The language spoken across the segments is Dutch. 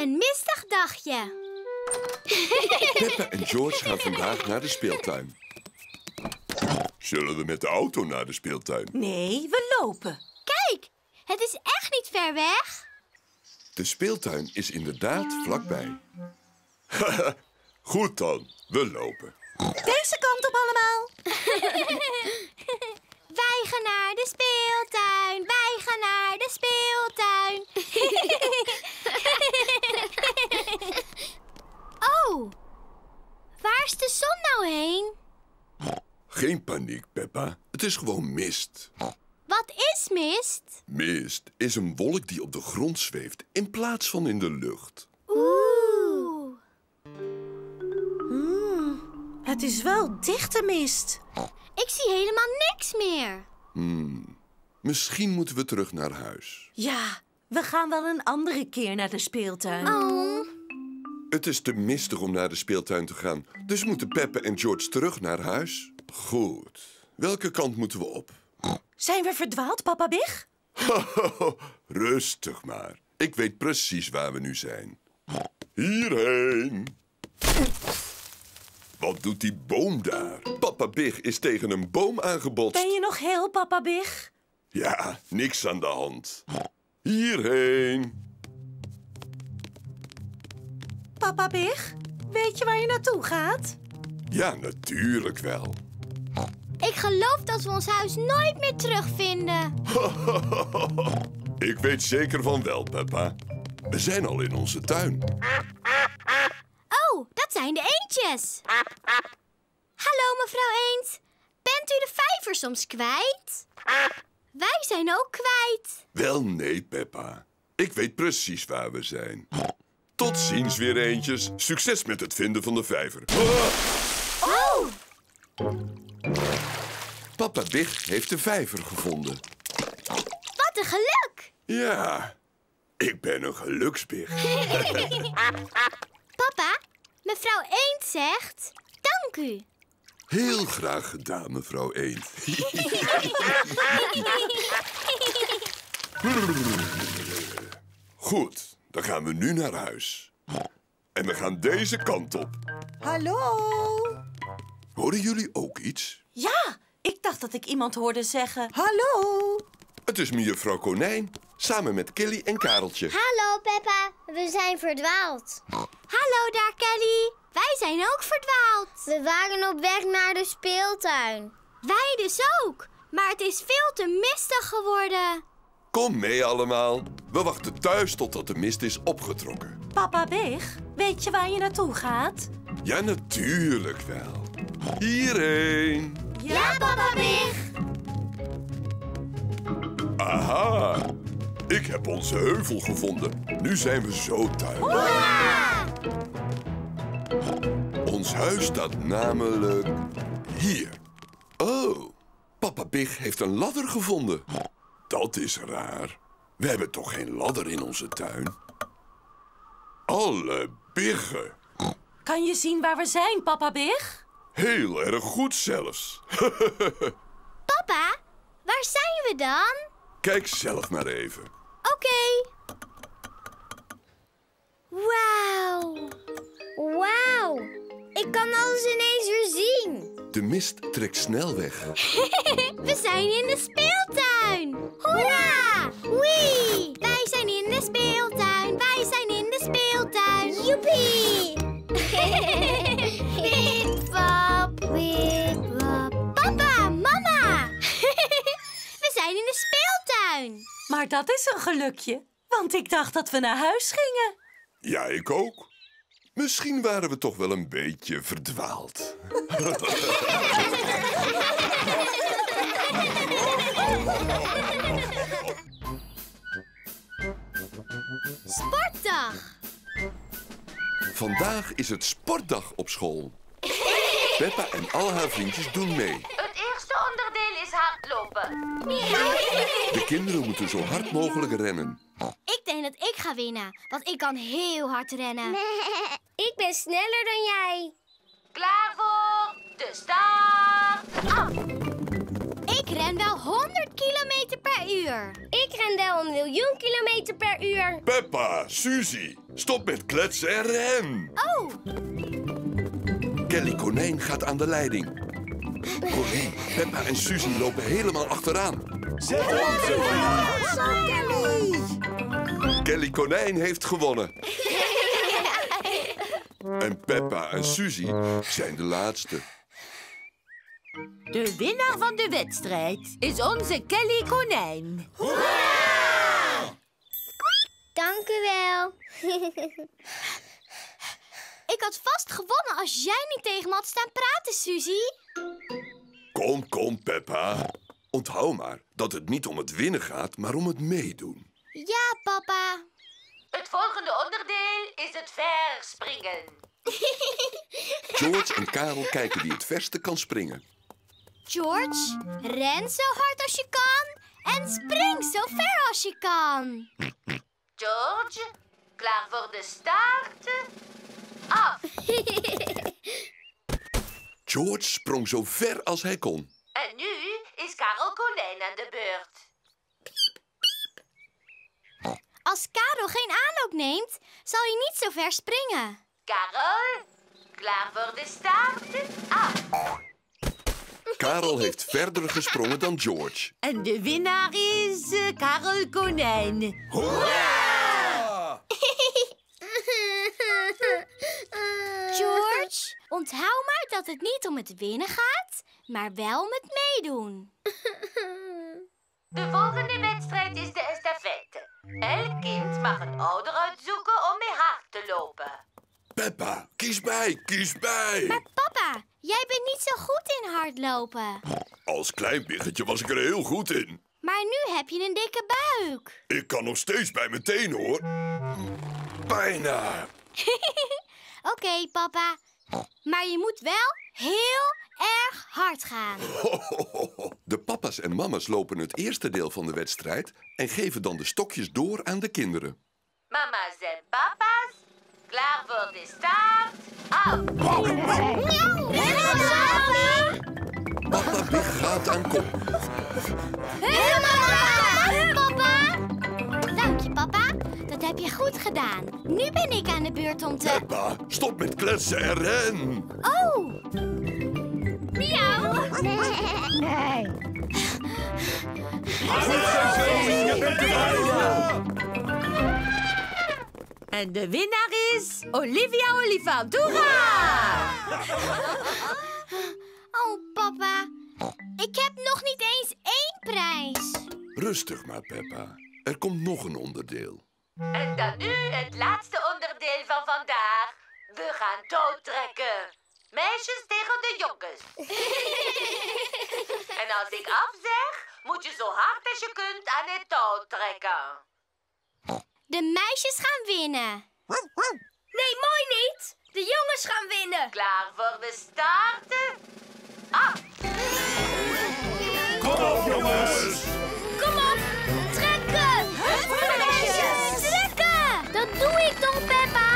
Een mistig dagje. Peppa en George gaan vandaag naar de speeltuin. Zullen we met de auto naar de speeltuin? Nee, we lopen. Kijk, het is echt niet ver weg. De speeltuin is inderdaad vlakbij. Goed dan, we lopen. Deze kant op allemaal. Wij gaan naar de speeltuin, wij gaan naar de speeltuin. Oh, waar is de zon nou heen? Geen paniek, Peppa. Het is gewoon mist. Wat is mist? Mist is een wolk die op de grond zweeft in plaats van in de lucht. Oeh. Het is wel dichte mist. Ik zie helemaal niks meer. Misschien moeten we terug naar huis. Ja, we gaan wel een andere keer naar de speeltuin. Oh. Het is te mistig om naar de speeltuin te gaan, dus moeten Peppa en George terug naar huis. Goed. Welke kant moeten we op? Zijn we verdwaald, Papa Big? Rustig maar. Ik weet precies waar we nu zijn. Hierheen. Wat doet die boom daar? Papa Big is tegen een boom aangebotst. Ben je nog heel, Papa Big? Ja, niks aan de hand. Hierheen. Papa Big, weet je waar je naartoe gaat? Ja, natuurlijk wel. Ik geloof dat we ons huis nooit meer terugvinden. Ik weet zeker van wel, Peppa. We zijn al in onze tuin. Oh, dat zijn de eendjes. Hallo, mevrouw Eend. Bent u de vijver soms kwijt? Wij zijn ook kwijt. Wel nee, Peppa. Ik weet precies waar we zijn. Tot ziens weer, eendjes. Succes met het vinden van de vijver. Oh! Papa Big heeft de vijver gevonden. Wat een geluk! Ja, ik ben een geluksbig. Papa, mevrouw Eend zegt dank u. Heel graag gedaan, mevrouw Eend. Goed. Dan gaan we nu naar huis. En we gaan deze kant op. Hallo! Horen jullie ook iets? Ja, ik dacht dat ik iemand hoorde zeggen. Hallo! Het is Mevrouw Konijn, samen met Kelly en Kareltje. Hallo, Peppa. We zijn verdwaald. Hallo daar, Kelly. Wij zijn ook verdwaald. We waren op weg naar de speeltuin. Wij dus ook. Maar het is veel te mistig geworden. Kom mee allemaal. We wachten thuis totdat de mist is opgetrokken. Papa Big, weet je waar je naartoe gaat? Ja, natuurlijk wel. Hierheen. Ja, Papa Big. Aha. Ik heb onze heuvel gevonden. Nu zijn we zo thuis. Hoera! Ons huis staat namelijk hier. Oh, Papa Big heeft een ladder gevonden. Dat is raar. We hebben toch geen ladder in onze tuin? Alle biggen. Kan je zien waar we zijn, Papa Big? Heel erg goed zelfs. Papa, waar zijn we dan? Kijk zelf maar even. Oké. Wauw. Wauw. Ik kan alles ineens weer zien. De mist trekt snel weg. We zijn in de speeltuin. Hoera! Wee! Wij zijn in de speeltuin. Wij zijn in de speeltuin. Joepie! Wip-wap, wip-wap. Papa, mama! We zijn in de speeltuin. Maar dat is een gelukje, want ik dacht dat we naar huis gingen. Ja, ik ook. Misschien waren we toch wel een beetje verdwaald. Sportdag! Vandaag is het sportdag op school. Peppa en al haar vriendjes doen mee. Het eerste onderdeel is hardlopen. De kinderen moeten zo hard mogelijk rennen. Ik denk dat ik ga winnen, want ik kan heel hard rennen. Ik ben sneller dan jij. Klaar voor de start. Ah. Ik Ik ren wel 100 kilometer per uur. Ik ren wel 1 miljoen kilometer per uur. Peppa, Suzy, stop met kletsen en ren. Oh. Kelly Konijn gaat aan de leiding. Corrie, Peppa en Suzy lopen helemaal achteraan. Zet ons Kelly! Kelly Konijn heeft gewonnen. En Peppa en Suzy zijn de laatste. De winnaar van de wedstrijd is onze Kelly Konijn. Hoera! Dank u wel. Ik had vast gewonnen als jij niet tegen me had staan praten, Suzy. Kom, kom, Peppa. Onthoud maar dat het niet om het winnen gaat, maar om het meedoen. Ja, papa. Het volgende onderdeel is het verspringen. George en Karel kijken wie het verste kan springen. George, ren zo hard als je kan en spring zo ver als je kan. George, klaar voor de staart. Af. George sprong zo ver als hij kon. En nu is Karel Konijn aan de beurt. Als Karel geen aanloop neemt, zal hij niet zo ver springen. Karel, klaar voor de staart? Af. Karel heeft verder gesprongen dan George. En de winnaar is Karel Konijn. Hoera! George, onthoud maar dat het niet om het winnen gaat, maar wel om het meedoen. De volgende wedstrijd is de estafette. Elk kind mag een ouder uitzoeken om mee hard te lopen. Peppa, kies mij, kies mij. Maar papa, jij bent niet zo goed in hardlopen. Als klein biggetje was ik er heel goed in. Maar nu heb je een dikke buik. Ik kan nog steeds bij mijn tenen, hoor. Bijna. Oké, papa. Maar je moet wel heel erg hard gaan. De papa's en mama's lopen het eerste deel van de wedstrijd en geven dan de stokjes door aan de kinderen. Mama's en papa's, klaar voor de staart. Papa Big gaat aan kop. Dat heb je goed gedaan. Nu ben ik aan de beurt om te... Peppa, stop met kletsen en ren. Oh. Miauw. Nee. En de winnaar is Olivia Olifant. Hoera! Oh, papa. Ik heb nog niet eens 1 prijs. Rustig maar, Peppa. Er komt nog een onderdeel. En dan nu het laatste onderdeel van vandaag. We gaan touwtrekken. Meisjes tegen de jongens. En als ik afzeg, moet je zo hard als je kunt aan het touw trekken. De meisjes gaan winnen. Nee, mooi niet. De jongens gaan winnen. Klaar voor de start? Af. Kom op, jongens. Kom op, trekken. Doe ik toch, Peppa?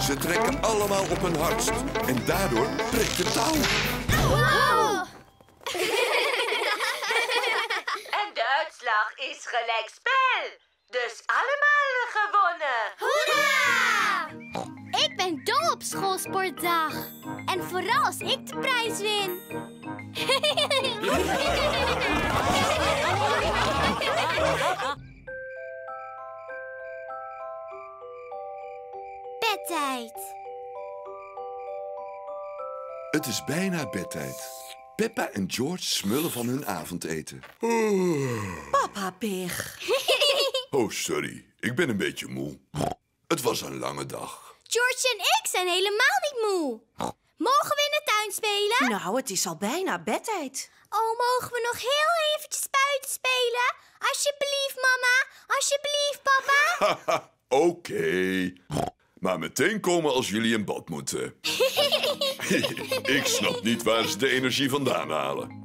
Ze trekken allemaal op hun hardst. En daardoor trekt het touw. Wow. En de uitslag is gelijkspel. Dus allemaal gewonnen. Hoera! Ik ben dol op schoolsportdag. En vooral als ik de prijs win. Bedtijd. Het is bijna bedtijd. Peppa en George smullen van hun avondeten. Papa Pig. Oh, sorry. Ik ben een beetje moe. Het was een lange dag. George en ik zijn helemaal niet moe. Mogen we in de tuin spelen? Nou, het is al bijna bedtijd. Oh, mogen we nog heel eventjes buiten spelen? Alsjeblieft, mama. Alsjeblieft, papa. Oké. Maar meteen komen als jullie in bad moeten. Ik snap niet waar ze de energie vandaan halen.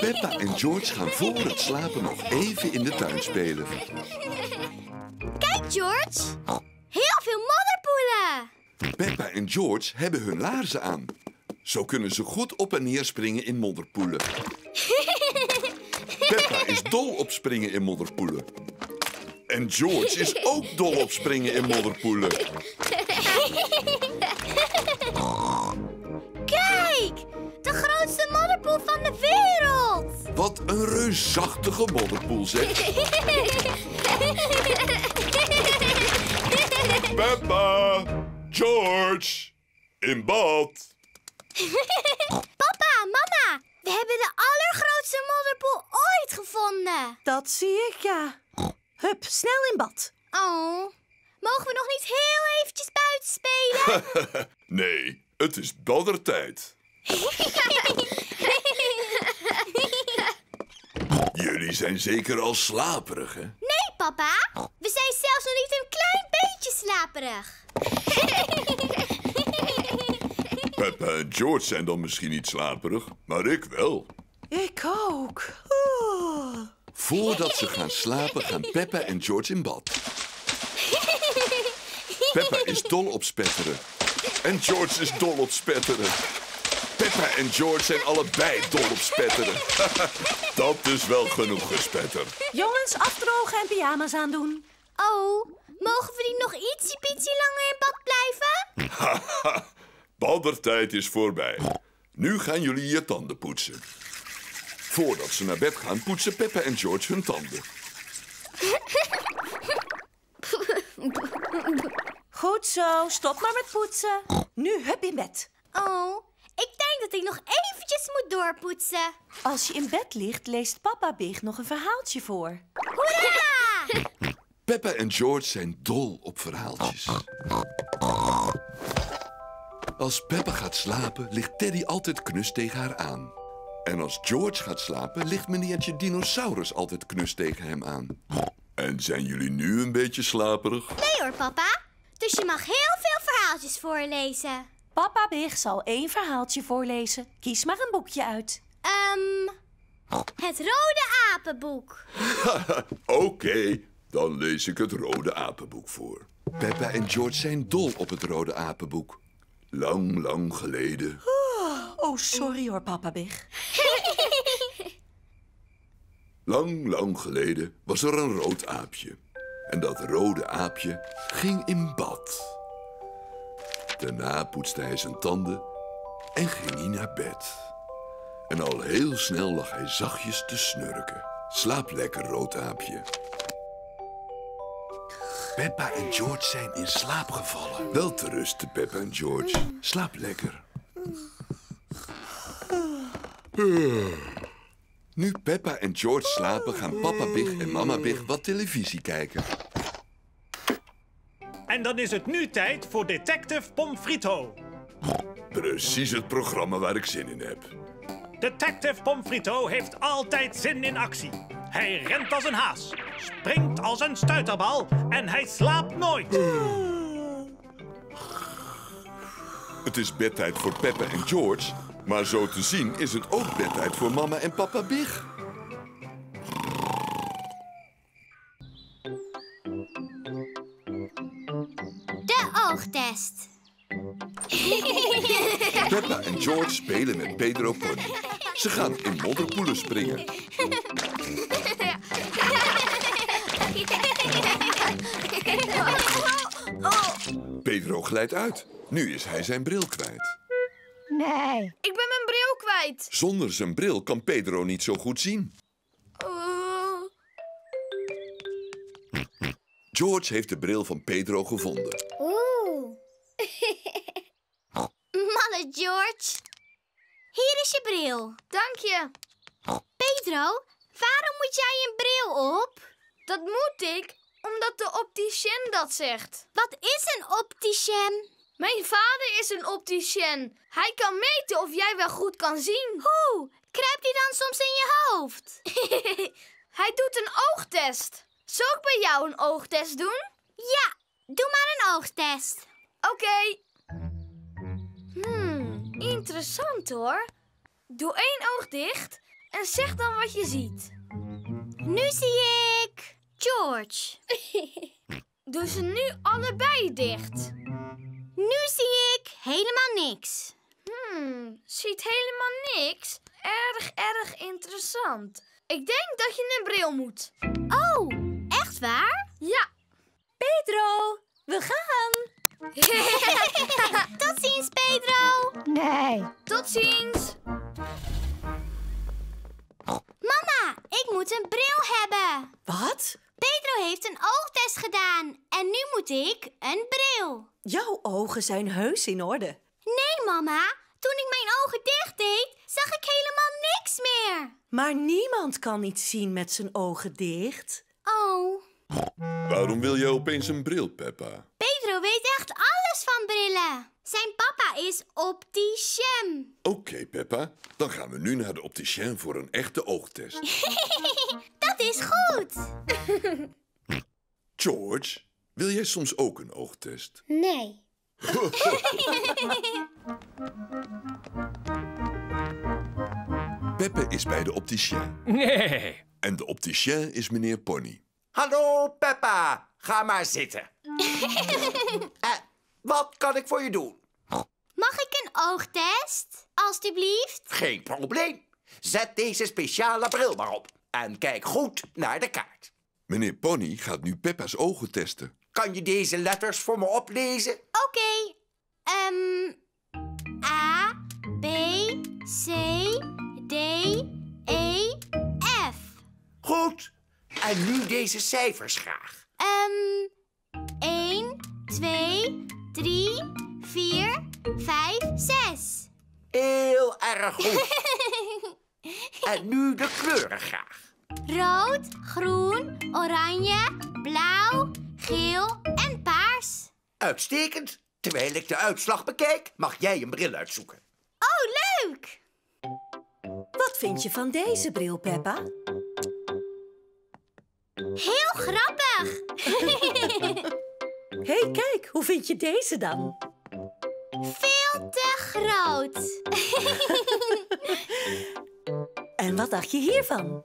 Peppa en George gaan voor het slapen nog even in de tuin spelen. Kijk, George. Heel veel modderpoelen. Peppa en George hebben hun laarzen aan. Zo kunnen ze goed op en neer springen in modderpoelen. Peppa is dol op springen in modderpoelen. En George is ook dol op springen in modderpoelen. Kijk, de grootste modderpoel van de wereld. Wat een reusachtige modderpoel, zeg. Peppa, George, in bad. Papa, mama, we hebben de allergrootste modderpoel ooit gevonden. Dat zie ik, ja. Hup, snel in bad. Oh, mogen we nog niet heel eventjes buiten spelen? Nee, het is baddertijd. Jullie zijn zeker al slaperig, hè? Nee, papa. We zijn zelfs nog niet een klein beetje slaperig. Peppa en George zijn dan misschien niet slaperig, maar ik wel. Ik ook. Oh. Voordat ze gaan slapen, gaan Peppa en George in bad. Peppa is dol op spetteren. En George is dol op spetteren. Peppa en George zijn allebei dol op spetteren. Dat is wel genoeg gespetter. Jongens, afdrogen en pyjama's aandoen. Oh, mogen we niet nog ietsie-pietsie langer in bad blijven? Haha, baddertijd is voorbij. Nu gaan jullie je tanden poetsen. Voordat ze naar bed gaan, poetsen Peppa en George hun tanden. Goed zo, stop maar met poetsen. Nu hup in bed. Oh, ik denk dat ik nog eventjes moet doorpoetsen. Als je in bed ligt, leest Papa Big nog een verhaaltje voor. Hoera! Peppa en George zijn dol op verhaaltjes. Als Peppa gaat slapen, ligt Teddy altijd knus tegen haar aan. En als George gaat slapen, ligt meneertje Dinosaurus altijd knus tegen hem aan. En zijn jullie nu een beetje slaperig? Nee hoor, papa. Dus je mag heel veel verhaaltjes voorlezen. Papa Big zal 1 verhaaltje voorlezen. Kies maar een boekje uit. Het Rode Apenboek. Oké, dan lees ik het Rode Apenboek voor. Peppa en George zijn dol op het Rode Apenboek. Lang, lang geleden... Oh, sorry hoor, Papa Big. Lang, lang geleden was er een rood aapje. En dat rode aapje ging in bad. Daarna poetste hij zijn tanden en ging hij naar bed. En al heel snel lag hij zachtjes te snurken. Slaap lekker, rood aapje. Peppa en George zijn in slaap gevallen. Wel te rusten, Peppa en George. Slaap lekker. Nu Peppa en George slapen, gaan Papa Big en Mama Big wat televisie kijken. En dan is het nu tijd voor Detective Pomfrito. Precies het programma waar ik zin in heb. Detective Pomfrito heeft altijd zin in actie. Hij rent als een haas, springt als een stuiterbal en hij slaapt nooit. Het is bedtijd voor Peppa en George, maar zo te zien is het ook bedtijd voor mama en papa Big. De oogtest. Peppa en George spelen met Pedro Pony. Ze gaan in modderpoelen springen. Pedro glijdt uit. Nu is hij zijn bril kwijt. Nee. Ik ben mijn bril kwijt. Zonder zijn bril kan Pedro niet zo goed zien. George heeft de bril van Pedro gevonden. Malle George. Hier is je bril. Dank je. Pedro, waarom moet jij een bril op? Dat moet ik, omdat de opticien dat zegt. Wat is een opticien? Mijn vader is een opticien. Hij kan meten of jij wel goed kan zien. Hoe? Kruipt hij dan soms in je hoofd? Hij doet een oogtest. Zal ik bij jou een oogtest doen? Ja, doe maar een oogtest. Oké. Interessant hoor. Doe 1 oog dicht en zeg dan wat je ziet. Nu zie ik George. Doe ze nu allebei dicht. Nu zie ik helemaal niks. Ziet helemaal niks? Erg interessant. Ik denk dat je een bril moet. Oh, echt waar? Ja. Pedro, we gaan. Tot ziens, Pedro. Nee. Tot ziens. Mama, ik moet een bril hebben. Wat? Pedro heeft een oogtest gedaan en nu moet ik een bril. Jouw ogen zijn heus in orde. Nee, mama. Toen ik mijn ogen dicht deed, zag ik helemaal niks meer. Maar niemand kan iets zien met zijn ogen dicht. Oh. Waarom wil je opeens een bril, Peppa? Pedro weet echt alles van brillen. Zijn papa is opticien. Oké, Peppa. Dan gaan we nu naar de opticien voor een echte oogtest. Dat is goed. George, wil jij soms ook een oogtest? Nee. Peppa is bij de opticien. Nee. En de opticien is meneer Pony. Hallo, Peppa. Ga maar zitten. Wat kan ik voor je doen? Mag ik een oogtest, alstublieft? Geen probleem. Zet deze speciale bril maar op. En kijk goed naar de kaart. Meneer Pony gaat nu Peppa's ogen testen. Kan je deze letters voor me oplezen? Oké. A, B, C, D, E, F. Goed. En nu deze cijfers graag. 1, 2, 3, 4, 5, 6. Heel erg goed. En nu de kleuren graag. Rood, groen, oranje, blauw, geel en paars. Uitstekend. Terwijl ik de uitslag bekijk, mag jij een bril uitzoeken. Oh, leuk! Wat vind je van deze bril, Peppa? Heel grappig! Hé, kijk, hoe vind je deze dan? Veel te groot! En wat dacht je hiervan?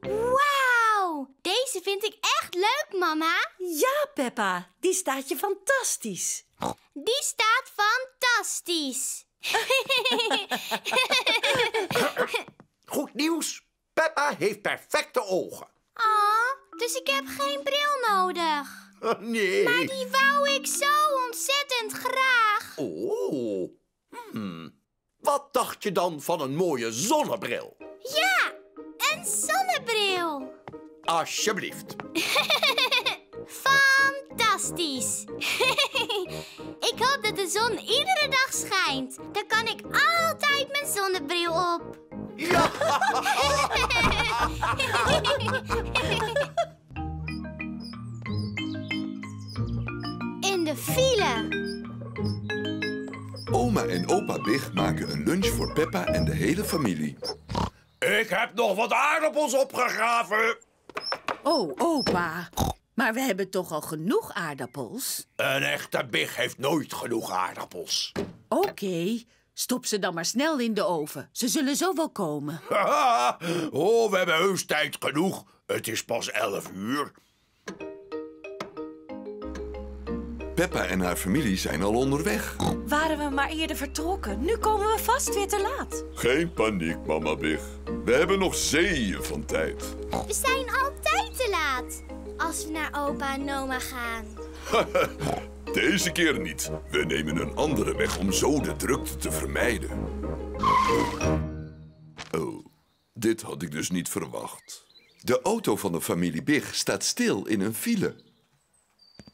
Wauw! Deze vind ik echt leuk, mama! Ja, Peppa, die staat je fantastisch! Die staat fantastisch! Goed nieuws! Peppa heeft perfecte ogen! Oh, dus ik heb geen bril nodig. Oh, nee. Maar die wou ik zo ontzettend graag. Oh. Wat dacht je dan van een mooie zonnebril? Ja, een zonnebril. Alsjeblieft. Fantastisch. Ik hoop dat de zon iedere dag schijnt. Dan kan ik altijd mijn zonnebril op. Ja! In de file. Oma en opa Big maken een lunch voor Peppa en de hele familie. Ik heb nog wat aardappels opgegraven. Oh, opa. Maar we hebben toch al genoeg aardappels? Een echte Big heeft nooit genoeg aardappels. Oké. Stop ze dan maar snel in de oven. Ze zullen zo wel komen. Oh, we hebben heus tijd genoeg. Het is pas 11 uur. Peppa en haar familie zijn al onderweg. Waren we maar eerder vertrokken. Nu komen we vast weer te laat. Geen paniek, mama Big. We hebben nog zeeën van tijd. We zijn altijd te laat. Als we naar opa en oma gaan. Deze keer niet. We nemen een andere weg om zo de drukte te vermijden. Oh, dit had ik dus niet verwacht. De auto van de familie Big staat stil in een file.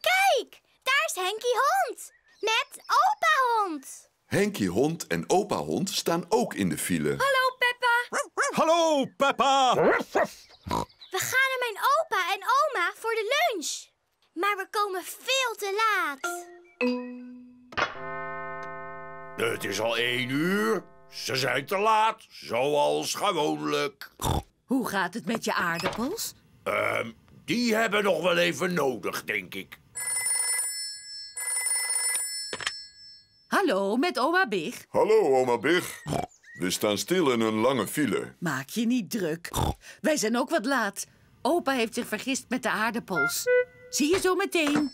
Kijk, daar is Henkie Hond. Met opa Hond. Henkie Hond en opa Hond staan ook in de file. Hallo, Peppa. Hallo, Peppa. We gaan naar mijn opa en oma voor de lunch. Maar we komen veel te laat. Het is al 1 uur. Ze zijn te laat, zoals gewoonlijk. Hoe gaat het met je aardappels? Die hebben nog wel even nodig, denk ik. Hallo, met oma Big. Hallo, oma Big. We staan stil in een lange file. Maak je niet druk. Wij zijn ook wat laat. Opa heeft zich vergist met de aardappels. Zie je zo meteen.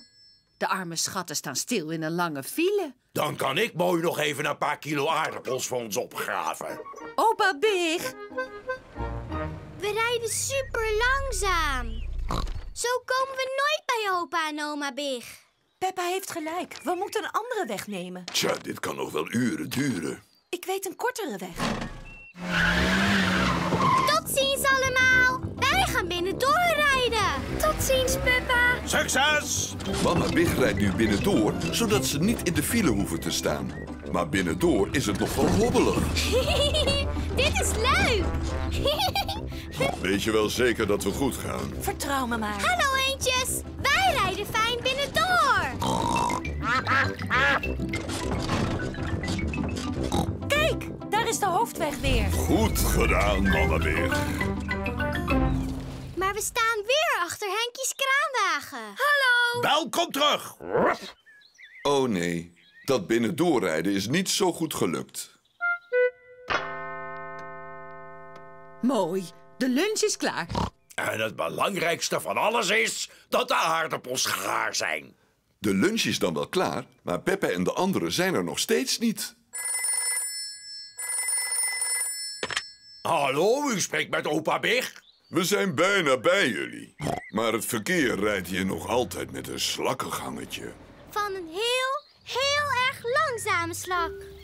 De arme schatten staan stil in een lange file. Dan kan ik mooi nog even een paar kilo aardappels voor ons opgraven. Opa Big. We rijden super langzaam. Zo komen we nooit bij opa en oma Big. Peppa heeft gelijk. We moeten een andere weg nemen. Tja, dit kan nog wel uren duren. Ik weet een kortere weg. Tot ziens allemaal. Wij gaan binnen doorrijden. Tot ziens, Peppa. Succes! Mama Big rijdt nu binnendoor, zodat ze niet in de file hoeven te staan. Maar binnendoor is het nog wel hobbelig. Dit is leuk. Weet je wel zeker dat we goed gaan? Vertrouw me maar. Hallo eendjes, wij rijden fijn binnendoor. Kijk, daar is de hoofdweg weer. Goed gedaan, Mama Big. Maar we staan weer achter Henkie's kraanwagen. Hallo. Welkom terug. Oh nee, dat binnendoorrijden is niet zo goed gelukt. Mooi. De lunch is klaar. En het belangrijkste van alles is dat de aardappels gaar zijn. De lunch is dan wel klaar, maar Peppa en de anderen zijn er nog steeds niet. Hallo, u spreekt met opa Big. We zijn bijna bij jullie. Maar het verkeer rijdt hier nog altijd met een slakkig hangetje. Van een heel erg langzame slak.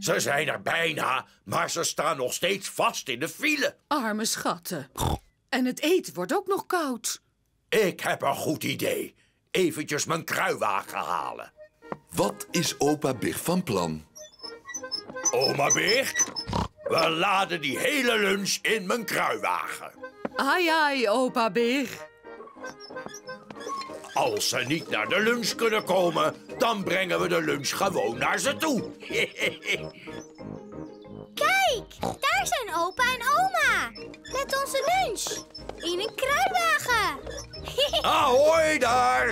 Ze zijn er bijna, maar ze staan nog steeds vast in de file. Arme schatten. En het eten wordt ook nog koud. Ik heb een goed idee. Eventjes mijn kruiwagen halen. Wat is opa Big van plan? Oma Big, we laden die hele lunch in mijn kruiwagen. Ai, ai, opa Big. Als ze niet naar de lunch kunnen komen, dan brengen we de lunch gewoon naar ze toe. Kijk, daar zijn opa en oma. Met onze lunch. In een kruiwagen. Ahoi daar.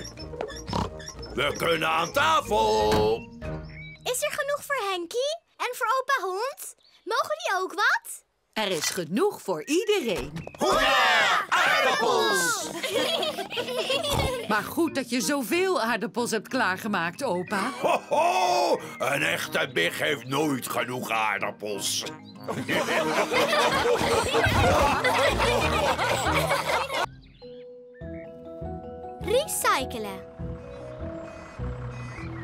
We kunnen aan tafel. Is er genoeg voor Henkie en voor opa Hond? Mogen die ook wat? Er is genoeg voor iedereen. Hoera! Aardappels! Maar goed dat je zoveel aardappels hebt klaargemaakt, opa. Ho, ho! Een echte Big heeft nooit genoeg aardappels. Recyclen.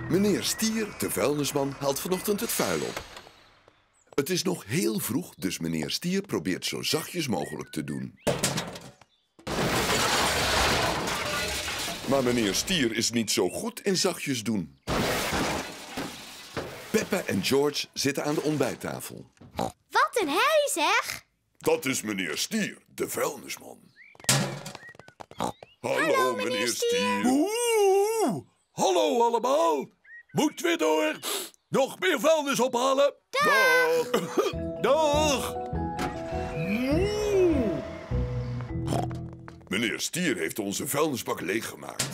Meneer Stier, de vuilnisman, haalt vanochtend het vuil op. Het is nog heel vroeg, dus meneer Stier probeert zo zachtjes mogelijk te doen. Maar meneer Stier is niet zo goed in zachtjes doen. Peppa en George zitten aan de ontbijttafel. Wat een herrie, zeg! Dat is meneer Stier, de vuilnisman. Hallo meneer Stier. Oeh, hallo allemaal. Moet weer door. Nog meer vuilnis ophalen. Dag. Dag. Meneer Stier heeft onze vuilnisbak leeggemaakt.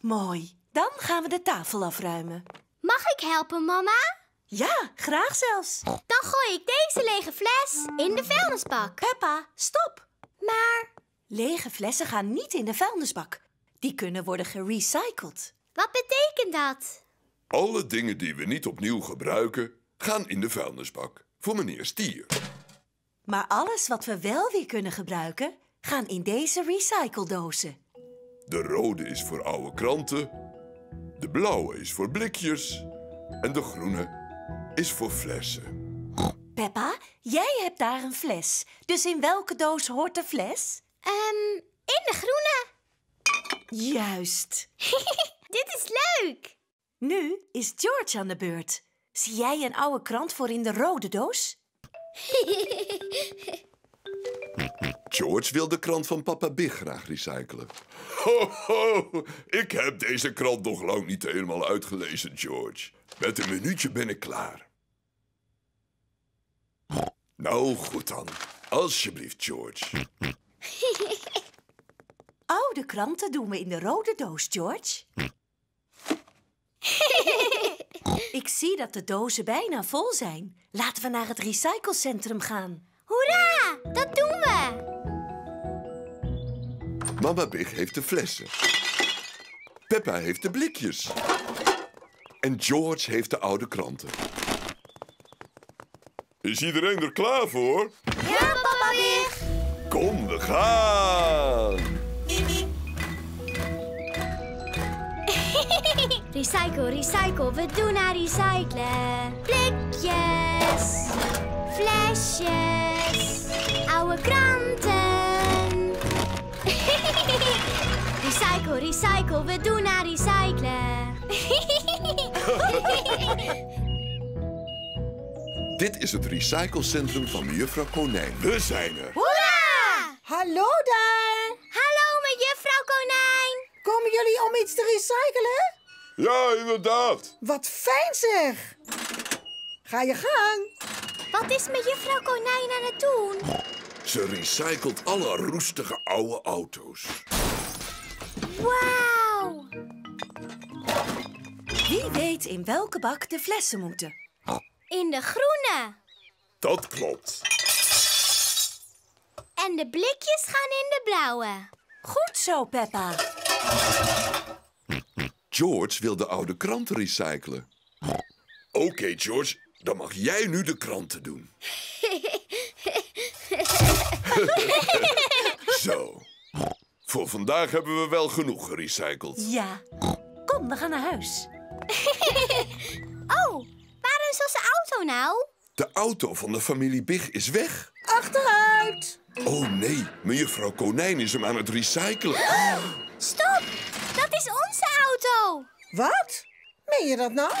Mooi. Dan gaan we de tafel afruimen. Mag ik helpen, mama? Ja, graag zelfs. Dan gooi ik deze lege fles in de vuilnisbak. Peppa, stop. Maar... lege flessen gaan niet in de vuilnisbak. Die kunnen worden gerecycled. Wat betekent dat? Alle dingen die we niet opnieuw gebruiken, gaan in de vuilnisbak voor meneer Stier. Maar alles wat we wel weer kunnen gebruiken, gaan in deze recycledozen. De rode is voor oude kranten, de blauwe is voor blikjes en de groene is voor flessen. Peppa, jij hebt daar een fles. Dus in welke doos hoort de fles? In de groene. Juist. Dit is leuk. Nu is George aan de beurt. Zie jij een oude krant voor in de rode doos? George wil de krant van papa Big graag recyclen. Ho, ho! Ik heb deze krant nog lang niet helemaal uitgelezen, George. Met een minuutje ben ik klaar. Nou, goed dan. Alsjeblieft, George. Oude kranten doen we in de rode doos, George. Ik zie dat de dozen bijna vol zijn. Laten we naar het recyclecentrum gaan. Hoera, dat doen we! Mama Big heeft de flessen. Peppa heeft de blikjes. En George heeft de oude kranten. Is iedereen er klaar voor? Ja, papa! Big. Kom, we gaan. Recycle, recycle, we doen aan recyclen. Blikjes, flesjes, oude kranten. Recycle, recycle, we doen aan recyclen. Dit is het recyclecentrum van Mejuffrouw Konijn. We zijn er. Hoera! Hallo daar. Hallo, Mejuffrouw Konijn. Komen jullie om iets te recyclen? Ja, inderdaad. Wat fijn zeg. Ga je gang. Wat is Mejuffrouw Konijn aan het doen? Ze recycelt alle roestige oude auto's. Wauw. Wie weet in welke bak de flessen moeten? In de groene. Dat klopt. En de blikjes gaan in de blauwe. Goed zo, Peppa. George wil de oude kranten recyclen. Oké, George, dan mag jij nu de kranten doen. Zo. Voor vandaag hebben we wel genoeg gerecycled. Ja. Kom, we gaan naar huis. Oh, waar is onze auto nou? De auto van de familie Big is weg. Achteruit! Oh nee, Mejuffrouw Konijn is hem aan het recyclen. Stop, dat is onze auto. Wat? Meen je dat nou?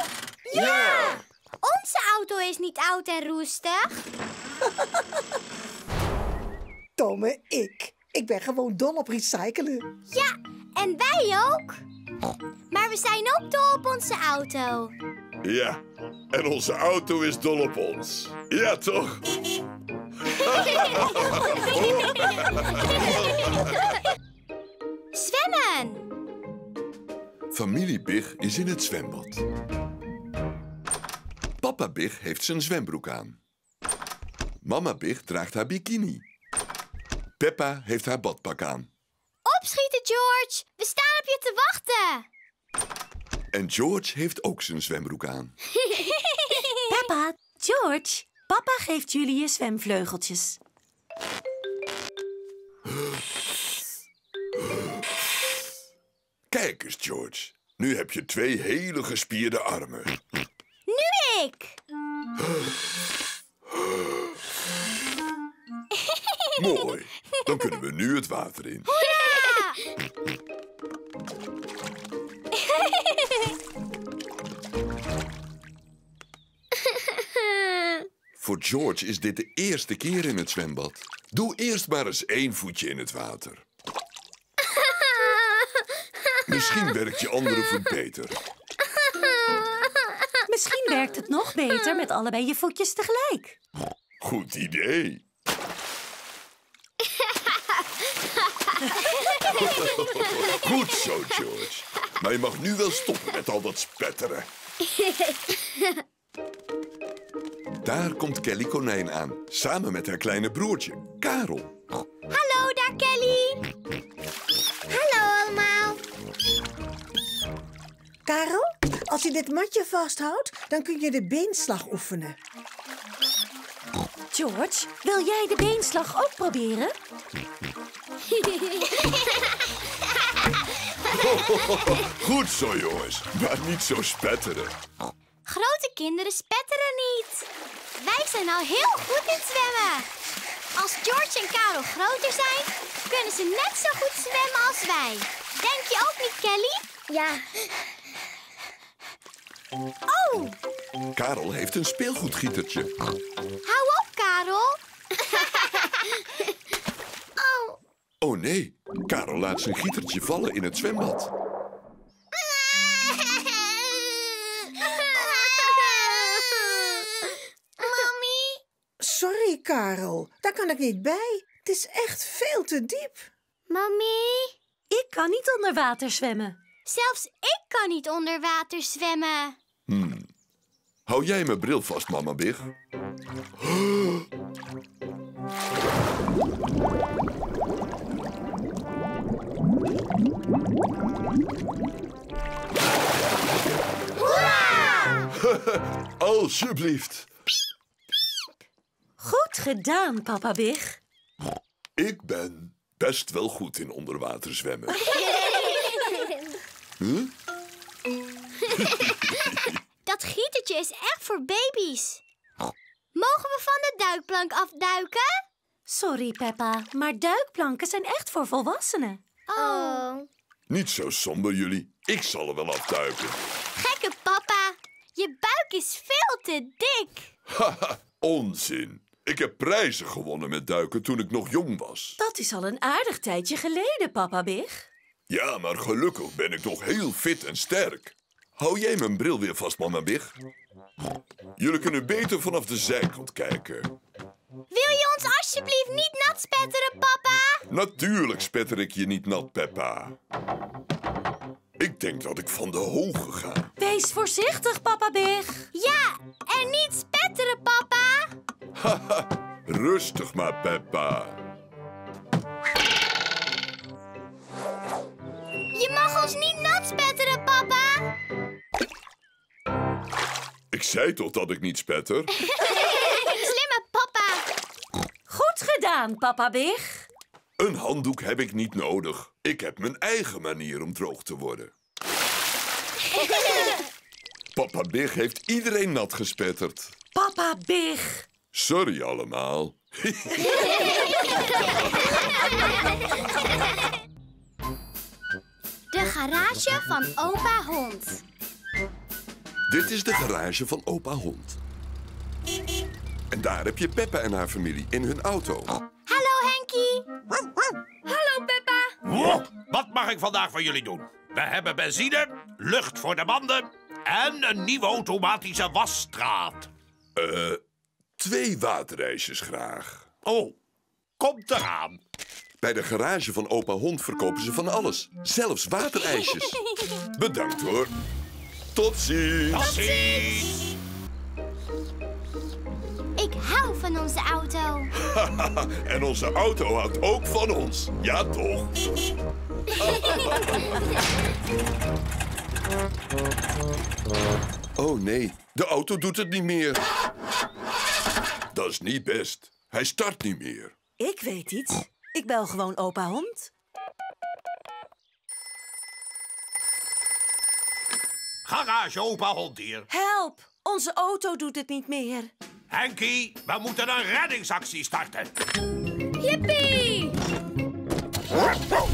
Ja! Onze auto is niet oud en roestig. Domme ik. Ik ben gewoon dol op recyclen. Ja, en wij ook. Maar we zijn ook dol op onze auto. Ja, en onze auto is dol op ons. Ja, toch? Zwemmen! Familie Big is in het zwembad. Papa Big heeft zijn zwembroek aan. Mama Big draagt haar bikini. Peppa heeft haar badpak aan. Opschieten, George! We staan op je te wachten! En George heeft ook zijn zwembroek aan. Peppa, George, papa geeft jullie je zwemvleugeltjes. Kijk eens, George. Nu heb je twee hele gespierde armen. Nu ik! Mooi. Dan kunnen we nu het water in. Hoera! Voor George is dit de eerste keer in het zwembad. Doe eerst maar eens 1 voetje in het water. Misschien werkt je andere voet beter. Misschien werkt het nog beter met allebei je voetjes tegelijk. Goed idee. Goed zo, George. Maar je mag nu wel stoppen met al dat spetteren. Daar komt Kelly Konijn aan, samen met haar kleine broertje, Karel. Hallo daar, Kelly. Hallo allemaal. Karel, als je dit matje vasthoudt, dan kun je de beenslag oefenen. George, wil jij de beenslag ook proberen? Goed zo, jongens. Maar niet zo spetteren. Grote kinderen spetteren niet. Wij zijn al heel goed in zwemmen. Als George en Karel groter zijn, kunnen ze net zo goed zwemmen als wij. Denk je ook niet, Kelly? Ja. Oh! Karel heeft een speelgoedgietertje. Hou op, Karel. Oh. Oh nee, Karel laat zijn gietertje vallen in het zwembad. Mami? Sorry, Karel. Daar kan ik niet bij. Het is echt veel te diep. Mami? Ik kan niet onder water zwemmen. Zelfs ik kan niet onder water zwemmen. Hou jij mijn bril vast, Mama Big. Hoera! Alsjeblieft. Piep, piep. Goed gedaan, Papa Big. Ik ben best wel goed in onderwater zwemmen. Huh? Dat gietertje is echt voor baby's. Mogen we van de duikplank afduiken? Sorry, Peppa, maar duikplanken zijn echt voor volwassenen. Oh. Niet zo somber, jullie. Ik zal er wel afduiken. Gekke papa. Je buik is veel te dik. Haha, onzin. Ik heb prijzen gewonnen met duiken toen ik nog jong was. Dat is al een aardig tijdje geleden, Papa Big. Ja, maar gelukkig ben ik nog heel fit en sterk. Hou jij mijn bril weer vast, Mama Big? Jullie kunnen beter vanaf de zijkant kijken. Wil je ons alsjeblieft niet nat spetteren, papa? Natuurlijk spetter ik je niet nat, Peppa. Ik denk dat ik van de hoge ga. Wees voorzichtig, Papa Big. Ja, en niet spetteren, papa. Haha, rustig maar, Peppa. Je mag ons niet nat spetteren, papa. Ik zei toch dat ik niet spetter? Slimme papa. Goed gedaan, Papa Big. Een handdoek heb ik niet nodig. Ik heb mijn eigen manier om droog te worden. Papa Big heeft iedereen nat gespetterd. Papa Big. Sorry allemaal. De garage van opa Hond. Dit is de garage van opa Hond. En daar heb je Peppa en haar familie in hun auto. Hallo Henkie. Hallo Peppa. Wat mag ik vandaag voor jullie doen? We hebben benzine, lucht voor de banden en een nieuwe automatische wasstraat. 2 waterijsjes graag. Oh, komt eraan. Bij de garage van opa Hond verkopen ze van alles. Zelfs waterijsjes. Bedankt hoor. Tot ziens. Tot ziens. Ik hou van onze auto. En onze auto houdt ook van ons. Ja, toch? Oh nee, de auto doet het niet meer. Dat is niet best. Hij start niet meer. Ik weet iets. Ik bel gewoon opa Hond. Garage opa Hond hier. Help! Onze auto doet het niet meer. Henkie, we moeten een reddingsactie starten. Jippie!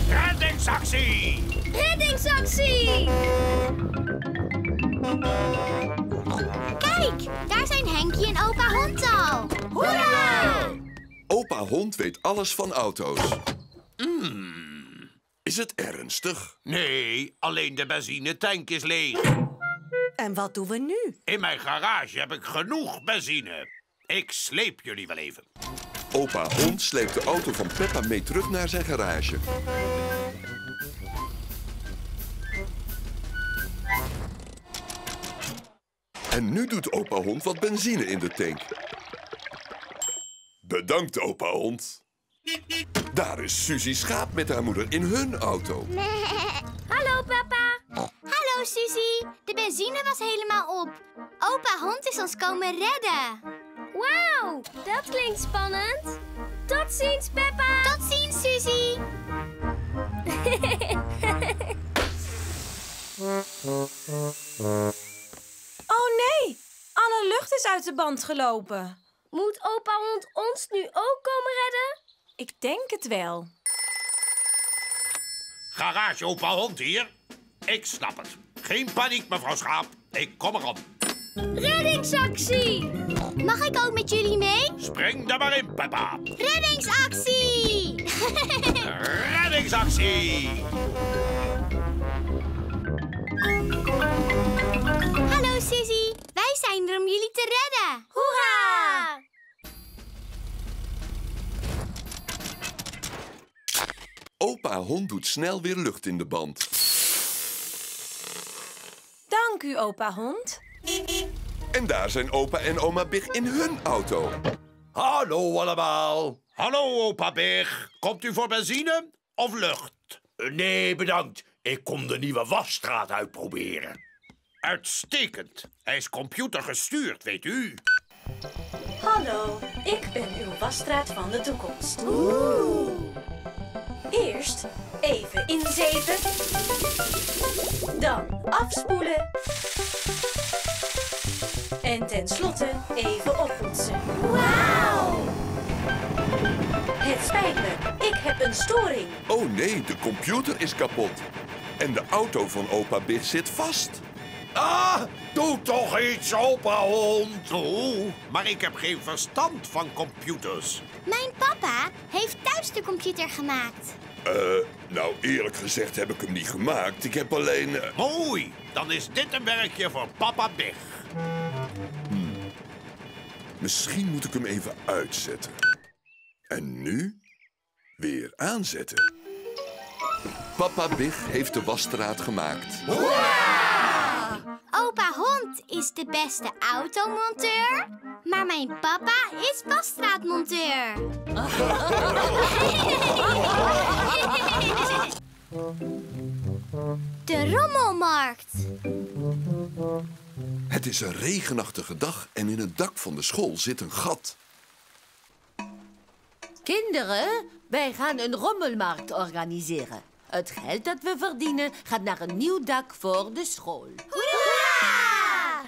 Reddingsactie! Reddingsactie! Kijk, daar zijn Henkie en opa Hond al. Hoera! Opa Hond weet alles van auto's. Is het ernstig? Nee, alleen de benzinetank is leeg. En wat doen we nu? In mijn garage heb ik genoeg benzine. Ik sleep jullie wel even. Opa Hond sleept de auto van Peppa mee terug naar zijn garage. En nu doet opa Hond wat benzine in de tank. Bedankt, opa Hond. Daar is Suzie Schaap met haar moeder in hun auto. Hallo, papa. Hallo, Suzie. De benzine was helemaal op. Opa Hond is ons komen redden. Wauw, dat klinkt spannend. Tot ziens, Peppa. Tot ziens, Suzie. Oh, nee. Alle lucht is uit de band gelopen. Moet opa Hond ons nu ook komen redden? Ik denk het wel. Garage opa Hond hier. Ik snap het. Geen paniek, mevrouw Schaap. Ik kom erop. Reddingsactie! Mag ik ook met jullie mee? Spring er maar in, Peppa. Reddingsactie! Reddingsactie! Hallo, Suzie. Wij zijn er om jullie te redden. Hoera! Opa Hond doet snel weer lucht in de band. Dank u, opa Hond. En daar zijn opa en oma Big in hun auto. Hallo allemaal. Hallo, opa Big. Komt u voor benzine of lucht? Nee, bedankt. Ik kom de nieuwe wasstraat uitproberen. Uitstekend. Hij is computergestuurd, weet u. Hallo, ik ben uw wasstraat van de toekomst. Oeh. Eerst even inzeven. Dan afspoelen. En tenslotte even oppoetsen. Wauw! Het spijt me, ik heb een storing. Oh nee, de computer is kapot. En de auto van opa Big zit vast. Ah, doe toch iets, opa hond. Oeh, maar ik heb geen verstand van computers. Mijn papa heeft thuis de computer gemaakt. Nou eerlijk gezegd heb ik hem niet gemaakt. Ik heb alleen... Mooi, dan is dit een werkje voor Papa Big. Misschien moet ik hem even uitzetten. En nu weer aanzetten. Papa Big heeft de wasstraat gemaakt. Hoera! Opa Hond is de beste automonteur, maar mijn papa is wasstraatmonteur. De rommelmarkt. Het is een regenachtige dag en in het dak van de school zit een gat. Kinderen, wij gaan een rommelmarkt organiseren. Het geld dat we verdienen gaat naar een nieuw dak voor de school. Hoera!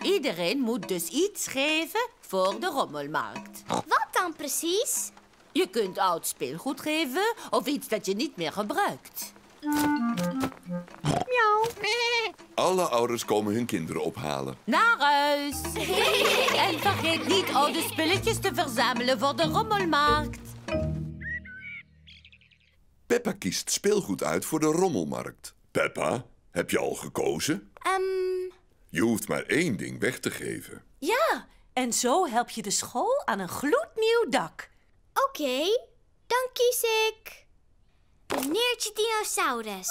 Iedereen moet dus iets geven voor de rommelmarkt. Wat dan precies? Je kunt oud speelgoed geven of iets dat je niet meer gebruikt. Miauw. Alle ouders komen hun kinderen ophalen. Naar huis. En vergeet niet oude spulletjes te verzamelen voor de rommelmarkt. Peppa kiest speelgoed uit voor de rommelmarkt. Peppa, heb je al gekozen? Je hoeft maar 1 ding weg te geven. Ja, en zo help je de school aan een gloednieuw dak. Oké, dan kies ik... Meneertje Dinosaurus.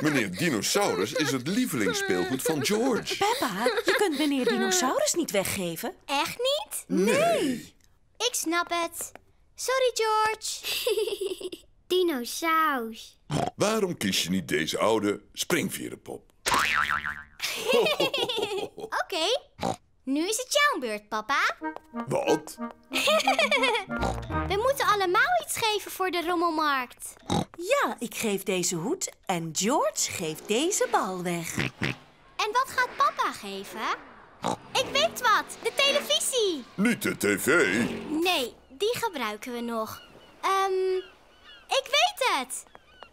Meneer Dinosaurus is het lievelingsspeelgoed van George. Peppa, je kunt meneer Dinosaurus niet weggeven. Echt niet? Nee. Ik snap het. Sorry, George. Dinosaurus. Waarom kies je niet deze oude springvierenpop? Oké. Nu is het jouw beurt, papa. Wat? We moeten allemaal iets geven voor de rommelmarkt. Ja, ik geef deze hoed en George geeft deze bal weg. En wat gaat papa geven? Ik weet wat, de televisie. Niet de tv. Nee, die gebruiken we nog. Ik weet het.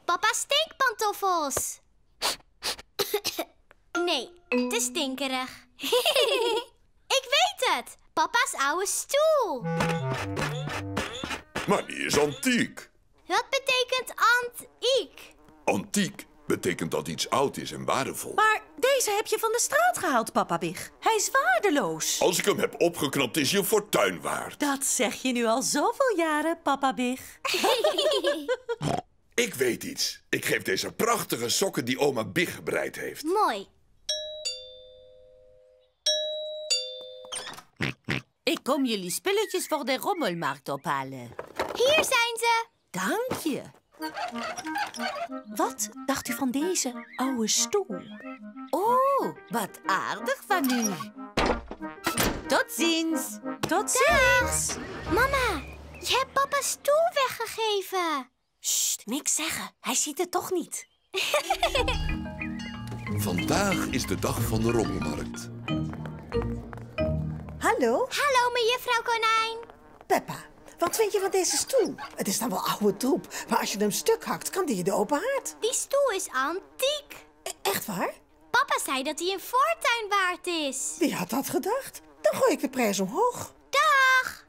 Papa steekpantoffels. Nee, te stinkerig. Ik weet het! Papa's oude stoel. Maar die is antiek. Wat betekent antiek? Antiek betekent dat iets oud is en waardevol. Maar deze heb je van de straat gehaald, Papa Big. Hij is waardeloos. Als ik hem heb opgeknapt, is je fortuin waard. Dat zeg je nu al zoveel jaren, Papa Big. Ik weet iets. Ik geef deze prachtige sokken die oma Big gebreid heeft. Mooi. Ik kom jullie spulletjes voor de rommelmarkt ophalen. Hier zijn ze. Dank je. Wat dacht u van deze oude stoel? Oh, wat aardig van u. Tot ziens. Tot ziens. Mama, je hebt papa's stoel weggegeven. Sst, niks zeggen. Hij ziet het toch niet. Vandaag is de dag van de rommelmarkt. Hallo? Hallo, mejuffrouw Konijn. Peppa, wat vind je van deze stoel? Het is dan wel oude troep, maar als je hem stuk hakt, kan die je de open haard. Die stoel is antiek. Echt waar? Papa zei dat hij een fortuin waard is. Wie had dat gedacht? Dan gooi ik de prijs omhoog. Dag!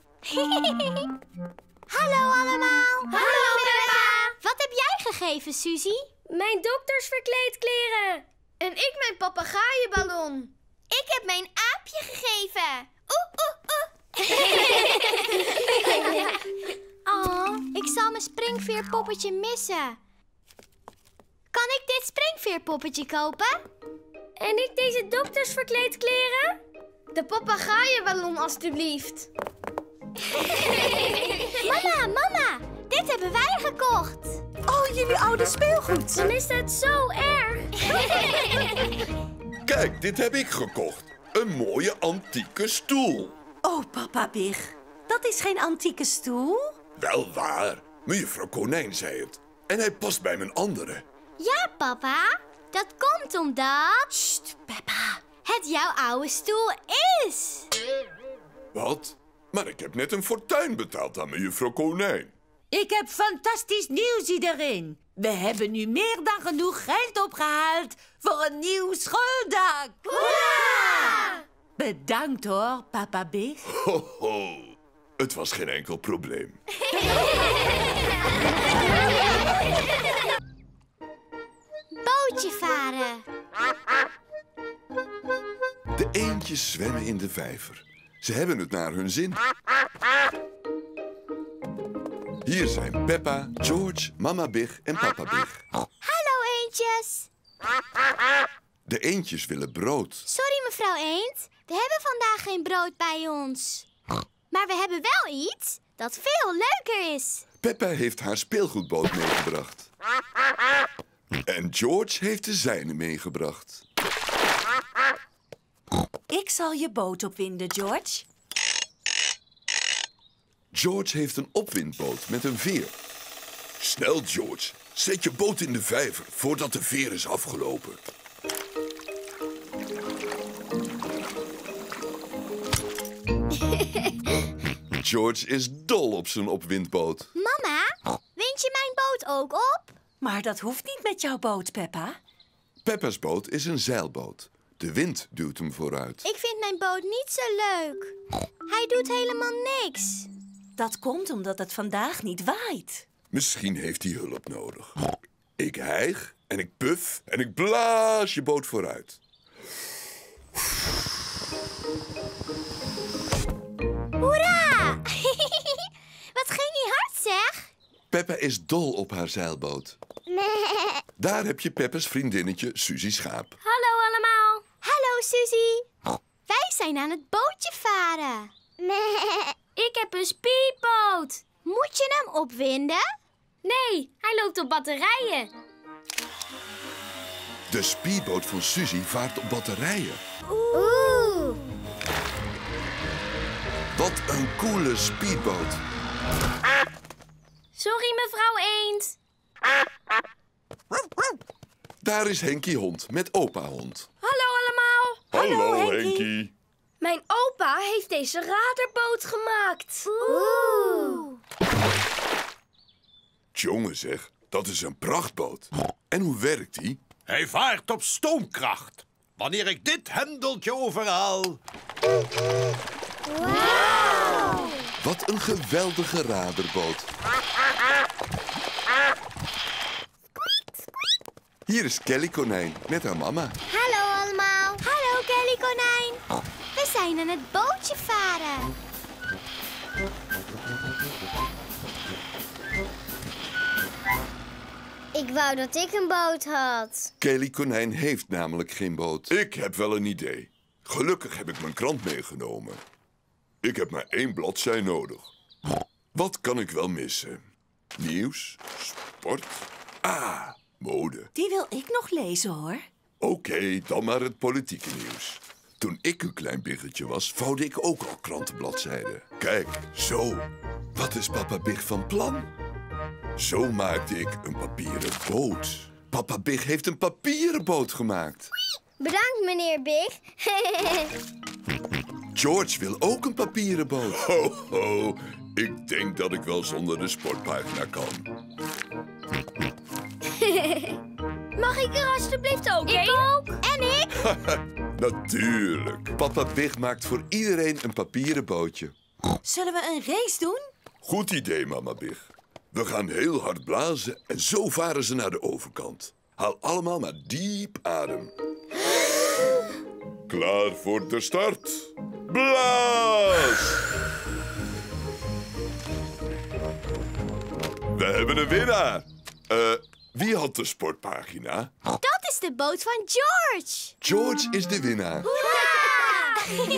Hallo allemaal. Hallo Peppa. Wat heb jij gegeven, Suzy? Mijn doktersverkleedkleren. En ik mijn papegaaienballon. Ik heb mijn aapje gegeven. Oeh, oeh, oeh. Oh, ik zal mijn springveerpoppetje missen. Kan ik dit springveerpoppetje kopen? En ik deze doktersverkleedkleren? De papegaaienballon alstublieft. Mama, mama, dit hebben wij gekocht. Oh, jullie oude speelgoed. Dan is dat zo erg. Kijk, dit heb ik gekocht. Een mooie antieke stoel. Oh, Papa Big, dat is geen antieke stoel. Wel waar. Mevrouw Konijn zei het. En hij past bij mijn andere. Ja, papa. Dat komt omdat... Sst, Peppa. Het jouw oude stoel is. Wat? Maar ik heb net een fortuin betaald aan mevrouw Konijn. Ik heb fantastisch nieuws, iedereen. We hebben nu meer dan genoeg geld opgehaald voor een nieuw schooldak. Hoera! Bedankt hoor, Papa Big. Ho, ho. Het was geen enkel probleem. Bootje varen. De eendjes zwemmen in de vijver. Ze hebben het naar hun zin. Hier zijn Peppa, George, Mama Big en Papa Big. Hallo eendjes. De eendjes willen brood. Sorry mevrouw Eend, we hebben vandaag geen brood bij ons. Maar we hebben wel iets dat veel leuker is. Peppa heeft haar speelgoedboot meegebracht. En George heeft de zijne meegebracht. Ik zal je boot opwinden, George. George heeft een opwindboot met een veer. Snel, George. Zet je boot in de vijver voordat de veer is afgelopen. George is dol op zijn opwindboot. Mama, wind je mijn boot ook op? Maar dat hoeft niet met jouw boot, Peppa. Peppa's boot is een zeilboot. De wind duwt hem vooruit. Ik vind mijn boot niet zo leuk. Hij doet helemaal niks. Dat komt omdat het vandaag niet waait. Misschien heeft hij hulp nodig. Ik hijg en ik puf en ik blaas je boot vooruit. Hoera! Wat ging je hard, zeg? Peppa is dol op haar zeilboot. Nee. Daar heb je Peppa's vriendinnetje Suzie Schaap. Hallo allemaal. Hallo Suzie. Wij zijn aan het bootje varen. Nee. Ik heb een speedboot. Moet je hem opwinden? Nee, hij loopt op batterijen. De speedboot van Suzie vaart op batterijen. Oeh. Wat een coole speedboot. Sorry, mevrouw Eend. Daar is Henkie Hond met opa Hond. Hallo allemaal. Hallo Henkie. Mijn opa heeft deze radarboot gemaakt. Oeh. Jongen zeg, dat is een prachtboot. En hoe werkt die? Hij vaart op stoomkracht. Wanneer ik dit hendeltje overhaal... Wauw. Wat een geweldige radarboot. Hier is Kelly Konijn met haar mama. Hallo allemaal. Hallo Kelly Konijn. We zijn aan het bootje varen. Ik wou dat ik een boot had. Kelly Konijn heeft namelijk geen boot. Ik heb wel een idee. Gelukkig heb ik mijn krant meegenomen. Ik heb maar 1 bladzij nodig. Wat kan ik wel missen? Nieuws, sport, mode. Die wil ik nog lezen, hoor. Oké, dan maar het politieke nieuws. Toen ik een klein biggetje was, vouwde ik ook al krantenbladzijden. Kijk, zo. Wat is Papa Big van plan? Zo maakte ik een papieren boot. Papa Big heeft een papieren boot gemaakt. Bedankt, meneer Big. George wil ook een papieren boot. Ho, ho. Ik denk dat ik wel zonder de sportpagina kan. Mag ik er alsjeblieft ook heen? Ik ook. En ik? Natuurlijk. Papa Big maakt voor iedereen een papieren bootje. Zullen we een race doen? Goed idee, Mama Big. We gaan heel hard blazen en zo varen ze naar de overkant. Haal allemaal maar diep adem. Klaar voor de start. Blaas! We hebben een winnaar. Wie had de sportpagina? Dat is de boot van George. George is de winnaar. Hoera!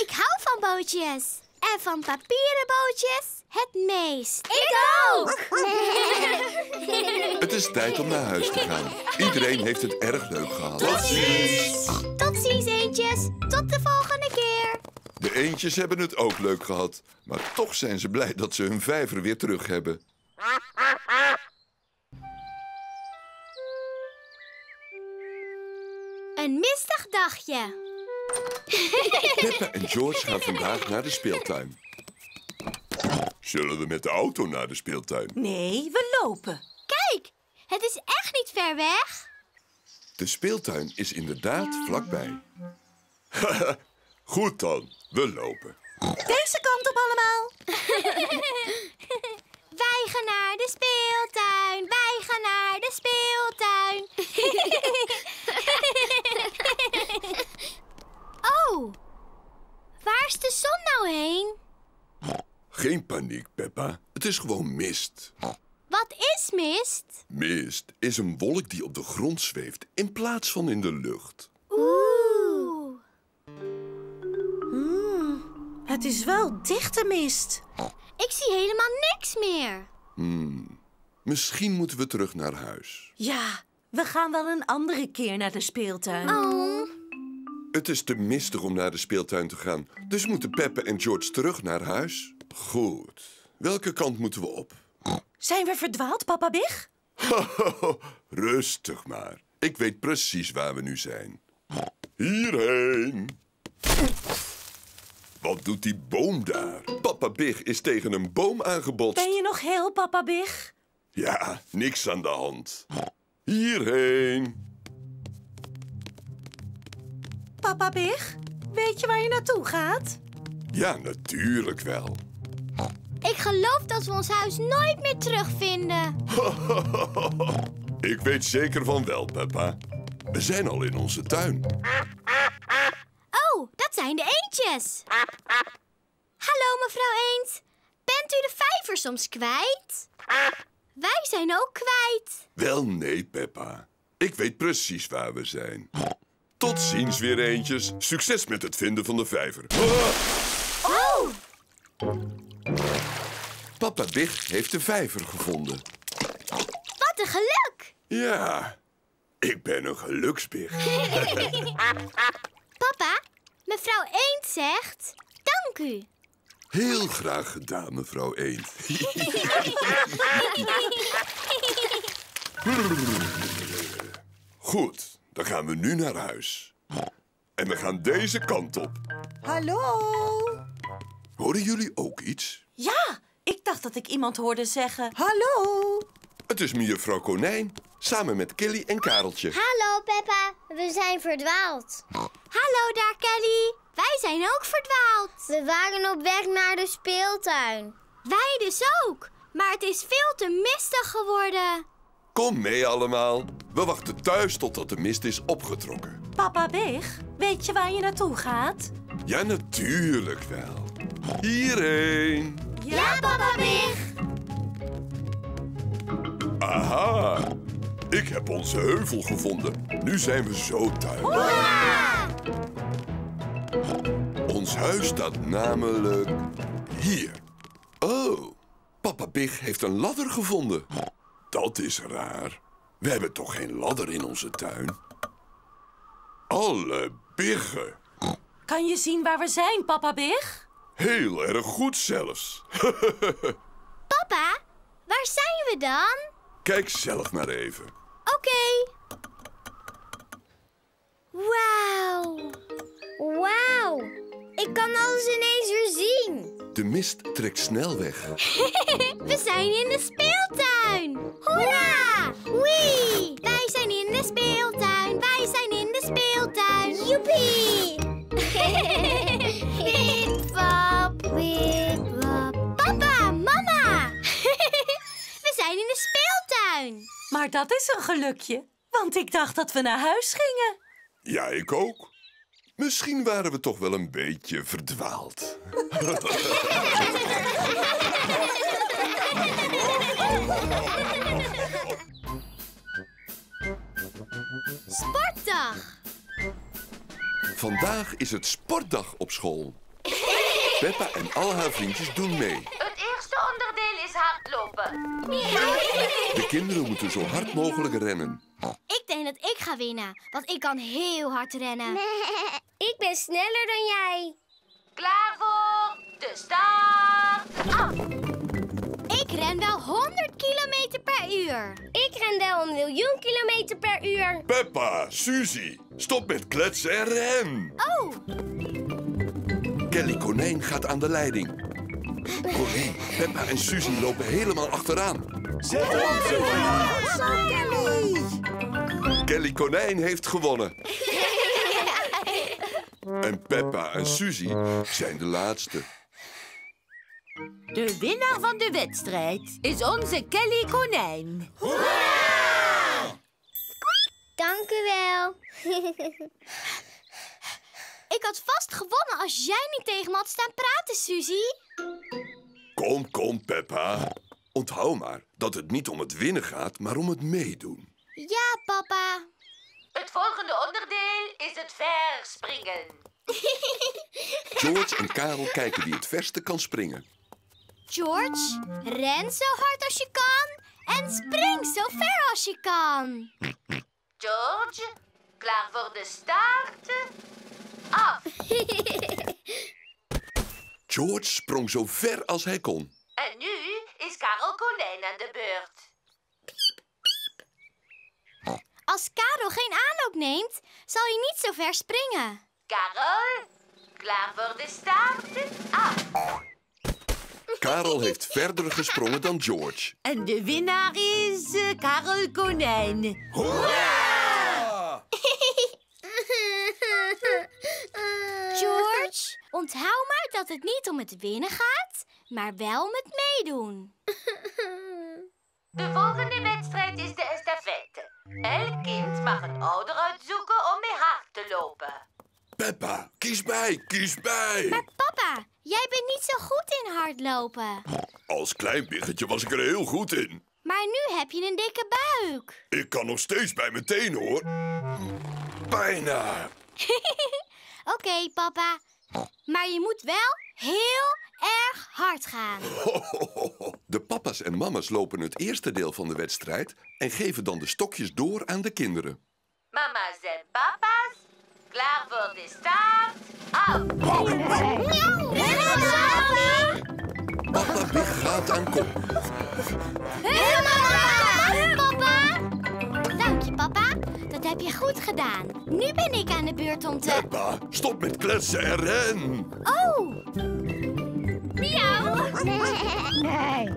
Ik hou van bootjes. En van papieren bootjes het meest. Ik ook! Het is tijd om naar huis te gaan. Iedereen heeft het erg leuk gehad. Tot ziens! Tot ziens, eentjes. Tot de volgende keer. De eendjes hebben het ook leuk gehad, maar toch zijn ze blij dat ze hun vijver weer terug hebben. Een mistig dagje. Peppa en George gaan vandaag naar de speeltuin. Zullen we met de auto naar de speeltuin? Nee, we lopen. Kijk, het is echt niet ver weg. De speeltuin is inderdaad vlakbij. Goed dan, we lopen. Deze kant op allemaal. Wij gaan naar de speeltuin, wij gaan naar de speeltuin. Oh, waar is de zon nou heen? Geen paniek, Peppa. Het is gewoon mist. Wat is mist? Mist is een wolk die op de grond zweeft in plaats van in de lucht. Oeh. Het is wel dichte mist. Ik zie helemaal niks meer. Misschien moeten we terug naar huis. Ja, we gaan wel een andere keer naar de speeltuin. Oh. Het is te mistig om naar de speeltuin te gaan, dus moeten Peppa en George terug naar huis. Goed. Welke kant moeten we op? Zijn we verdwaald, Papa Big? Rustig maar. Ik weet precies waar we nu zijn. Hierheen. Wat doet die boom daar? Papa Big is tegen een boom aangebotst. Ben je nog heel, Papa Big? Ja, niks aan de hand. Hierheen. Papa Big, weet je waar je naartoe gaat? Ja, natuurlijk wel. Ik geloof dat we ons huis nooit meer terugvinden. Ik weet zeker van wel, Peppa. We zijn al in onze tuin. Oh, dat zijn de eendjes. Hallo, mevrouw Eend. Bent u de vijver soms kwijt? Wij zijn ook kwijt. Wel nee, Peppa. Ik weet precies waar we zijn. Tot ziens weer, eendjes. Succes met het vinden van de vijver. Oh! Papa Big heeft de vijver gevonden. Wat een geluk! Ja, ik ben een geluksbig. Papa, mevrouw Eend zegt dank u. Heel graag gedaan, mevrouw Eend. Goed. Dan gaan we nu naar huis. En we gaan deze kant op. Hallo! Hoorden jullie ook iets? Ja, ik dacht dat ik iemand hoorde zeggen. Hallo! Het is Mevrouw Konijn, samen met Kelly en Kareltje. Hallo, Peppa. We zijn verdwaald. Hallo daar, Kelly. Wij zijn ook verdwaald. We waren op weg naar de speeltuin. Wij dus ook. Maar het is veel te mistig geworden. Kom mee allemaal. We wachten thuis totdat de mist is opgetrokken. Papa Big, weet je waar je naartoe gaat? Ja, natuurlijk wel. Hierheen. Ja, Papa Big. Aha. Ik heb onze heuvel gevonden. Nu zijn we zo thuis. Hoera! Ons huis staat namelijk hier. Oh, Papa Big heeft een ladder gevonden. Dat is raar. We hebben toch geen ladder in onze tuin? Alle biggen. Kan je zien waar we zijn, Papa Big? Heel erg goed zelfs. Papa, waar zijn we dan? Kijk zelf maar even. Oké. Wauw. Wauw. Ik kan alles ineens weer zien. De mist trekt snel weg. We zijn in de speeltuin. Hoera! Wee! Wij zijn in de speeltuin. Wij zijn in de speeltuin. Joepie! Witwap, witwap. Papa, mama! We zijn in de speeltuin. Maar dat is een gelukje, want ik dacht dat we naar huis gingen. Ja, ik ook. Misschien waren we toch wel een beetje verdwaald. Sportdag! Vandaag is het sportdag op school. Peppa en al haar vriendjes doen mee. Het eerste onderdeel is hardlopen. De kinderen moeten zo hard mogelijk rennen. Ik denk dat ik ga winnen, want ik kan heel hard rennen. Ik ben sneller dan jij. Klaar voor de start. Af. Ik ren wel 100 kilometer per uur. Ik ren wel 1 miljoen kilometer per uur. Peppa, Suzy, stop met kletsen en ren. Oh. Kelly Konijn gaat aan de leiding. Corrie, Peppa en Suzy lopen helemaal achteraan. Zet op, Kelly! Kelly Konijn heeft gewonnen. En Peppa en Suzy zijn de laatste. De winnaar van de wedstrijd is onze Kelly Konijn. Hoera! Dank u wel. Ik had vast gewonnen als jij niet tegen me had staan praten, Suzy. Kom, kom, Peppa. Onthoud maar dat het niet om het winnen gaat, maar om het meedoen. Ja, papa. Het volgende onderdeel is het verspringen. George en Karel kijken wie het verste kan springen. George, ren zo hard als je kan en spring zo ver als je kan. George, klaar voor de start? Af! George sprong zo ver als hij kon. En nu is Karel Konijn aan de beurt. Piep, piep. Als Karel geen aanloop neemt, zal hij niet zo ver springen. Karel, klaar voor de start? Af! Karel heeft verder gesprongen dan George. En de winnaar is Karel Konijn. Hoera! George, onthoud maar dat het niet om het winnen gaat, maar wel om het meedoen. De volgende wedstrijd is de estafette. Elk kind mag een ouder uitzoeken om mee hard te lopen. Peppa, kies mij, kies mij. Maar papa, jij bent niet zo goed in hardlopen. Als klein biggetje was ik er heel goed in. Maar nu heb je een dikke buik. Ik kan nog steeds bij mijn tenen, hoor. Bijna. Oké, papa. Maar je moet wel heel erg hard gaan. De papa's en mama's lopen het eerste deel van de wedstrijd en geven dan de stokjes door aan de kinderen. Mama's en papa's, klaar voor de start? Af! Papa Big gaat aan kop. Helemaal papa! Dank je, papa. Dat heb je goed gedaan. Nu ben ik aan de beurt om te... Peppa, stop met kletsen en ren. Oh. Miauw. Nee.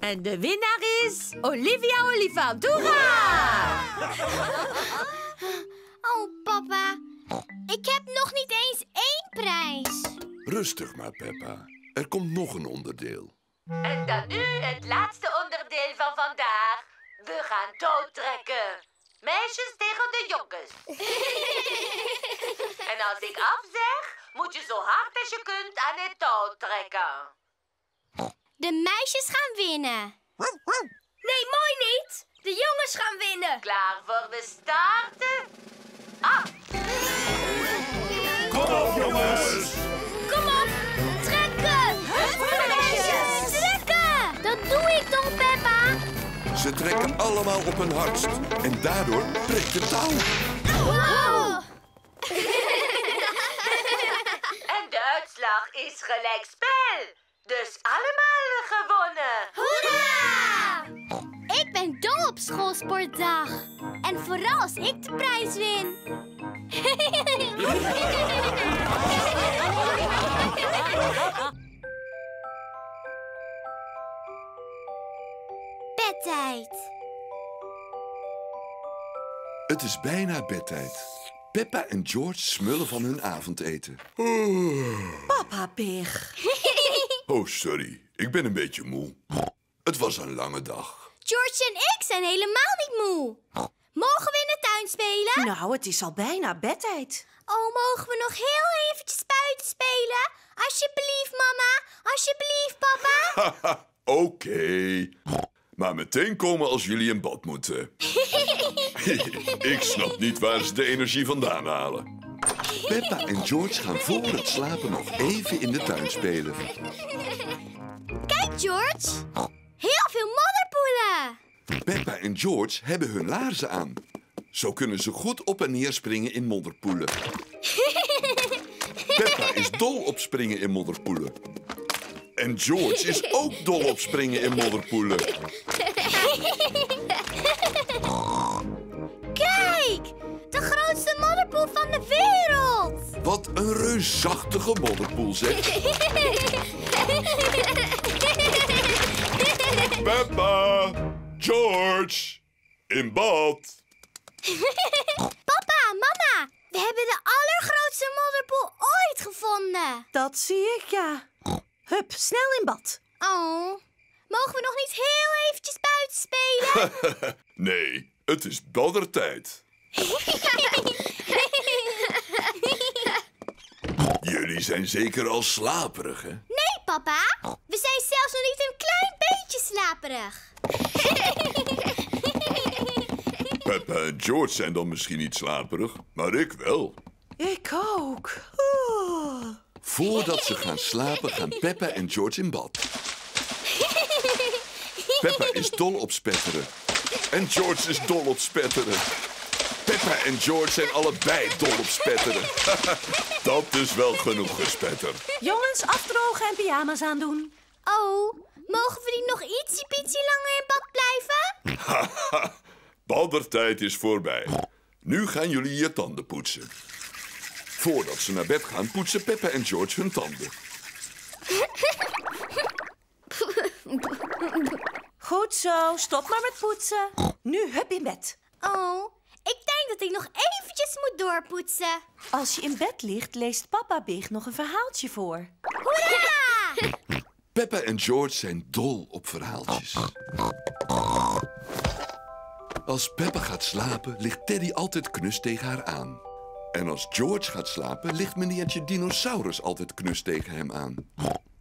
En de winnaar is Olivia Olivandoura. Oh, papa. Ik heb nog niet eens 1 prijs. Rustig maar, Peppa. Er komt nog een onderdeel. En dan nu het laatste onderdeel van vandaag. We gaan doodtrekken. Meisjes tegen de jongens. En als ik afzeg, moet je zo hard als je kunt aan het touw trekken. De meisjes gaan winnen. Nee, mooi niet. De jongens gaan winnen. Klaar voor de start? Af! Kom op, jongens! Kom op! Ze trekken allemaal op hun hardst en daardoor trekt de touw. Wow. En de uitslag is gelijkspel. Dus allemaal gewonnen. Hoera! Ik ben dol op schoolsportdag. En vooral als ik de prijs win. Bedtijd. Het is bijna bedtijd. Peppa en George smullen van hun avondeten. Papa Pig. Oh, sorry. Ik ben een beetje moe. Het was een lange dag. George en ik zijn helemaal niet moe. Mogen we in de tuin spelen? Nou, het is al bijna bedtijd. Oh, mogen we nog heel eventjes buiten spelen? Alsjeblieft, mama. Alsjeblieft, papa. Oké. Maar meteen komen als jullie in bad moeten. Ik snap niet waar ze de energie vandaan halen. Peppa en George gaan voor het slapen nog even in de tuin spelen. Kijk, George. Heel veel modderpoelen. Peppa en George hebben hun laarzen aan. Zo kunnen ze goed op en neer springen in modderpoelen. Peppa is dol op springen in modderpoelen. En George is ook dol op springen in modderpoelen. Kijk, de grootste modderpoel van de wereld. Wat een reusachtige modderpoel, zeg. Peppa, George, in bad. Papa, mama, we hebben de allergrootste modderpoel ooit gevonden. Dat zie ik, ja. Hup, snel in bad. Oh, mogen we nog niet heel eventjes buiten spelen? Nee, het is baddertijd. Jullie zijn zeker al slaperig, hè? Nee, papa. We zijn zelfs nog niet een klein beetje slaperig. Peppa en George zijn dan misschien niet slaperig, maar ik wel. Ik ook. Oh. Voordat ze gaan slapen, gaan Peppa en George in bad. Peppa is dol op spetteren. En George is dol op spetteren. Peppa en George zijn allebei dol op spetteren. Dat is wel genoeg gespetter. Jongens, afdrogen en pyjama's aandoen. Oh, mogen we niet nog ietsie-pietsie langer in bad blijven? Haha, baddertijd is voorbij. Nu gaan jullie je tanden poetsen. Voordat ze naar bed gaan, poetsen Peppa en George hun tanden. Goed zo, stop maar met poetsen. Nu hup in bed. Oh, ik denk dat ik nog eventjes moet doorpoetsen. Als je in bed ligt, leest Papa Big nog een verhaaltje voor. Hoera! Peppa en George zijn dol op verhaaltjes. Als Peppa gaat slapen, ligt Teddy altijd knus tegen haar aan. En als George gaat slapen, ligt meneertje Dinosaurus altijd knus tegen hem aan.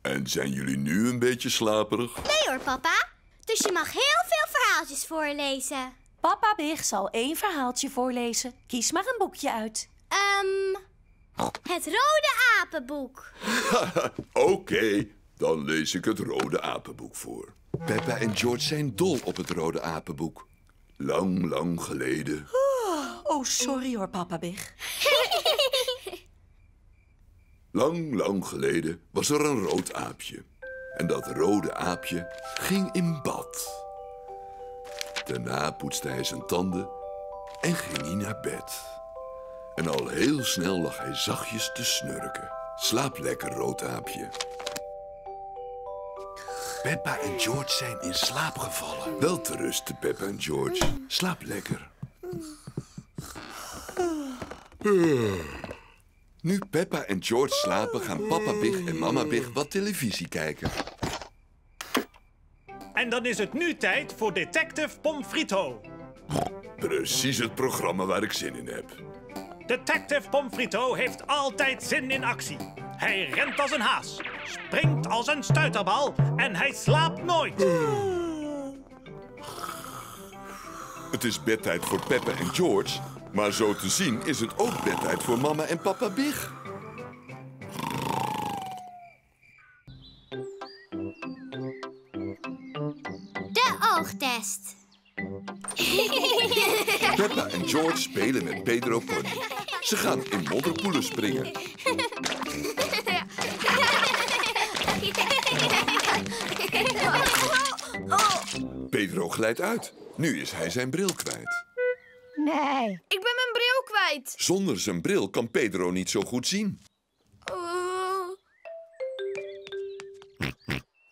En zijn jullie nu een beetje slaperig? Nee hoor, papa. Dus je mag heel veel verhaaltjes voorlezen. Papa Big zal 1 verhaaltje voorlezen. Kies maar een boekje uit. Het Rode Apenboek. Oké, dan lees ik het Rode Apenboek voor. Peppa en George zijn dol op het Rode Apenboek. Lang, lang geleden... Oh, sorry hoor, Papa Big. Lang, lang geleden was er een rood aapje. En dat rode aapje ging in bad. Daarna poetste hij zijn tanden en ging hij naar bed. En al heel snel lag hij zachtjes te snurken. Slaap lekker, rood aapje. Peppa en George zijn in slaap gevallen. Wel te rusten, Peppa en George. Slaap lekker. Nu Peppa en George slapen, gaan Papa Big en Mama Big wat televisie kijken. En dan is het nu tijd voor Detective Pomfrito. Precies het programma waar ik zin in heb. Detective Pomfrito heeft altijd zin in actie. Hij rent als een haas, springt als een stuiterbal en hij slaapt nooit. Het is bedtijd voor Peppa en George, maar zo te zien is het ook bedtijd voor mama en papa Big. De oogtest. Peppa en George spelen met Pedro Pony. Ze gaan in modderpoelen springen. Pedro glijdt uit. Nu is hij zijn bril kwijt. Nee. Ik ben mijn bril kwijt. Zonder zijn bril kan Pedro niet zo goed zien.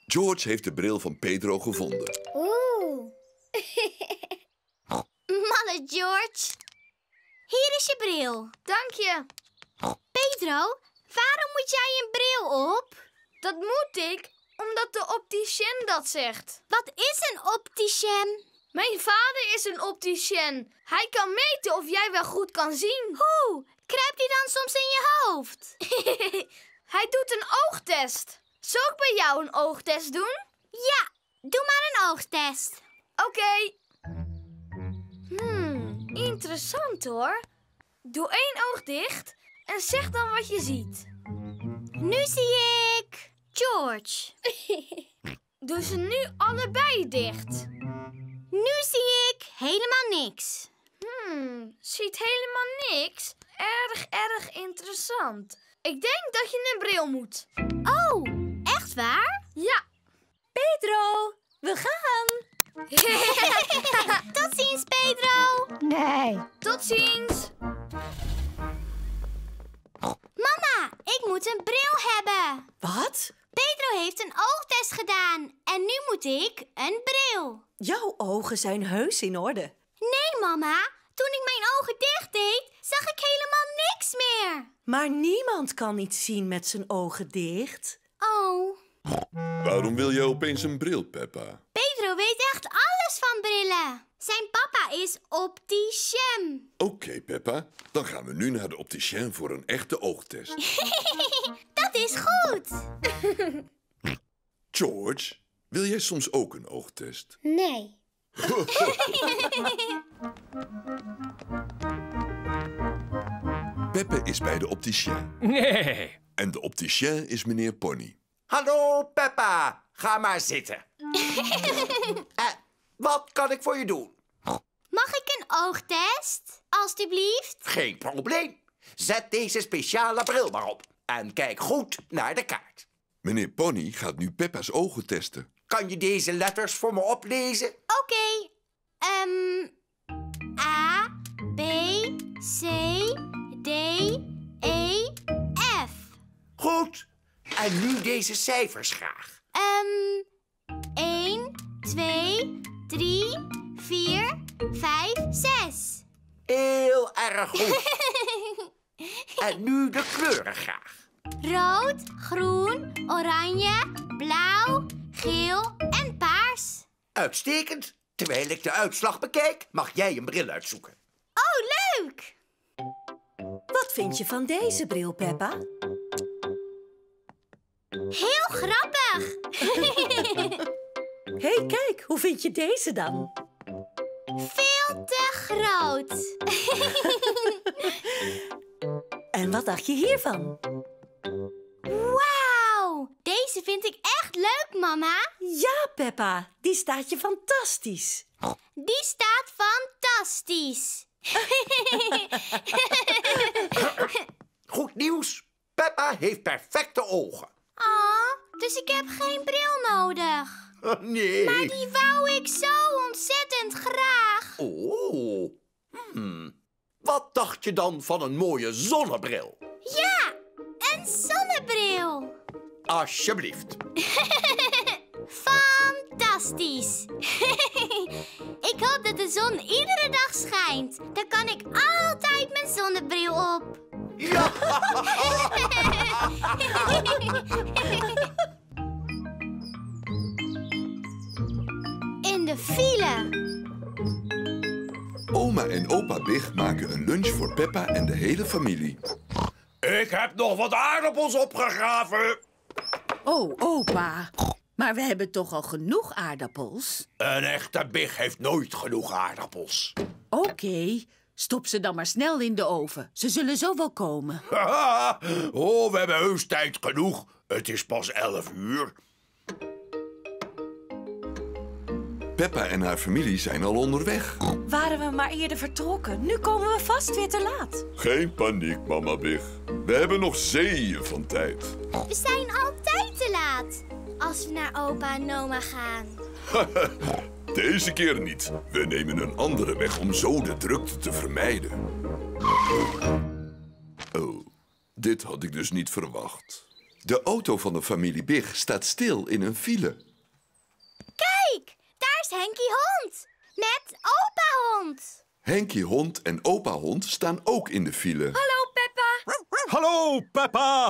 George heeft de bril van Pedro gevonden. Malle George. Hier is je bril. Dank je. Pedro, waarom moet jij een bril op? Dat moet ik, omdat de opticien dat zegt. Wat is een opticien? Mijn vader is een opticien. Hij kan meten of jij wel goed kan zien. Hoe? Kruipt hij dan soms in je hoofd? Hij doet een oogtest. Zal ik bij jou een oogtest doen? Ja, doe maar een oogtest. Oké. Interessant hoor. Doe 1 oog dicht en zeg dan wat je ziet. Nu zie ik George. Doe ze nu allebei dicht. Nu zie ik helemaal niks. Ziet helemaal niks. Erg interessant. Ik denk dat je een bril moet. Oh, echt waar? Ja. Pedro, we gaan. Tot ziens, Pedro. Nee. Tot ziens. Mama, ik moet een bril hebben. Wat? Pedro heeft een oogtest gedaan en nu moet ik een bril. Jouw ogen zijn heus in orde. Nee, mama. Toen ik mijn ogen dicht deed, zag ik helemaal niks meer. Maar niemand kan iets zien met zijn ogen dicht. Oh. Waarom wil je opeens een bril, Peppa? Pedro weet echt alles van brillen. Zijn papa is opticien. Oké, Peppa. Dan gaan we nu naar de opticien voor een echte oogtest. Dat is goed. George, wil jij soms ook een oogtest? Nee. Peppa is bij de opticien. Nee. En de opticien is meneer Pony. Hallo, Peppa. Ga maar zitten. Wat kan ik voor je doen? Mag ik een oogtest, alstublieft? Geen probleem. Zet deze speciale bril maar op. En kijk goed naar de kaart. Meneer Pony gaat nu Peppa's ogen testen. Kan je deze letters voor me oplezen? Oké. A, B, C, D, E, F. Goed. En nu deze cijfers graag. 1, 2, 3, 4, 5, 6. Heel erg goed. En nu de kleuren graag. Rood, groen, oranje, blauw, geel en paars. Uitstekend. Terwijl ik de uitslag bekijk, mag jij een bril uitzoeken. Oh, leuk! Wat vind je van deze bril, Peppa? Heel grappig! Hé, kijk, hoe vind je deze dan? Veel te groot! En wat dacht je hiervan? Wauw! Deze vind ik echt leuk, mama! Ja, Peppa, die staat je fantastisch! Die staat fantastisch! Goed nieuws! Peppa heeft perfecte ogen! Oh, dus ik heb geen bril nodig. Oh, nee. Maar die wou ik zo ontzettend graag. Oh. Wat dacht je dan van een mooie zonnebril? Ja, een zonnebril. Alsjeblieft. Fantastisch. Ik hoop dat de zon iedere dag schijnt. Dan kan ik altijd mijn zonnebril op. Ja. In de file. Oma en opa Big maken een lunch voor Peppa en de hele familie. Ik heb nog wat aardappels opgegraven. Oh, opa. Maar we hebben toch al genoeg aardappels? Een echte Big heeft nooit genoeg aardappels. Oké. Stop ze dan maar snel in de oven. Ze zullen zo wel komen. Oh, we hebben heus tijd genoeg. Het is pas 11 uur. Peppa en haar familie zijn al onderweg. Waren we maar eerder vertrokken. Nu komen we vast weer te laat. Geen paniek, mama Big. We hebben nog zeeën van tijd. We zijn altijd te laat. Als we naar opa en oma gaan. Deze keer niet. We nemen een andere weg om zo de drukte te vermijden. Oh, dit had ik dus niet verwacht. De auto van de familie Big staat stil in een file. Kijk, daar is Henkie Hond. Met opa Hond. Henkie Hond en opa Hond staan ook in de file. Hallo, Peppa. Hallo, Peppa.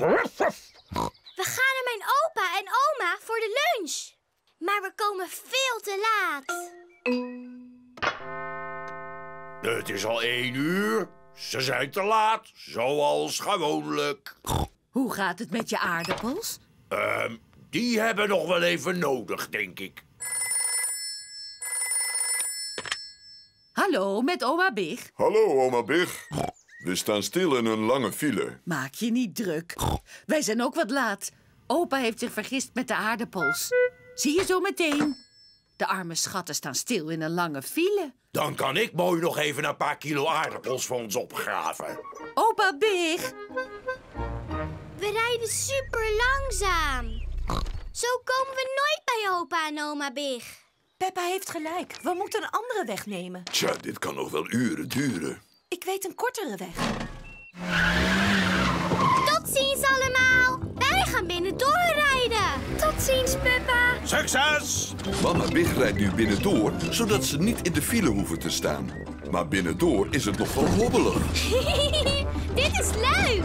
We gaan naar mijn opa en oma voor de lunch. Maar we komen veel te laat. Het is al 1 uur. Ze zijn te laat, zoals gewoonlijk. Hoe gaat het met je aardappels? Die hebben nog wel even nodig, denk ik. Hallo, met oma Big. Hallo, oma Big. We staan stil in een lange file. Maak je niet druk. Wij zijn ook wat laat. Opa heeft zich vergist met de aardappels. Zie je zo meteen. De arme schatten staan stil in een lange file. Dan kan ik mooi nog even een paar kilo aardappels voor ons opgraven. Opa Big! We rijden super langzaam. Zo komen we nooit bij opa en oma Big. Peppa heeft gelijk. We moeten een andere weg nemen. Tja, dit kan nog wel uren duren. Ik weet een kortere weg. Tot ziens allemaal. Wij gaan binnen doorrijden. Tot ziens, Peppa. Succes! Mama Big rijdt nu binnendoor, zodat ze niet in de file hoeven te staan. Maar binnendoor is het nog wel hobbelig. Dit is leuk.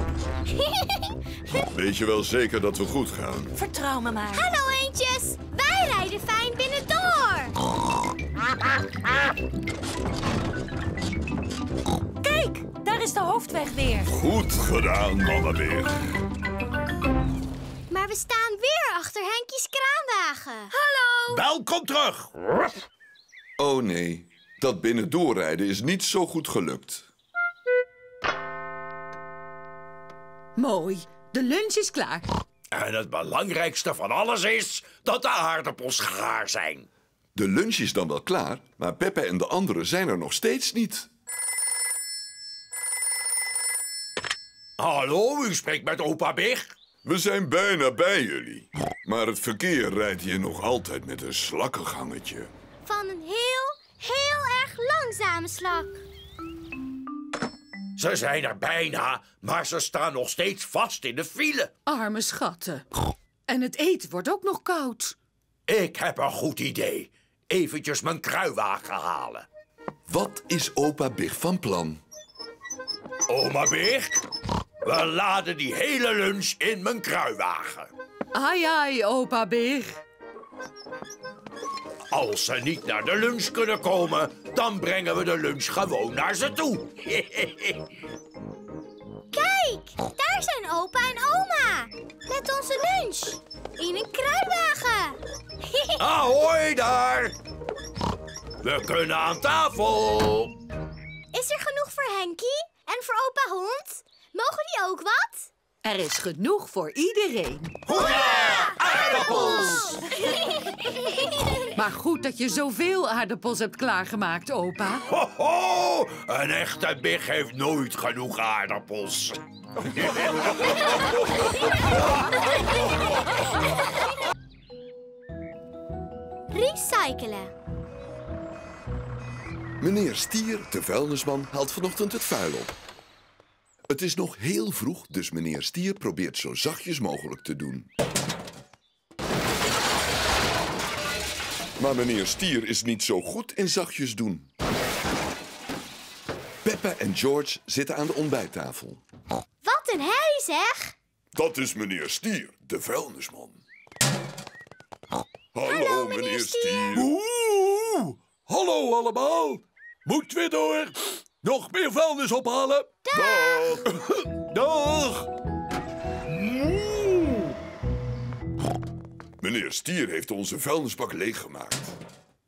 Weet je wel zeker dat we goed gaan? Vertrouw me maar. Hallo eendjes, wij rijden fijn binnendoor. Kijk, daar is de hoofdweg weer. Goed gedaan, Mama Big. Maar we staan weer achter Henkie's kraanwagen. Hallo. Welkom terug. Oh nee, dat binnendoorrijden is niet zo goed gelukt. Mooi. De lunch is klaar. En het belangrijkste van alles is dat de aardappels gaar zijn. De lunch is dan wel klaar, maar Peppa en de anderen zijn er nog steeds niet. Hallo, u spreekt met opa Big. We zijn bijna bij jullie. Maar het verkeer rijdt hier nog altijd met een slakkengangetje. Van een heel erg langzame slak. Ze zijn er bijna, maar ze staan nog steeds vast in de file. Arme schatten. En het eten wordt ook nog koud. Ik heb een goed idee. Eventjes mijn kruiwagen halen. Wat is opa Big van plan? Oma Big, we laden die hele lunch in mijn kruiwagen. Ai, ai, opa Big. Als ze niet naar de lunch kunnen komen, dan brengen we de lunch gewoon naar ze toe. Kijk, daar zijn opa en oma. Met onze lunch. In een kruiwagen. Ahoi daar. We kunnen aan tafel. Is er genoeg voor Henkie en voor opa Hond? Mogen die ook wat? Er is genoeg voor iedereen. Hoera! Aardappels! Maar goed dat je zoveel aardappels hebt klaargemaakt, opa. Ho, ho! Een echte Big heeft nooit genoeg aardappels. Recyclen. Meneer Stier, de vuilnisman, haalt vanochtend het vuil op. Het is nog heel vroeg, dus meneer Stier probeert zo zachtjes mogelijk te doen. Maar meneer Stier is niet zo goed in zachtjes doen. Peppa en George zitten aan de ontbijttafel. Wat een herrie, zeg! Dat is meneer Stier, de vuilnisman. Hallo meneer Stier. Oeh, hallo allemaal. Moet weer door. Nog meer vuilnis ophalen. Dag. Dag. Meneer Stier heeft onze vuilnisbak leeggemaakt.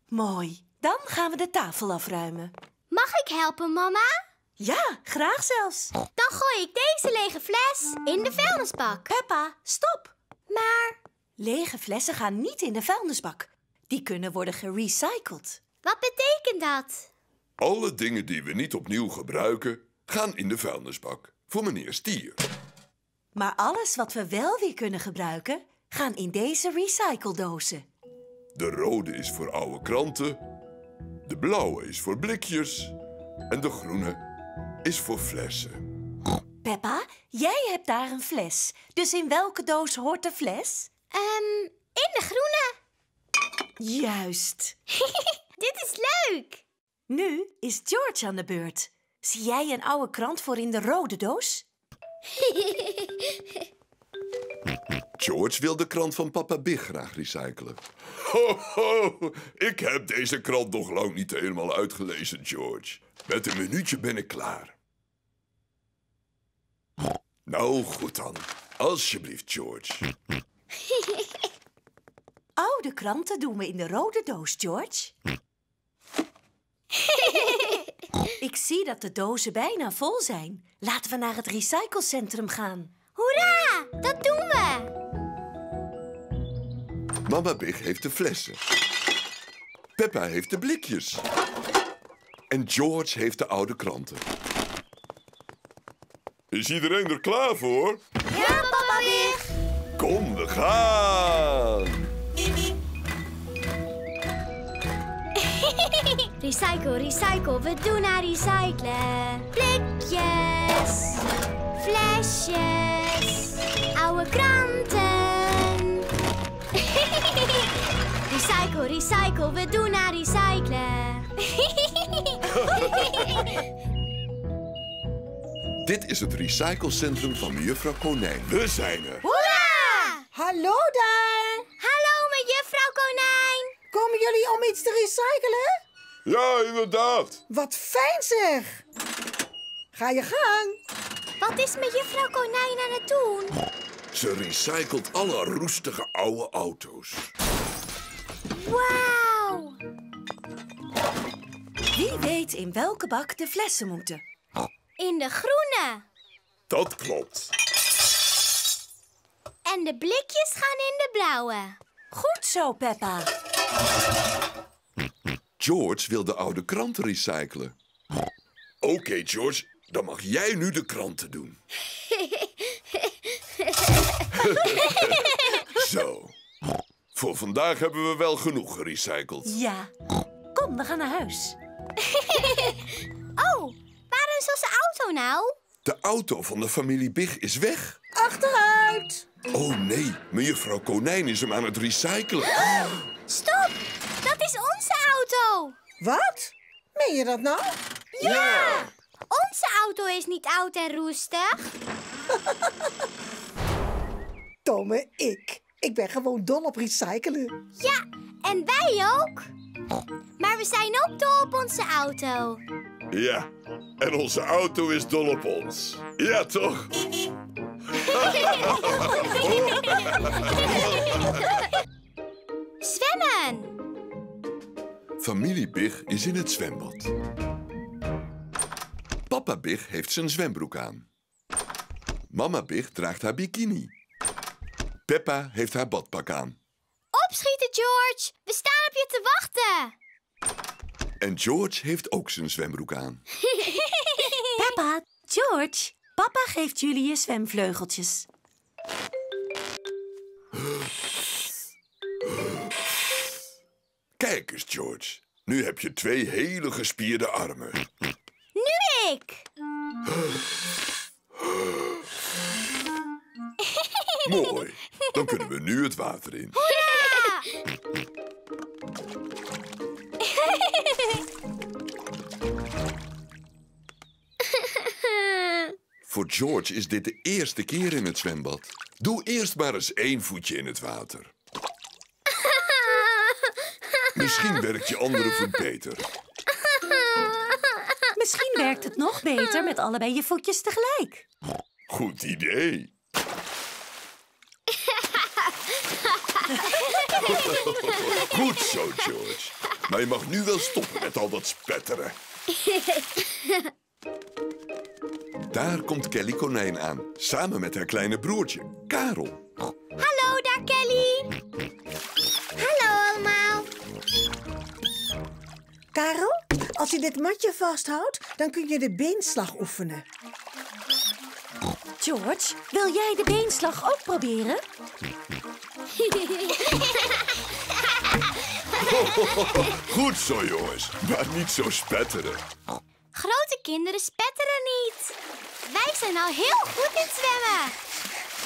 Mooi. Dan gaan we de tafel afruimen. Mag ik helpen, mama? Ja, graag zelfs. Dan gooi ik deze lege fles in de vuilnisbak. Peppa, stop. Maar... lege flessen gaan niet in de vuilnisbak. Die kunnen worden gerecycled. Wat betekent dat? Alle dingen die we niet opnieuw gebruiken, gaan in de vuilnisbak voor meneer Stier. Maar alles wat we wel weer kunnen gebruiken, gaan in deze recycledozen. De rode is voor oude kranten, de blauwe is voor blikjes en de groene is voor flessen. Peppa, jij hebt daar een fles. Dus in welke doos hoort de fles? In de groene. Juist. Dit is leuk. Nu is George aan de beurt. Zie jij een oude krant voor in de rode doos? George wil de krant van Papa Big graag recyclen. Ho, ho! Ik heb deze krant nog lang niet helemaal uitgelezen, George. Met een minuutje ben ik klaar. Nou, goed dan. Alsjeblieft, George. Oude kranten doen we in de rode doos, George. Ik zie dat de dozen bijna vol zijn. Laten we naar het recyclecentrum gaan. Hoera, dat doen we! Mama Big heeft de flessen. Peppa heeft de blikjes. En George heeft de oude kranten. Is iedereen er klaar voor? Ja, Papa Big! Kom, we gaan! Recycle, recycle, we doen naar recyclen. Blikjes, flesjes, oude kranten. Recycle, recycle, we doen naar recyclen. Dit is het recyclecentrum van Mejuffrouw Konijn. We zijn er. Hoera! Hallo daar. Hallo, Mejuffrouw Konijn. Komen jullie om iets te recyclen? Ja, inderdaad. Wat fijn zeg. Ga je gang. Wat is Mejuffrouw Konijn aan het doen? Ze recycelt alle roestige oude auto's. Wauw. Wie weet in welke bak de flessen moeten? In de groene. Dat klopt. En de blikjes gaan in de blauwe. Goed zo, Peppa. George wil de oude kranten recyclen. Oké, George, dan mag jij nu de kranten doen. Zo. Voor vandaag hebben we wel genoeg gerecycled. Ja. Kom, we gaan naar huis. Oh, waar is onze auto nou? De auto van de familie Big is weg. Achteruit! Oh nee, Mejuffrouw Konijn is hem aan het recyclen. Stop! Dat is onze auto! Wat? Meen je dat nou? Ja! Onze auto is niet oud en roestig. Domme ik. Ik ben gewoon dol op recyclen. Ja, en wij ook. Maar we zijn ook dol op onze auto. Ja, en onze auto is dol op ons. Ja, toch? Zwemmen! Familie Big is in het zwembad. Papa Big heeft zijn zwembroek aan. Mama Big draagt haar bikini. Peppa heeft haar badpak aan. Opschieten, George! We staan op je te wachten! En George heeft ook zijn zwembroek aan. Peppa, George, papa geeft jullie je zwemvleugeltjes. Kijk eens, George. Nu heb je twee hele gespierde armen. Nu ik! Mooi. Dan kunnen we nu het water in. Hoera! Voor George is dit de eerste keer in het zwembad. Doe eerst maar eens 1 voetje in het water. Misschien werkt je andere voet beter. Misschien werkt het nog beter met allebei je voetjes tegelijk. Goed idee. Goed zo, George. Maar je mag nu wel stoppen met al dat spetteren. Daar komt Kelly Konijn aan, samen met haar kleine broertje, Karel. Hallo daar, Kelly. Hallo allemaal. Karel, als je dit matje vasthoudt, dan kun je de beenslag oefenen. George, wil jij de beenslag ook proberen? Goed zo, jongens. Maar niet zo spetteren. Grote kinderen spetteren niet. Wij zijn al heel goed in zwemmen.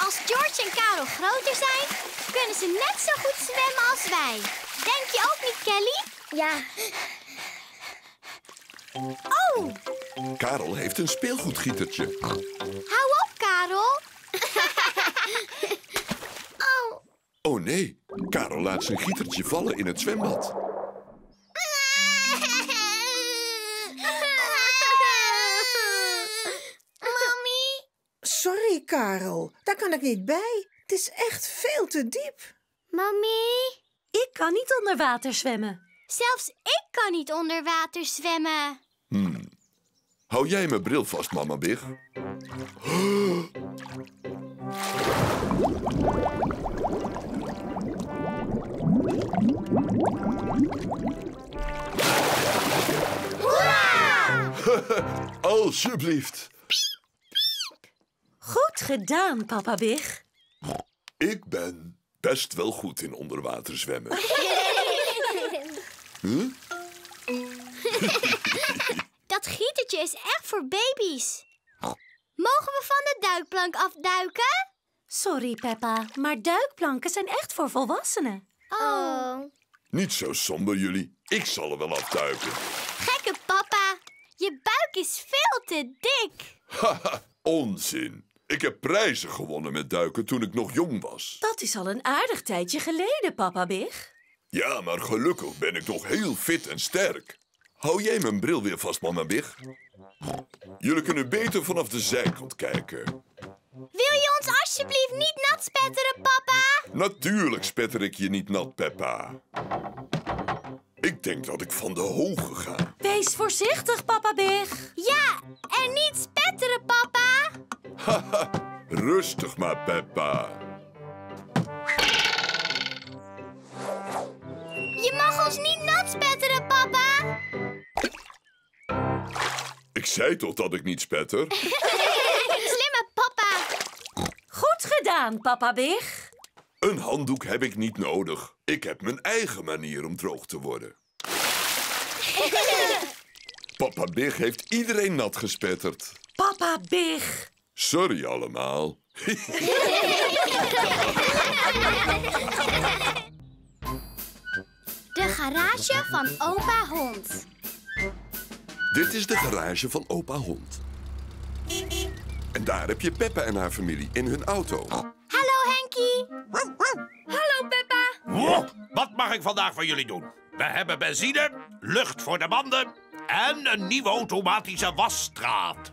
Als George en Karel groter zijn, kunnen ze net zo goed zwemmen als wij. Denk je ook niet, Kelly? Ja. Oh! Karel heeft een speelgoedgietertje. Hou op, Karel. Oh. Oh nee, Karel laat zijn gietertje vallen in het zwembad. Mami? Sorry, Karel. Daar kan ik niet bij. Het is echt veel te diep. Mami? Ik kan niet onder water zwemmen. Zelfs ik kan niet onder water zwemmen. Hou jij mijn bril vast, Mama Big? Hoera! Alsjeblieft. Piep, piep. Goed gedaan, Papa Big. Ik ben best wel goed in onderwater zwemmen. Huh? Dat gietertje is echt voor baby's. Mogen we van de duikplank afduiken? Sorry, Peppa, maar duikplanken zijn echt voor volwassenen. Oh. Niet zo somber, jullie. Ik zal er wel afduiken. Gekke papa, je buik is veel te dik. Haha, onzin. Ik heb prijzen gewonnen met duiken toen ik nog jong was. Dat is al een aardig tijdje geleden, Papa Big. Ja, maar gelukkig ben ik nog heel fit en sterk. Hou jij mijn bril weer vast, Mama Big? Jullie kunnen beter vanaf de zijkant kijken. Wil je ons alsjeblieft niet nat spetteren, papa? Natuurlijk spetter ik je niet nat, Peppa. Ik denk dat ik van de hoge ga. Wees voorzichtig, Papa Big. Ja, en niet spetteren, papa. Haha, rustig maar, Peppa. Je mag ons niet nat spetteren, papa. Ik zei toch dat ik niet spetter? Slimme papa. Goed gedaan, Papa Big. Een handdoek heb ik niet nodig. Ik heb mijn eigen manier om droog te worden. Papa Big heeft iedereen nat gespetterd. Papa Big. Sorry allemaal. De garage van opa Hond. Dit is de garage van opa Hond. En daar heb je Peppa en haar familie in hun auto. Hallo Henkie. Hallo Peppa. Wow, wat mag ik vandaag voor jullie doen? We hebben benzine, lucht voor de banden en een nieuwe automatische wasstraat.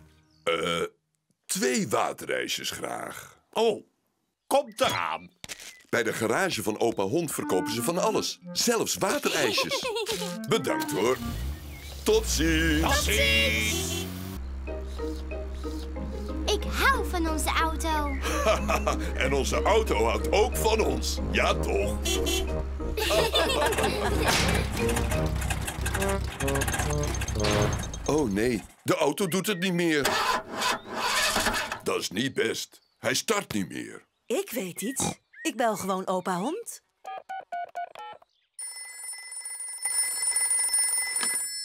2 waterijsjes graag. Oh, komt eraan. Bij de garage van opa Hond verkopen ze van alles. Zelfs waterijsjes. Bedankt hoor. Tot ziens. Tot ziens. Ik hou van onze auto. En onze auto houdt ook van ons. Ja toch? Oh nee, de auto doet het niet meer. Dat is niet best. Hij start niet meer. Ik weet iets. Ik bel gewoon opa Hond.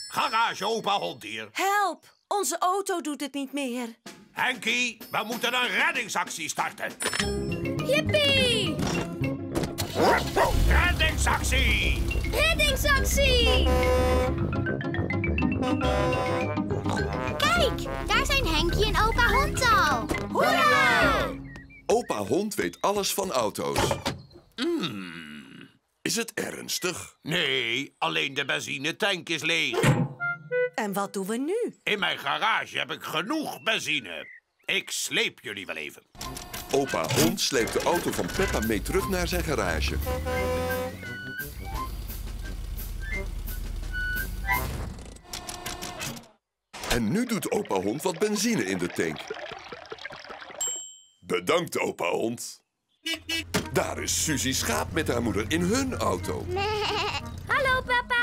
Garage opa Hond hier. Help! Onze auto doet het niet meer. Henkie, we moeten een reddingsactie starten. Jippie! Reddingsactie! Reddingsactie! Kijk, daar zijn Henkie en opa Hond al. Hoera! Opa Hond weet alles van auto's. Mm. Is het ernstig? Nee, alleen de benzinetank is leeg. En wat doen we nu? In mijn garage heb ik genoeg benzine. Ik sleep jullie wel even. Opa Hond sleept de auto van Peppa mee terug naar zijn garage. En nu doet opa Hond wat benzine in de tank. Bedankt, opa Hond. Daar is Suzie Schaap met haar moeder in hun auto. Hallo, papa.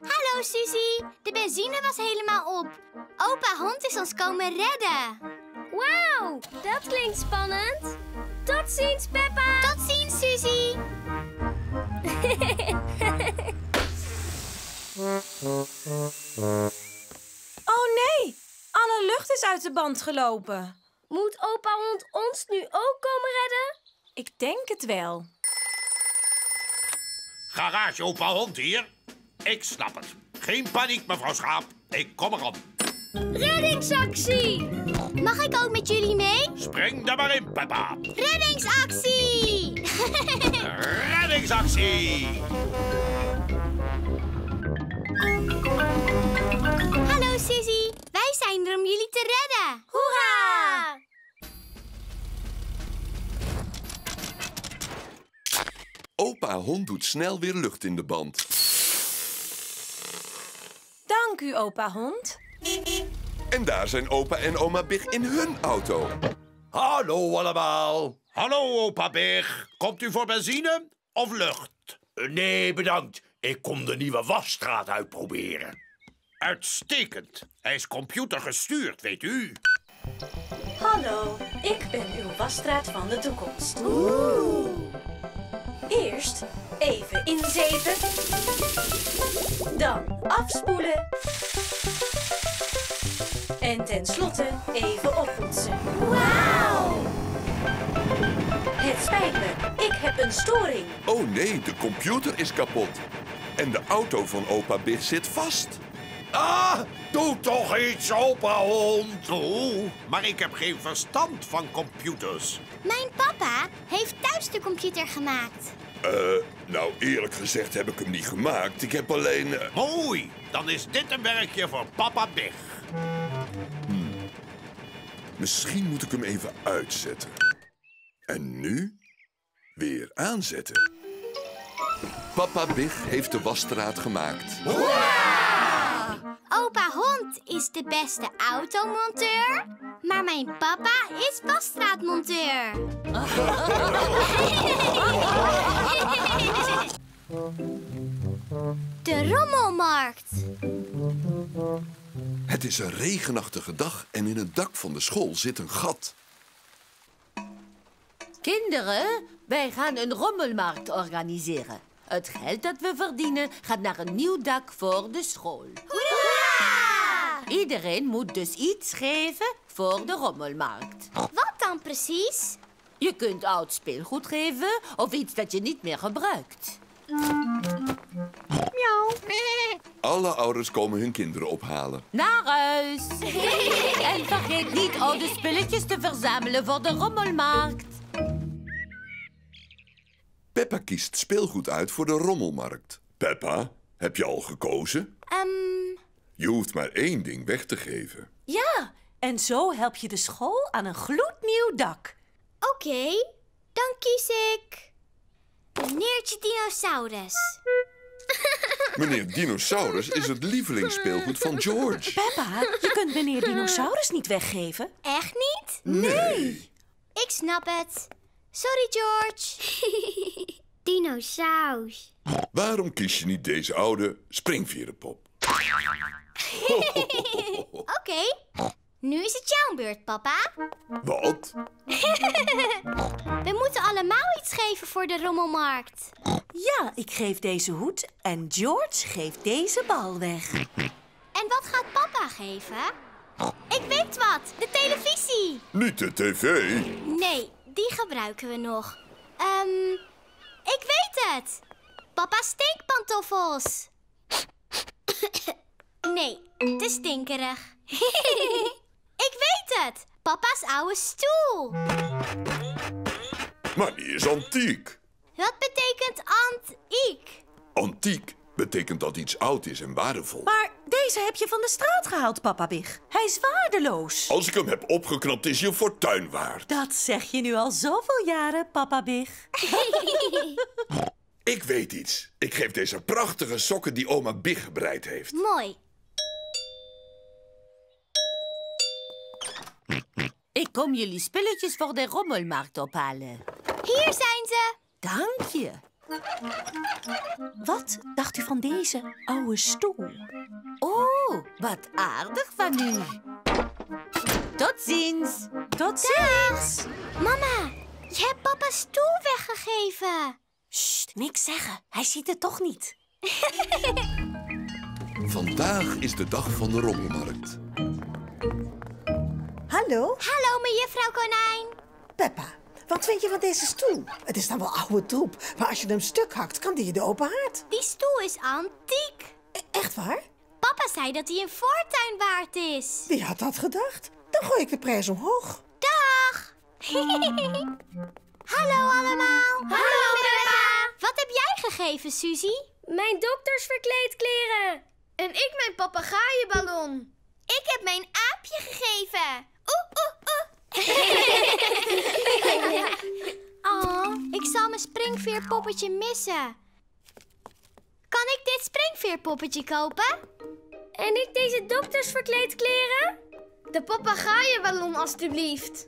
Hallo, Suzie. De benzine was helemaal op. Opa Hond is ons komen redden. Wauw, dat klinkt spannend. Tot ziens, Peppa. Tot ziens, Suzie. Oh, nee. Alle lucht is uit de band gelopen. Moet opa Hond ons nu ook komen redden? Ik denk het wel. Garage opa Hond hier. Ik snap het. Geen paniek, mevrouw Schaap. Ik kom erop. Reddingsactie! Mag ik ook met jullie mee? Spring er maar in, Peppa. Reddingsactie! Reddingsactie! Hallo, Suzie. Wij zijn er om jullie te redden. Hoera! Opa Hond doet snel weer lucht in de band. Dank u, opa Hond. En daar zijn opa en oma Big in hun auto. Hallo allemaal. Hallo, opa Big. Komt u voor benzine of lucht? Nee, bedankt. Ik kom de nieuwe wasstraat uitproberen. Uitstekend. Hij is computergestuurd, weet u. Hallo, ik ben uw wasstraat van de toekomst. Oeh. Eerst even inzeven. Dan afspoelen. En tenslotte even oppoetsen. Wauw! Het spijt me, ik heb een storing. Oh nee, de computer is kapot. En de auto van opa Big zit vast. Ah, doe toch iets, opa hond. Oh, maar ik heb geen verstand van computers. Mijn papa heeft thuis de computer gemaakt. Nou eerlijk gezegd heb ik hem niet gemaakt. Ik heb alleen... Mooi, dan is dit een werkje voor Papa Big. Misschien moet ik hem even uitzetten. En nu weer aanzetten. Papa Big heeft de wasstraat gemaakt. Hoera! Opa Hond is de beste automonteur, maar mijn papa is wasstraatmonteur. De rommelmarkt. Het is een regenachtige dag en in het dak van de school zit een gat. Kinderen, wij gaan een rommelmarkt organiseren. Het geld dat we verdienen gaat naar een nieuw dak voor de school. Hoera! Iedereen moet dus iets geven voor de rommelmarkt. Wat dan precies? Je kunt oud speelgoed geven of iets dat je niet meer gebruikt. Miauw. Alle ouders komen hun kinderen ophalen. Naar huis. En vergeet niet oude spulletjes te verzamelen voor de rommelmarkt. Peppa kiest speelgoed uit voor de rommelmarkt. Peppa, heb je al gekozen? Je hoeft maar één ding weg te geven. Ja, en zo help je de school aan een gloednieuw dak. Oké, dan kies ik... Meneertje Dinosaurus. Meneer Dinosaurus is het lievelingsspeelgoed van George. Peppa, je kunt meneer Dinosaurus niet weggeven. Echt niet? Nee. Ik snap het. Sorry, George. Dinosaurus. Waarom kies je niet deze oude springvierenpop? Oké. Nu is het jouw beurt, papa. Wat? We moeten allemaal iets geven voor de rommelmarkt. Ja, ik geef deze hoed en George geeft deze bal weg. En wat gaat papa geven? Ik weet wat, de televisie. Niet de tv. Nee, die gebruiken we nog. Ik weet het. Papa stinkpantoffels. Nee, te stinkerig. Ik weet het! Papa's oude stoel. Maar die is antiek. Wat betekent antiek? Antiek betekent dat iets oud is en waardevol. Maar deze heb je van de straat gehaald, Papa Big. Hij is waardeloos. Als ik hem heb opgeknapt, is hij een fortuin waard. Dat zeg je nu al zoveel jaren, Papa Big. Ik weet iets. Ik geef deze prachtige sokken die oma Big gebreid heeft. Mooi. Ik kom jullie spulletjes voor de rommelmarkt ophalen. Hier zijn ze. Dank je. Wat dacht u van deze oude stoel? Oh, wat aardig van u. Tot ziens. Tot ziens. Mama, je hebt papa's stoel weggegeven. Sst, niks zeggen. Hij ziet het toch niet. Vandaag is de dag van de rommelmarkt. Hallo? Hallo, mejuffrouw Konijn. Peppa, wat vind je van deze stoel? Het is dan wel oude troep, maar als je hem stuk hakt, kan die je de open haard. Die stoel is antiek. Echt waar? Papa zei dat hij een fortuin waard is. Wie had dat gedacht? Dan gooi ik de prijs omhoog. Dag! Hallo allemaal. Hallo, Peppa. Wat heb jij gegeven, Suzy? Mijn doktersverkleedkleren. En ik mijn papegaaienballon. Ik heb mijn aapje gegeven. Oeh, oeh, oeh. Oh, ik zal mijn springveerpoppetje missen. Kan ik dit springveerpoppetje kopen? En ik deze doktersverkleedkleren? De papegaaienballon alstublieft.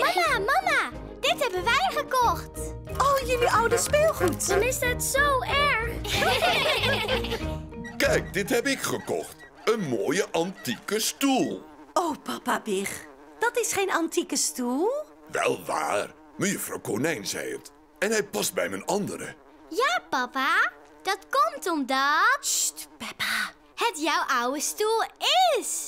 Mama, mama, dit hebben wij gekocht. al jullie oude speelgoed. Dan is dat zo erg. Kijk, dit heb ik gekocht. Een mooie antieke stoel. Oh, Papa Big, dat is geen antieke stoel. Wel waar. Mevrouw Konijn zei het. En hij past bij mijn andere. Ja, papa. Dat komt omdat... Sst, Peppa. Het jouw oude stoel is.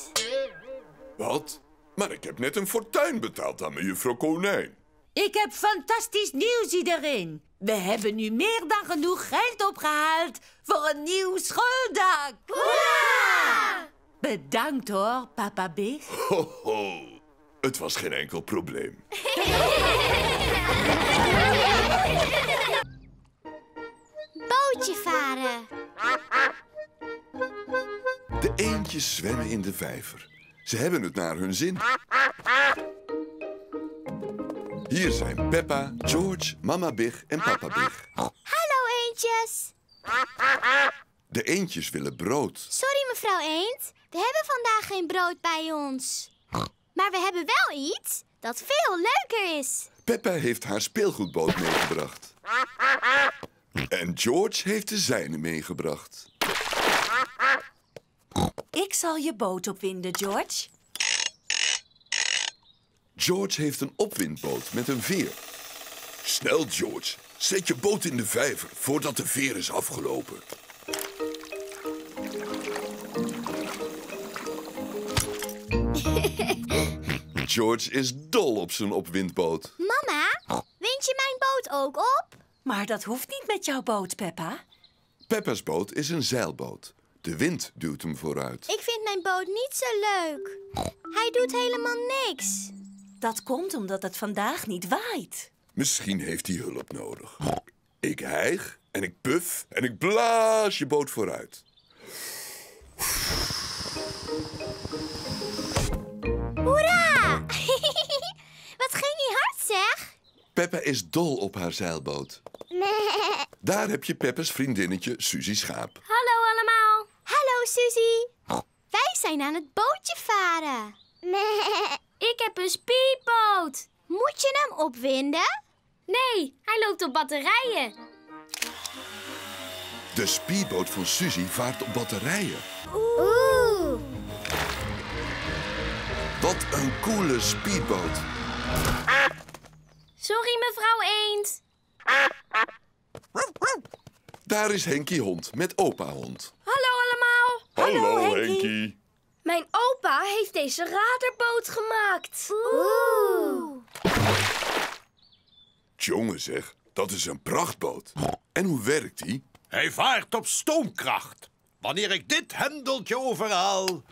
Wat? Maar ik heb net een fortuin betaald aan mevrouw Konijn. Ik heb fantastisch nieuws, iedereen. We hebben nu meer dan genoeg geld opgehaald voor een nieuw schooldak. Hoera! Bedankt hoor, Papa Big. Ho, ho. Het was geen enkel probleem. Bootje varen. De eendjes zwemmen in de vijver. Ze hebben het naar hun zin. Hier zijn Peppa, George, Mama Big en Papa Big. Hallo eendjes. De eendjes willen brood. Sorry mevrouw Eend, we hebben vandaag geen brood bij ons. Maar we hebben wel iets dat veel leuker is. Peppa heeft haar speelgoedboot meegebracht. En George heeft de zijne meegebracht. Ik zal je boot opwinden, George. George heeft een opwindboot met een veer. Snel, George. Zet je boot in de vijver voordat de veer is afgelopen. George is dol op zijn opwindboot. Mama, wind je mijn boot ook op? Maar dat hoeft niet met jouw boot, Peppa. Peppa's boot is een zeilboot. De wind duwt hem vooruit. Ik vind mijn boot niet zo leuk. Hij doet helemaal niks. Dat komt omdat het vandaag niet waait. Misschien heeft hij hulp nodig. Ik hijg en ik puf en ik blaas je boot vooruit. Hoera! Wat ging je hard, zeg? Peppa is dol op haar zeilboot. Nee. Daar heb je Peppa's vriendinnetje Suzie Schaap. Hallo allemaal. Hallo Suzie. Wij zijn aan het bootje varen. Nee. Ik heb een speedboot. Moet je hem opwinden? Nee, hij loopt op batterijen. De speedboot van Suzie vaart op batterijen. Oeh. Wat een coole speedboot. Sorry, mevrouw Eend. Daar is Henkie Hond met opa Hond. Hallo allemaal. Hallo Henkie. Mijn opa heeft deze radarboot gemaakt. Oeh. Jongen zeg, dat is een prachtboot. En hoe werkt die? Hij vaart op stoomkracht. Wanneer ik dit hendeltje overhaal...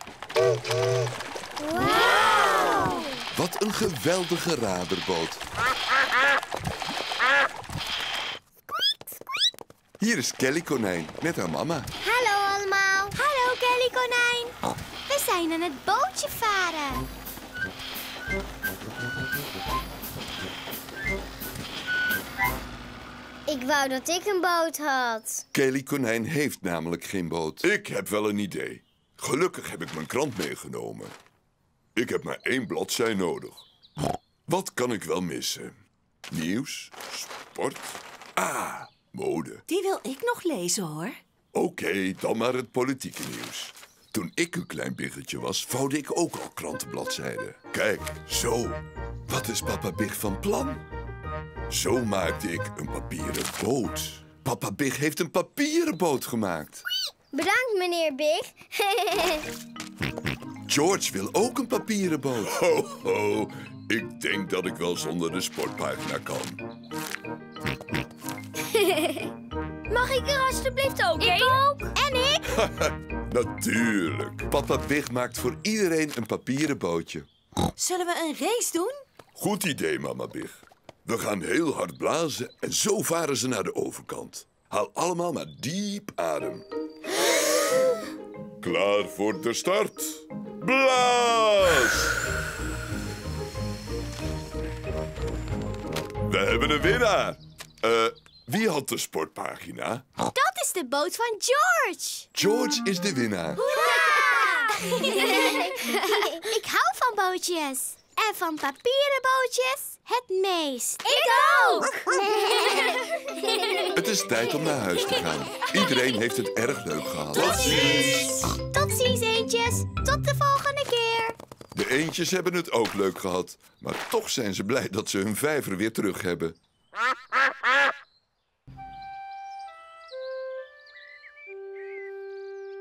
Wauw. Wat een geweldige radarboot. Hier is Kelly Konijn met haar mama. Hallo allemaal. Hallo Kelly Konijn. We zijn aan het bootje varen. Ik wou dat ik een boot had. Kelly Konijn heeft namelijk geen boot. Ik heb wel een idee. Gelukkig heb ik mijn krant meegenomen. Ik heb maar 1 bladzij nodig. Wat kan ik wel missen? Nieuws, sport, mode. Die wil ik nog lezen, hoor. Oké, dan maar het politieke nieuws. Toen ik een klein biggetje was, vouwde ik ook al krantenbladzijden. Kijk, zo. Wat is Papa Big van plan? Zo maakte ik een papieren boot. Papa Big heeft een papieren boot gemaakt. Bedankt, meneer Big. George wil ook een papieren boot. Ho, ho. Ik denk dat ik wel zonder de sportpagina kan. Mag ik er alsjeblieft ook? Ik ook. En ik? Natuurlijk. Papa Big maakt voor iedereen een papieren bootje. Zullen we een race doen? Goed idee, Mama Big. We gaan heel hard blazen en zo varen ze naar de overkant. Haal allemaal maar diep adem. Klaar voor de start. Blaas! We hebben een winnaar. Wie had de sportpagina? Dat is de boot van George. George is de winnaar. Hoera! Ik hou van bootjes. En van papieren bootjes het meest. Ik ook! Het is tijd om naar huis te gaan. Iedereen heeft het erg leuk gehad. Tot ziens! Tot ziens, eentjes. Tot de volgende keer. De eentjes hebben het ook leuk gehad. Maar toch zijn ze blij dat ze hun vijver weer terug hebben.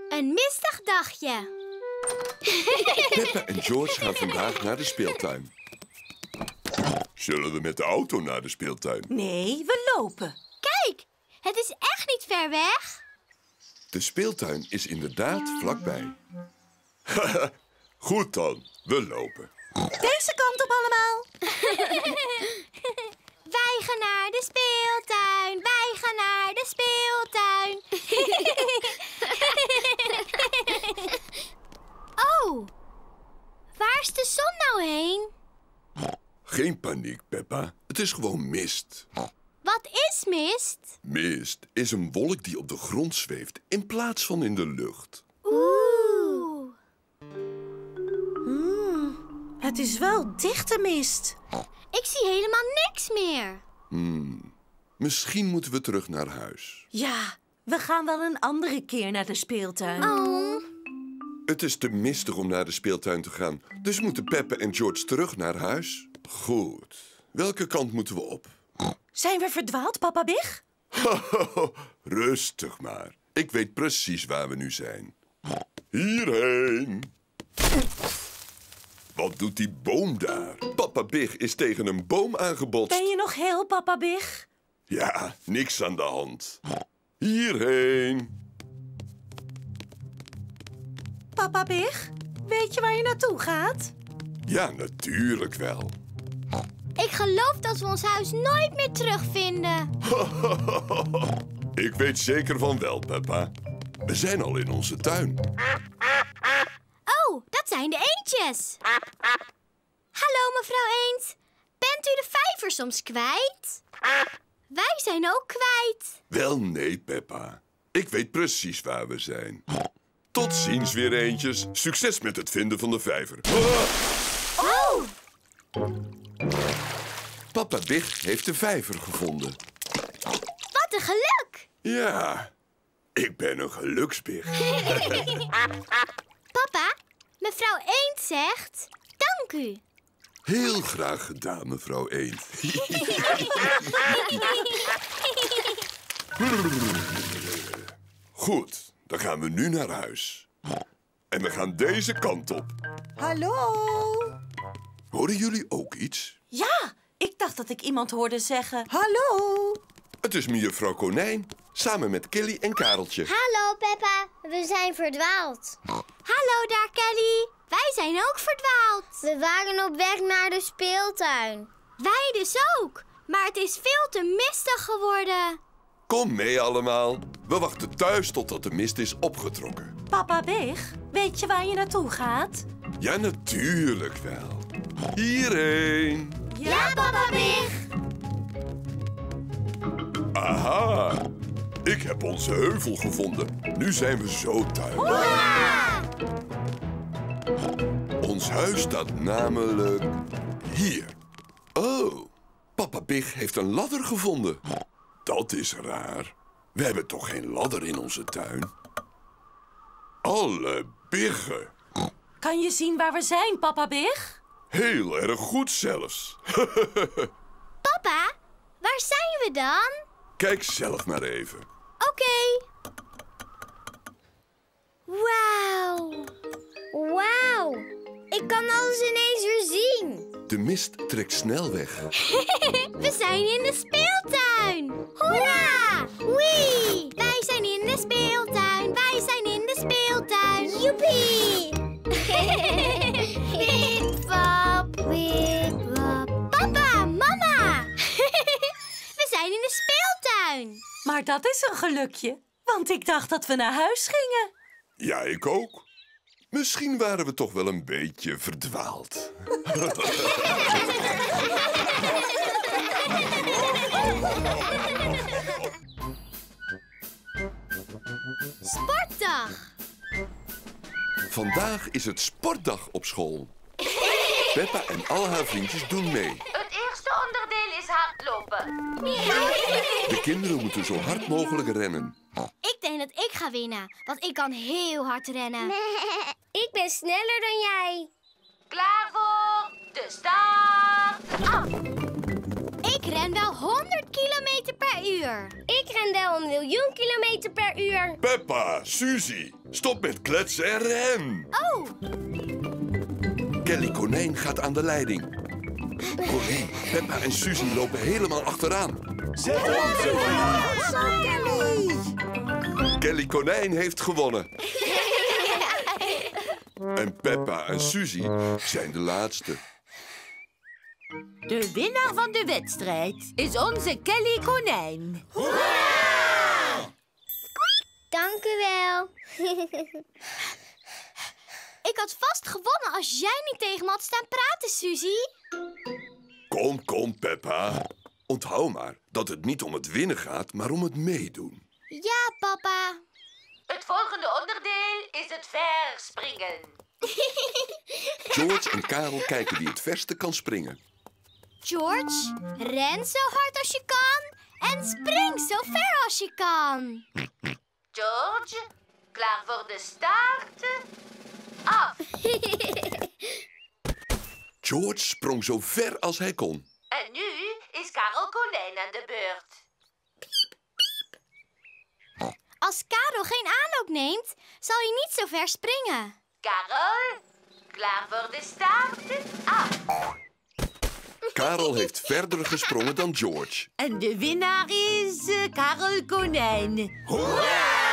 Een mistig dagje. Peppa en George gaan vandaag naar de speeltuin. Zullen we met de auto naar de speeltuin? Nee, we lopen. Kijk, het is echt niet ver weg. De speeltuin is inderdaad vlakbij. Goed dan, we lopen. Deze kant op allemaal. Wij gaan naar de speeltuin, wij gaan naar de speeltuin. Oh, waar is de zon nou heen? Geen paniek, Peppa. Het is gewoon mist. Wat is mist? Mist is een wolk die op de grond zweeft in plaats van in de lucht. Oeh. Het is wel dichte mist. Ik zie helemaal niks meer. Misschien moeten we terug naar huis. Ja, we gaan wel een andere keer naar de speeltuin. Oh. Het is te mistig om naar de speeltuin te gaan, dus moeten Peppa en George terug naar huis. Goed. Welke kant moeten we op? Zijn we verdwaald, Papa Big? Rustig maar. Ik weet precies waar we nu zijn. Hierheen. Wat doet die boom daar? Papa Big is tegen een boom aangebotst. Ben je nog heel, Papa Big? Ja, niks aan de hand. Hierheen. Papa Big, weet je waar je naartoe gaat? Ja, natuurlijk wel. Ik geloof dat we ons huis nooit meer terugvinden. Ik weet zeker van wel, Peppa. We zijn al in onze tuin. Oh, dat zijn de eendjes. Hallo, mevrouw Eend. Bent u de vijver soms kwijt? Wij zijn ook kwijt. Wel nee, Peppa. Ik weet precies waar we zijn. Tot ziens weer, eendjes. Succes met het vinden van de vijver. Oh! Papa Big heeft de vijver gevonden. Wat een geluk! Ja, ik ben een geluksbig. Papa, mevrouw Eend zegt dank u. Heel graag gedaan, mevrouw Eend. Goed, dan gaan we nu naar huis. En we gaan deze kant op. Hallo! Horen jullie ook iets? Ja, ik dacht dat ik iemand hoorde zeggen. Hallo! Het is mejuffrouw Konijn, samen met Kelly en Kareltje. Hallo, Peppa. We zijn verdwaald. Hallo daar, Kelly. Wij zijn ook verdwaald. We waren op weg naar de speeltuin. Wij dus ook. Maar het is veel te mistig geworden. Kom mee allemaal. We wachten thuis totdat de mist is opgetrokken. Papa Big, weet je waar je naartoe gaat? Ja, natuurlijk wel. Hierheen. Ja, Papa Big. Aha. Ik heb onze heuvel gevonden. Nu zijn we zo thuis. Hoera! Ons huis staat namelijk hier. Oh, Papa Big heeft een ladder gevonden. Dat is raar. We hebben toch geen ladder in onze tuin? Alle biggen. Kan je zien waar we zijn, Papa Big? Heel erg goed zelfs. Papa, waar zijn we dan? Kijk zelf maar even. Oké. Wauw. Wauw. Ik kan alles ineens weer zien. De mist trekt snel weg. We zijn in de speeltuin. Hoera! Wee! Wij zijn in de speeltuin. Wij zijn in de speeltuin. Joepie! Wip-wap, wip-wap. Papa, mama! We zijn in de speeltuin. Maar dat is een gelukje, want ik dacht dat we naar huis gingen. Ja, ik ook. Misschien waren we toch wel een beetje verdwaald. Sportdag! Vandaag is het sportdag op school. Peppa en al haar vriendjes doen mee. Het eerste onderdeel is hardlopen. De kinderen moeten zo hard mogelijk rennen. Ik denk dat ik ga winnen, want ik kan heel hard rennen. Ik ben sneller dan jij. Klaar voor de start. Af! Ik ren wel 100 kilometer per uur. Ik ren wel 1 miljoen kilometer per uur. Peppa, Suzy, stop met kletsen en ren. Oh! Kelly Konijn gaat aan de leiding. Corrie, Peppa en Suzy lopen helemaal achteraan. Zet op, Kelly! Kelly Konijn heeft gewonnen. En Peppa en Suzy zijn de laatste. De winnaar van de wedstrijd is onze Kelly Konijn. Hoera! Dank u wel. Ik had vast gewonnen als jij niet tegen me had staan praten, Suzy. Kom, kom, Peppa. Onthoud maar dat het niet om het winnen gaat, maar om het meedoen. Ja, papa. Het volgende onderdeel is het verspringen. George en Karel kijken wie het verste kan springen. George, ren zo hard als je kan en spring zo ver als je kan. George, klaar voor de start? Af! George sprong zo ver als hij kon. En nu is Karel Konijn aan de beurt. Piep, piep. Als Karel geen aanloop neemt, zal hij niet zo ver springen. Karel, klaar voor de start? Af! Karel heeft verder gesprongen dan George. En de winnaar is Karel Konijn. Hoera!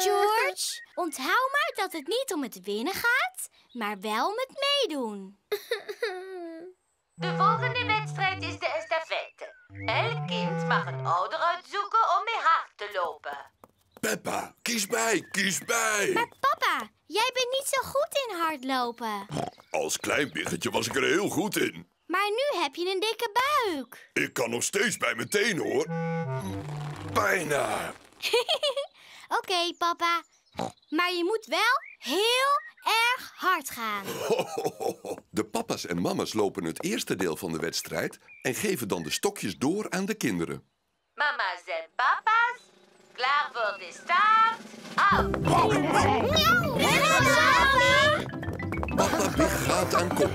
George, onthoud maar dat het niet om het winnen gaat, maar wel om het meedoen. De volgende wedstrijd is de estafette. Elk kind mag een ouder uitzoeken om mee hard te lopen. Peppa, kies mij, kies mij. Maar papa, jij bent niet zo goed in hardlopen. Als klein piggetje was ik er heel goed in. Maar nu heb je een dikke buik. Ik kan nog steeds bij mijn tenen, hoor. Bijna. Oké, papa. Maar je moet wel heel erg hard gaan. Ho, ho, ho. De papa's en mama's lopen het eerste deel van de wedstrijd en geven dan de stokjes door aan de kinderen. Mama's en papa's, klaar voor de start? Af! Papa Big gaat aan kop.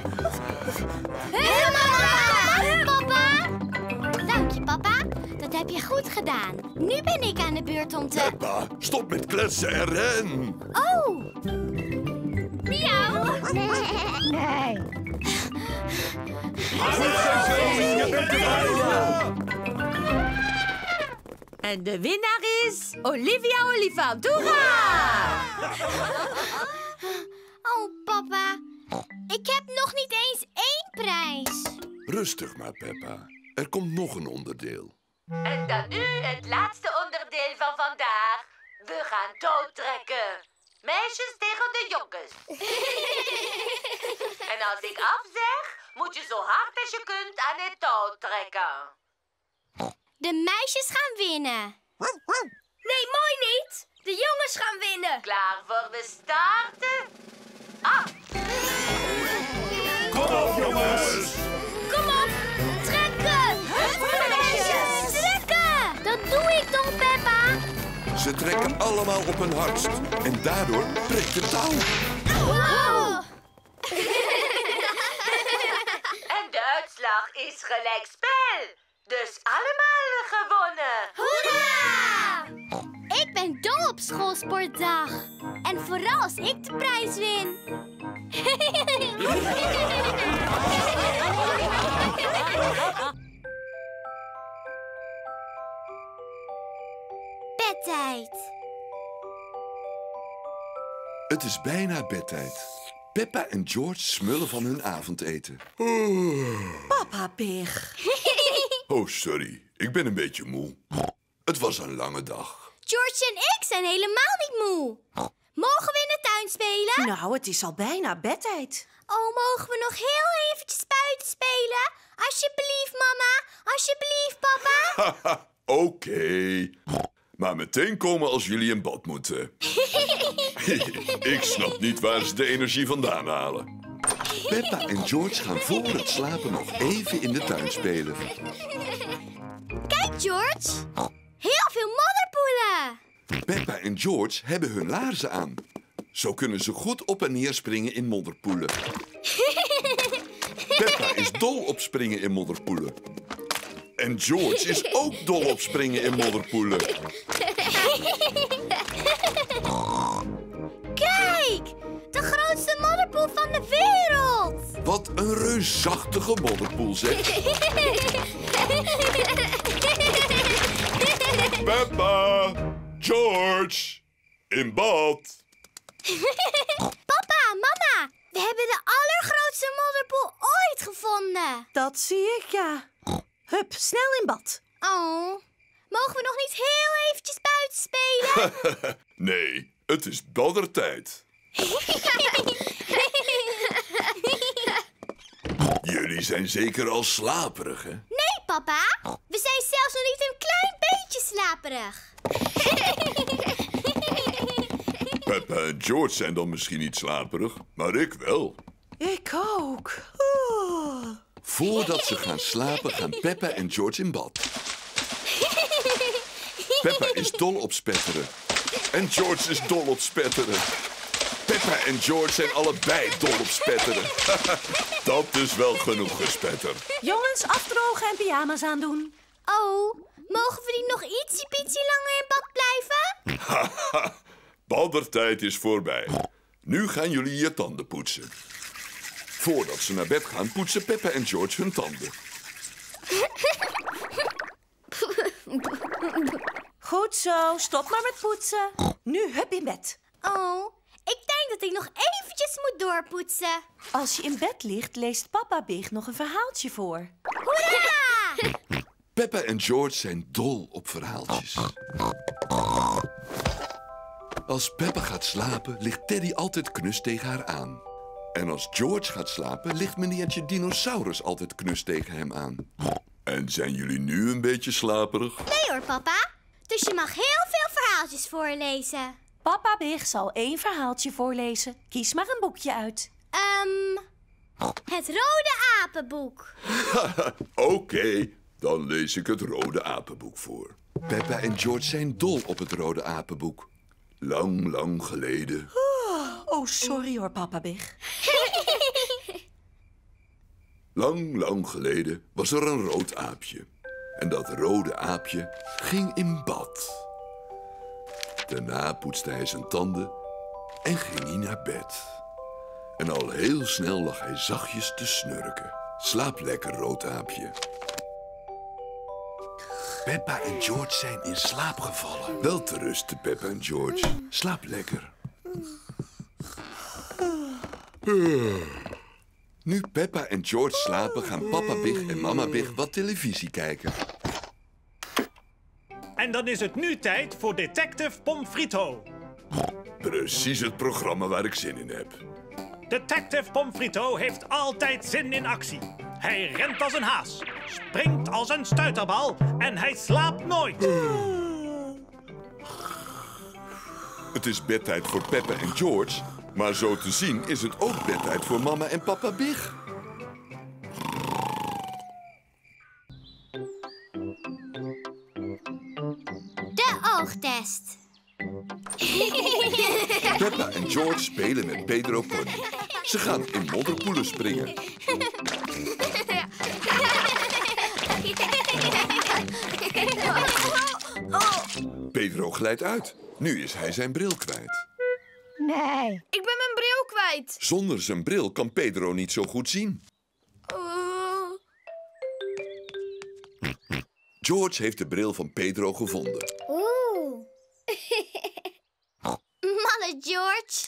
Helemaal klaar, papa! Dank je, papa. Dat heb je goed gedaan. Nu ben ik aan de beurt om te... Peppa, stop met kletsen en ren. Oh. Miauw. Nee. En de winnaar is Olivia Olifant. Hoera! Oh, papa. Ik heb nog niet eens 1 prijs. Rustig maar, Peppa. Er komt nog een onderdeel. En dan nu het laatste onderdeel van vandaag. We gaan touwtrekken. Meisjes tegen de jongens. En als ik afzeg, moet je zo hard als je kunt aan het touw trekken. De meisjes gaan winnen. Nee, mooi niet. De jongens gaan winnen. Klaar voor de start? Af! Kom op, jongens! Ze trekken allemaal op hun hardst en daardoor breekt de touw. Wow. En de uitslag is gelijkspel. Dus allemaal gewonnen. Hoera! Ik ben dol op schoolsportdag. En vooral als ik de prijs win. Bedtijd. Het is bijna bedtijd. Peppa en George smullen van hun avondeten. Papa Pig. Oh, sorry. Ik ben een beetje moe. Het was een lange dag. George en ik zijn helemaal niet moe. Mogen we in de tuin spelen? Nou, het is al bijna bedtijd. Oh, mogen we nog heel eventjes buiten spelen? Alsjeblieft, mama. Alsjeblieft, papa. Oké. Maar meteen komen als jullie in bad moeten. Ik snap niet waar ze de energie vandaan halen. Peppa en George gaan voor het slapen nog even in de tuin spelen. Kijk, George. Heel veel modderpoelen. Peppa en George hebben hun laarzen aan. Zo kunnen ze goed op en neer springen in modderpoelen. Peppa is dol op springen in modderpoelen. En George is ook dol op springen in modderpoelen. Kijk, de grootste modderpoel van de wereld. Wat een reusachtige modderpoel, zeg. Peppa, George, in bad. Papa, mama, we hebben de allergrootste modderpoel ooit gevonden. Dat zie ik, ja. Hup, snel in bad. Oh, mogen we nog niet heel eventjes buiten spelen? Nee, het is baddertijd. Jullie zijn zeker al slaperig, hè? Nee, papa. We zijn zelfs nog niet een klein beetje slaperig. Peppa en George zijn dan misschien niet slaperig, maar ik wel. Ik ook. Oh. Voordat ze gaan slapen, gaan Peppa en George in bad. Peppa is dol op spetteren. En George is dol op spetteren. Peppa en George zijn allebei dol op spetteren. Dat is wel genoeg gespetter. Jongens, afdrogen en pyjama's aandoen. Oh, mogen we niet nog ietsie-pietsie langer in bad blijven? Haha. Baddertijd is voorbij. Nu gaan jullie je tanden poetsen. Voordat ze naar bed gaan, poetsen Peppa en George hun tanden. Goed zo, stop maar met poetsen. Nu hup in bed. Oh, ik denk dat ik nog eventjes moet doorpoetsen. Als je in bed ligt, leest Papa Big nog een verhaaltje voor. Hoera! Peppa en George zijn dol op verhaaltjes. Als Peppa gaat slapen, ligt Teddy altijd knus tegen haar aan. En als George gaat slapen, ligt meneertje Dinosaurus altijd knus tegen hem aan. En zijn jullie nu een beetje slaperig? Nee hoor, papa. Dus je mag heel veel verhaaltjes voorlezen. Papa Big zal 1 verhaaltje voorlezen. Kies maar een boekje uit. Het Rode Apenboek. Oké, dan lees ik het Rode Apenboek voor. Peppa en George zijn dol op het Rode Apenboek. Lang, lang geleden. Oh, sorry hoor, Papa Big. Lang, lang geleden was er een rood aapje. En dat rode aapje ging in bad. Daarna poetste hij zijn tanden en ging hij naar bed. En al heel snel lag hij zachtjes te snurken. Slaap lekker, rood aapje. Peppa en George zijn in slaap gevallen. Wel te rusten, Peppa en George. Slaap lekker. Nu Peppa en George slapen, gaan Papa Big en Mama Big wat televisie kijken. En dan is het nu tijd voor Detective Pomfrito. Precies het programma waar ik zin in heb. Detective Pomfrito heeft altijd zin in actie. Hij rent als een haas, springt als een stuiterbal en hij slaapt nooit. Het is bedtijd voor Peppa en George, maar zo te zien is het ook bedtijd voor mama en papa Big. De oogtest. Peppa en George spelen met Pedro Pony. Ze gaan in modderpoelen springen. Pedro glijdt uit. Nu is hij zijn bril kwijt. Nee. Ik ben mijn bril kwijt. Zonder zijn bril kan Pedro niet zo goed zien. George heeft de bril van Pedro gevonden. Malle George.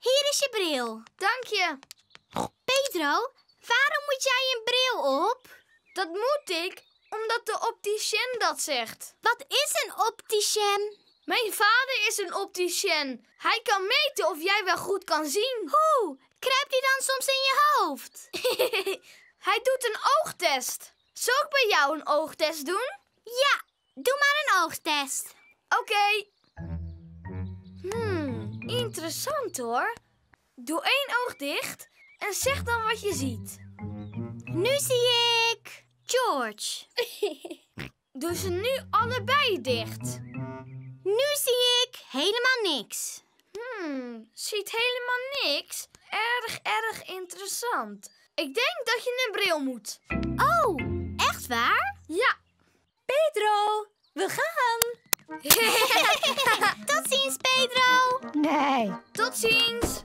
Hier is je bril. Dank je. Pedro, waarom moet jij een bril op? Dat moet ik, omdat de opticien dat zegt. Wat is een opticien? Mijn vader is een opticien. Hij kan meten of jij wel goed kan zien. Hoe? Kruipt hij dan soms in je hoofd? Hij doet een oogtest. Zal ik bij jou een oogtest doen? Ja, doe maar een oogtest. Oké. interessant hoor. Doe 1 oog dicht en zeg dan wat je ziet. Nu zie ik George. Doe ze nu allebei dicht. Nu zie ik helemaal niks. Ziet helemaal niks? Erg interessant. Ik denk dat je een bril moet. Oh, echt waar? Ja. Pedro, we gaan. Tot ziens, Pedro. Nee. Tot ziens.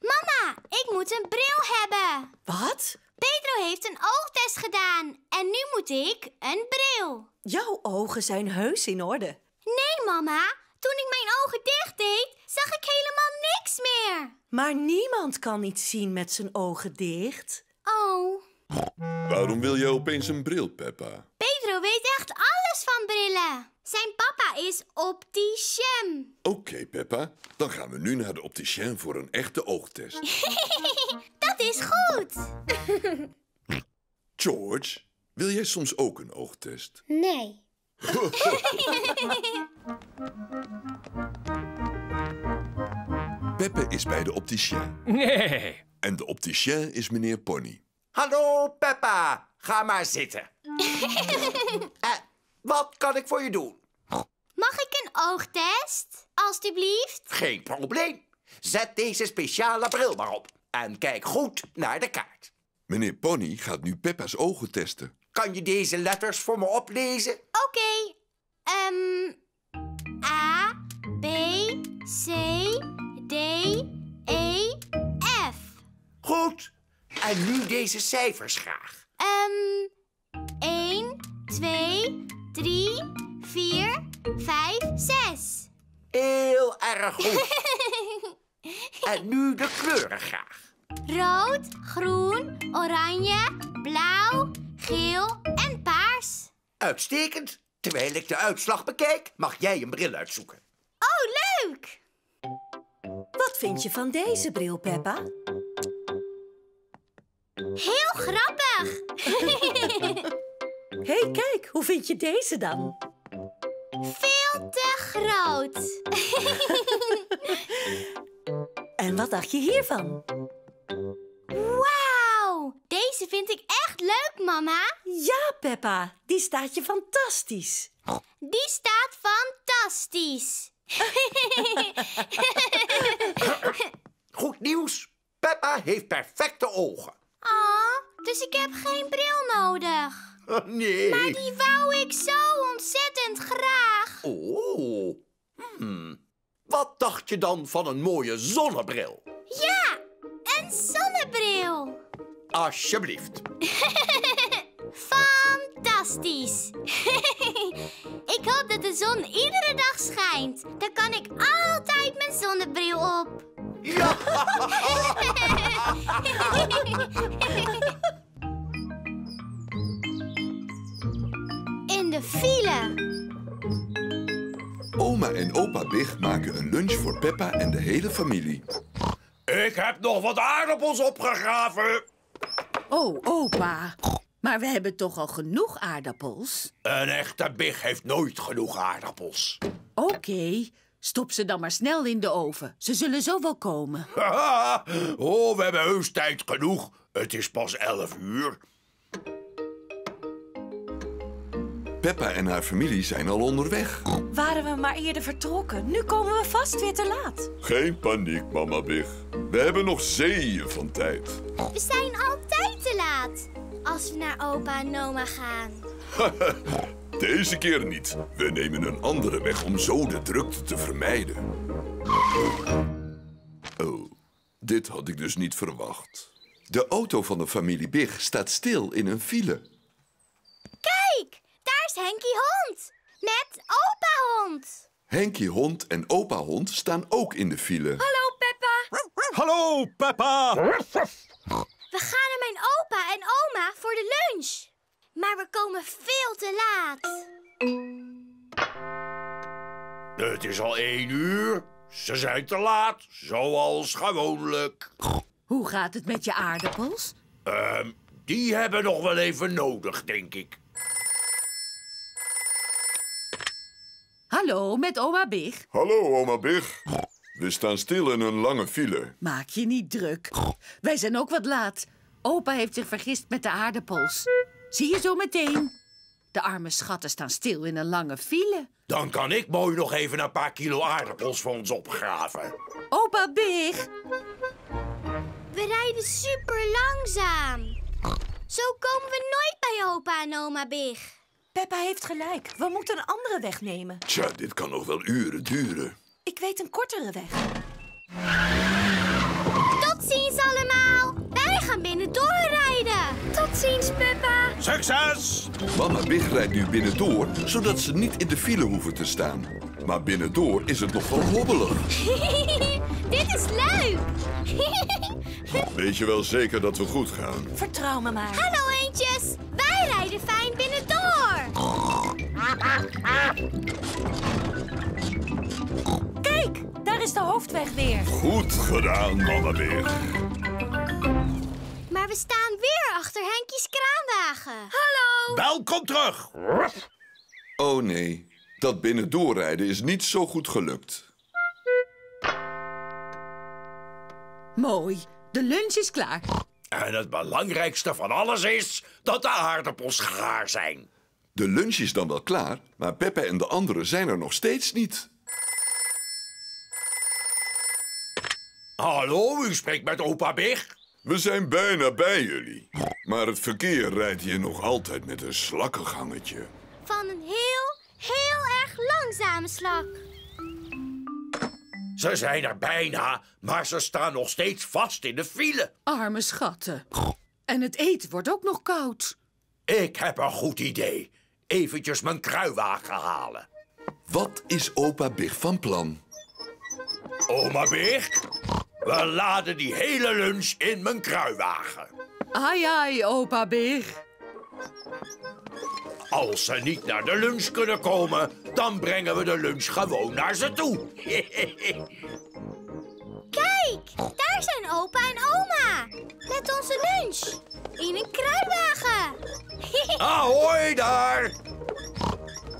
Mama, ik moet een bril hebben. Wat? Pedro heeft een oogtest gedaan en nu moet ik een bril. Jouw ogen zijn heus in orde. Nee, mama. Toen ik mijn ogen dicht deed, zag ik helemaal niks meer. Maar niemand kan iets zien met zijn ogen dicht. Oh. Waarom wil je opeens een bril, Peppa? Pedro weet echt alles van brillen. Zijn papa is opticien. Oké, Peppa. Dan gaan we nu naar de opticien voor een echte oogtest. Dat is goed. George, wil jij soms ook een oogtest? Nee. Peppa is bij de opticien. Nee. En de opticien is meneer Pony. Hallo, Peppa. Ga maar zitten. Wat kan ik voor je doen? Mag ik een oogtest, alstublieft? Geen probleem. Zet deze speciale bril maar op. En kijk goed naar de kaart. Meneer Pony gaat nu Peppa's ogen testen. Kan je deze letters voor me oplezen? Oké. A, B, C, D, E, F. Goed. En nu deze cijfers graag. 1, 2, 3, 4, 5, 6. Heel erg goed. En nu de kleuren graag. Rood, groen, oranje, blauw, geel en paars. Uitstekend. Terwijl ik de uitslag bekijk, mag jij een bril uitzoeken. Oh, leuk! Wat vind je van deze bril, Peppa? Heel grappig! Hé, kijk, hoe vind je deze dan? Veel te groot! En wat dacht je hiervan? Wauw! Deze vind ik echt leuk, mama! Ja, Peppa, die staat je fantastisch! Die staat fantastisch! Goed nieuws! Peppa heeft perfecte ogen! Oh, dus ik heb geen bril nodig. Oh, nee. Maar die wou ik zo ontzettend graag. Oh. Wat dacht je dan van een mooie zonnebril? Ja, een zonnebril. Alsjeblieft. Fantastisch. Ik hoop dat de zon iedere dag schijnt. Dan kan ik altijd mijn zonnebril op. Ja. In de file. Oma en opa Big maken een lunch voor Peppa en de hele familie. Ik heb nog wat aardappels opgegraven. Oh, opa. Maar we hebben toch al genoeg aardappels? Een echte Big heeft nooit genoeg aardappels. Oké. Stop ze dan maar snel in de oven. Ze zullen zo wel komen. Oh, we hebben heus tijd genoeg. Het is pas 11 uur. Peppa en haar familie zijn al onderweg. Waren we maar eerder vertrokken. Nu komen we vast weer te laat. Geen paniek, mama Big. We hebben nog zeeën van tijd. We zijn altijd te laat. Als we naar opa en oma gaan. Deze keer niet. We nemen een andere weg om zo de drukte te vermijden. Oh, dit had ik dus niet verwacht. De auto van de familie Big staat stil in een file. Kijk, daar is Henkie Hond met opa Hond. Henkie Hond en opa Hond staan ook in de file. Hallo, Peppa. Hallo, Peppa. We gaan naar mijn opa en oma voor de lunch. Maar we komen veel te laat. Het is al 1 uur. Ze zijn te laat, zoals gewoonlijk. Hoe gaat het met je aardappels? Die hebben nog wel even nodig, denk ik. Hallo, met oma Big. Hallo, oma Big. We staan stil in een lange file. Maak je niet druk. Wij zijn ook wat laat. Opa heeft zich vergist met de aardappels. Zie je zo meteen. De arme schatten staan stil in een lange file. Dan kan ik mooi nog even een paar kilo aardappels voor ons opgraven. Opa Big. We rijden super langzaam. Zo komen we nooit bij opa en oma Big. Peppa heeft gelijk. We moeten een andere weg nemen. Tja, dit kan nog wel uren duren. Ik weet een kortere weg. Tot ziens allemaal. Wij gaan binnen doorrijden. Tot ziens, Peppa. Succes! Mama Big rijdt nu binnendoor, zodat ze niet in de file hoeven te staan. Maar binnendoor is het nog wel hobbelig. Dit is leuk. Weet je wel zeker dat we goed gaan? Vertrouw me maar. Hallo eendjes. Wij rijden fijn binnendoor. Kijk, daar is de hoofdweg weer. Goed gedaan, Mama Big. Maar we staan weer achter Henkie's kraanwagen. Hallo. Welkom terug. Oh nee, dat binnendoorrijden is niet zo goed gelukt. Mooi, de lunch is klaar. En het belangrijkste van alles is dat de aardappels gaar zijn. De lunch is dan wel klaar, maar Peppa en de anderen zijn er nog steeds niet. Hallo, u spreekt met opa Big. We zijn bijna bij jullie. Maar het verkeer rijdt hier nog altijd met een slakkengangetje. Van een heel erg langzame slak. Ze zijn er bijna, maar ze staan nog steeds vast in de file. Arme schatten. En het eten wordt ook nog koud. Ik heb een goed idee. Eventjes mijn kruiwagen halen. Wat is opa Big van plan? Oma Big, we laden die hele lunch in mijn kruiwagen. Ai, ai, opa Big. Als ze niet naar de lunch kunnen komen, dan brengen we de lunch gewoon naar ze toe. Kijk, daar zijn opa en oma. Met onze lunch. In een kruiwagen. Ahoi daar.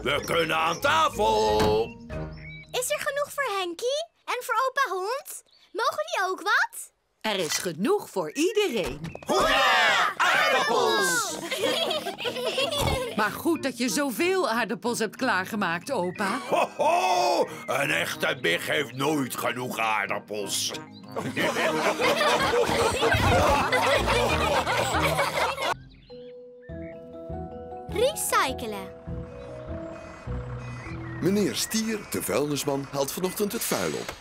We kunnen aan tafel. Is er genoeg voor Henkie en voor opa Hond? Mogen die ook wat? Er is genoeg voor iedereen. Hoera! Aardappels! Maar goed dat je zoveel aardappels hebt klaargemaakt, opa. Ho, ho! Een echte Big heeft nooit genoeg aardappels. Recyclen. Meneer Stier, de vuilnisman, haalt vanochtend het vuil op.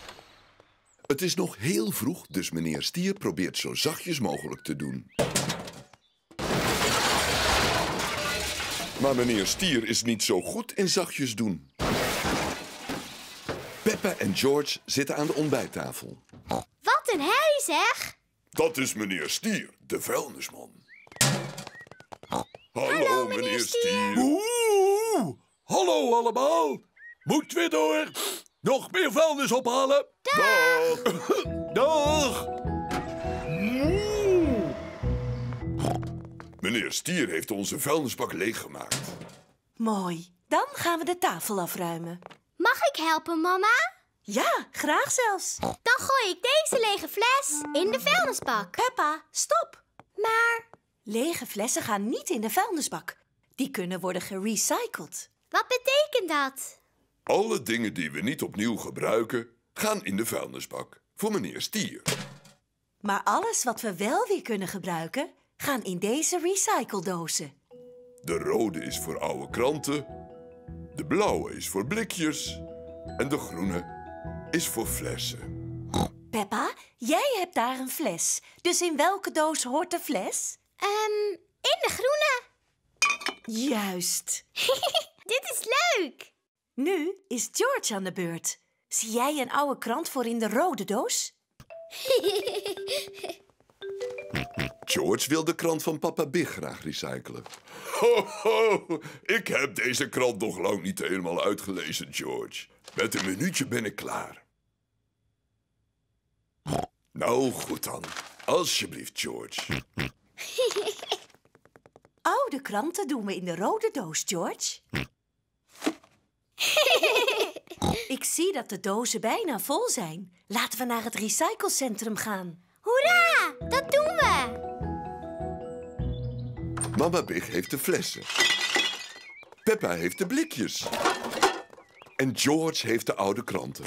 Het is nog heel vroeg, dus meneer Stier probeert zo zachtjes mogelijk te doen. Maar meneer Stier is niet zo goed in zachtjes doen. Peppa en George zitten aan de ontbijttafel. Wat een herrie, zeg! Dat is meneer Stier, de vuilnisman. Hallo meneer Stier. Oeh, hallo allemaal. Moet weer door. Nog meer vuilnis ophalen. Dag. Dag. Meneer Stier heeft onze vuilnisbak leeggemaakt. Mooi. Dan gaan we de tafel afruimen. Mag ik helpen, mama? Ja, graag zelfs. Dan gooi ik deze lege fles in de vuilnisbak. Peppa, stop. Maar... lege flessen gaan niet in de vuilnisbak. Die kunnen worden gerecycled. Wat betekent dat? Alle dingen die we niet opnieuw gebruiken, gaan in de vuilnisbak voor meneer Stier. Maar alles wat we wel weer kunnen gebruiken, gaan in deze recycledozen. De rode is voor oude kranten, de blauwe is voor blikjes en de groene is voor flessen. Peppa, jij hebt daar een fles. Dus in welke doos hoort de fles? In de groene. Juist. Dit is leuk. Nu is George aan de beurt. Zie jij een oude krant voor in de rode doos? George wil de krant van Papa Big graag recyclen. Ho, ho! Ik heb deze krant nog lang niet helemaal uitgelezen, George. Met een minuutje ben ik klaar. Nou, goed dan. Alsjeblieft, George. Oude kranten doen we in de rode doos, George. Ik zie dat de dozen bijna vol zijn. Laten we naar het recyclecentrum gaan. Hoera! Dat doen we! Mama Big heeft de flessen. Peppa heeft de blikjes. En George heeft de oude kranten.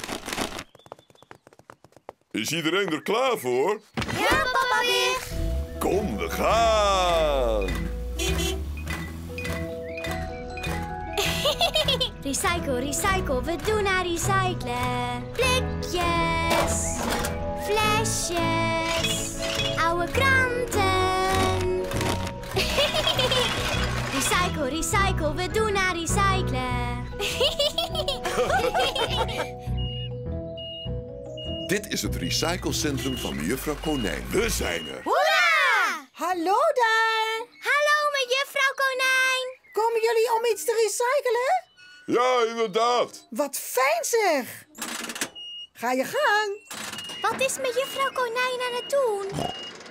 Is iedereen er klaar voor? Ja, Papa Big! Kom, we gaan! Recycle, recycle, we doen naar recyclen. Blikjes, flesjes, oude kranten. Recycle, recycle, we doen naar recyclen. Dit is het recyclecentrum van mejuffrouw Konijn. We zijn er. Hoera! Hallo daar. Hallo mejuffrouw Konijn. Komen jullie om iets te recyclen? Ja, inderdaad. Wat fijn zeg. Ga je gang. Wat is mejuffrouw Konijn aan het doen?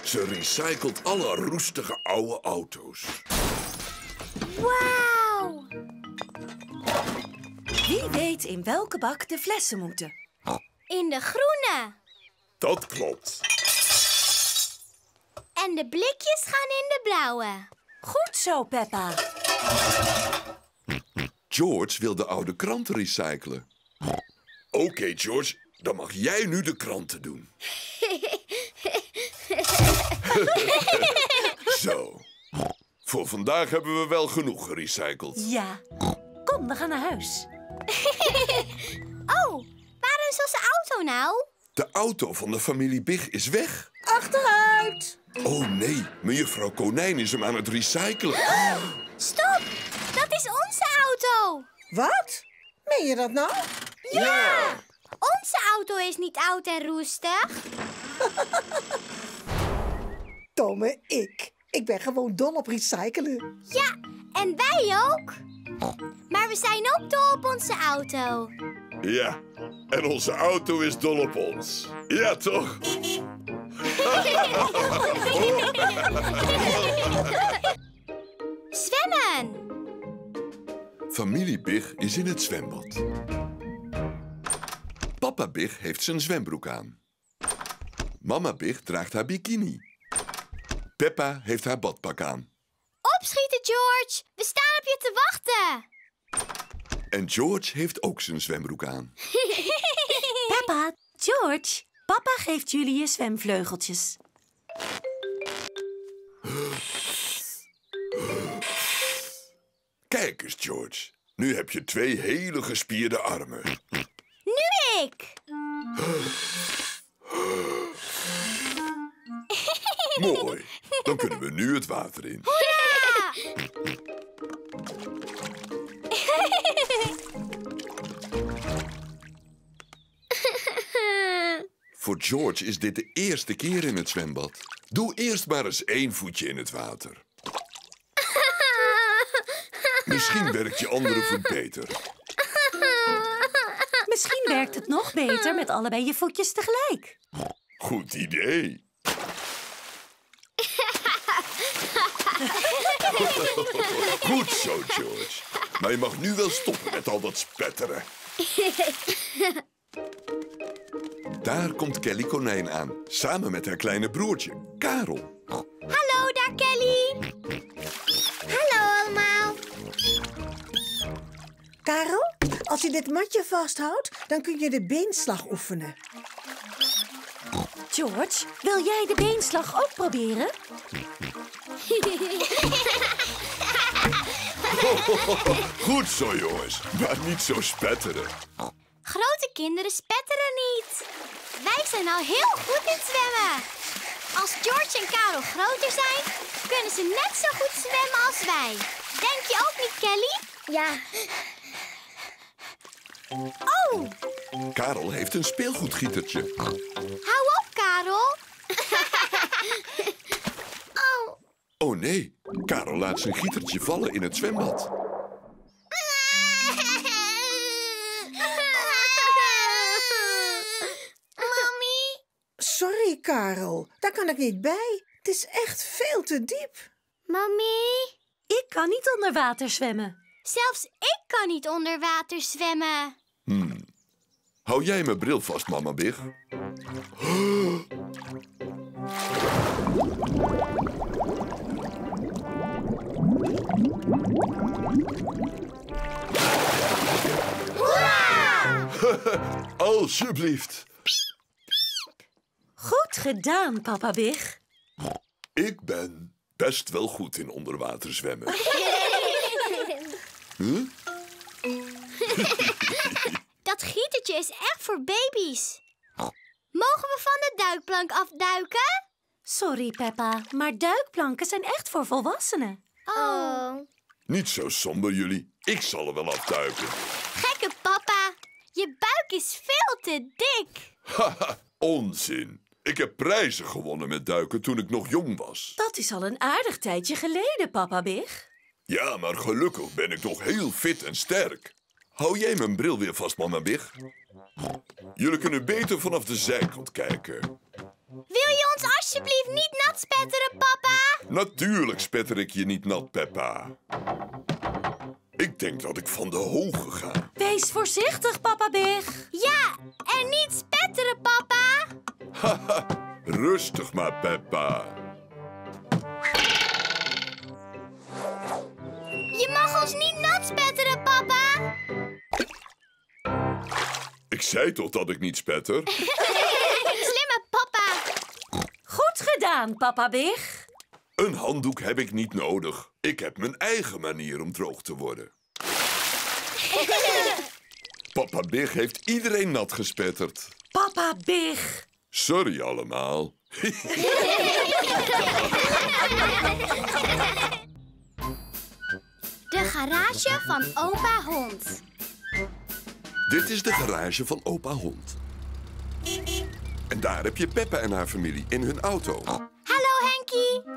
Ze recycelt alle roestige oude auto's. Wauw. Wie weet in welke bak de flessen moeten? In de groene. Dat klopt. En de blikjes gaan in de blauwe. Goed zo, Peppa. George wil de oude kranten recyclen. Oké, George, dan mag jij nu de kranten doen. Zo. Voor vandaag hebben we wel genoeg gerecycled. Ja. Kom, we gaan naar huis. Oh, waar is onze auto nou? De auto van de familie Big is weg. Achteruit! Oh nee, mejuffrouw Konijn is hem aan het recyclen. Stop! Dat is onze auto! Wat? Meen je dat nou? Ja! Onze auto is niet oud en roestig. Domme ik. Ik ben gewoon dol op recyclen. Ja, en wij ook. Maar we zijn ook dol op onze auto. Ja, en onze auto is dol op ons. Ja, toch? Zwemmen! Familie Big is in het zwembad. Papa Big heeft zijn zwembroek aan. Mama Big draagt haar bikini. Peppa heeft haar badpak aan. Opschieten, George! We staan op je te wachten! En George heeft ook zijn zwembroek aan. Peppa, George, papa geeft jullie je zwemvleugeltjes. Kijk eens, George. Nu heb je twee hele gespierde armen. Nu ik! Mooi. Dan kunnen we nu het water in. Hoera! Voor George is dit de eerste keer in het zwembad. Doe eerst maar eens 1 voetje in het water. Misschien werkt je andere voet beter. Misschien werkt het nog beter met allebei je voetjes tegelijk. Goed idee. Goed zo, George. Maar je mag nu wel stoppen met al dat spetteren. Daar komt Kelly Konijn aan, samen met haar kleine broertje, Karel. Hallo daar, Kelly. Hallo allemaal. Karel, als je dit matje vasthoudt, dan kun je de beenslag oefenen. George, wil jij de beenslag ook proberen? Goed zo, jongens. Maar niet zo spetteren. Grote kinderen spetteren niet. Wij zijn al heel goed in zwemmen. Als George en Karel groter zijn, kunnen ze net zo goed zwemmen als wij. Denk je ook niet, Kelly? Ja. Oh! Karel heeft een speelgoedgietertje. Hou op, Karel! Oh. Oh nee, Karel laat zijn gietertje vallen in het zwembad. Mami? Sorry, Karel, daar kan ik niet bij. Het is echt veel te diep. Mami? Ik kan niet onder water zwemmen. Zelfs ik kan niet onder water zwemmen. Hou jij mijn bril vast, Mama Big? Alsjeblieft. Goed gedaan, Papa Big. Ik ben best wel goed in onderwater zwemmen. Huh? Dat gietertje is echt voor baby's. Mogen we van de duikplank afduiken? Sorry, Peppa, maar duikplanken zijn echt voor volwassenen. Oh. Niet zo somber, jullie. Ik zal er wel afduiken. Gekke papa, je buik is veel te dik. Haha, onzin. Ik heb prijzen gewonnen met duiken toen ik nog jong was. Dat is al een aardig tijdje geleden, Papa Big. Ja, maar gelukkig ben ik nog heel fit en sterk. Hou jij mijn bril weer vast, Mama Big? Jullie kunnen beter vanaf de zijkant kijken. Wil je ons alsjeblieft niet nat spetteren, papa? Natuurlijk spetter ik je niet nat, Peppa. Ik denk dat ik van de hoge ga. Wees voorzichtig, Papa Big. Ja, en niet spetteren, papa. Haha, rustig maar, Peppa. Je mag ons niet nat spetteren, papa. Ik zei toch dat ik niet spetter? Slimme papa. Goed gedaan, Papa Big. Een handdoek heb ik niet nodig. Ik heb mijn eigen manier om droog te worden. Papa Big heeft iedereen nat gespetterd. Papa Big. Sorry allemaal. De garage van opa Hond. Dit is de garage van opa Hond. En daar heb je Peppa en haar familie in hun auto. Hallo Henkie.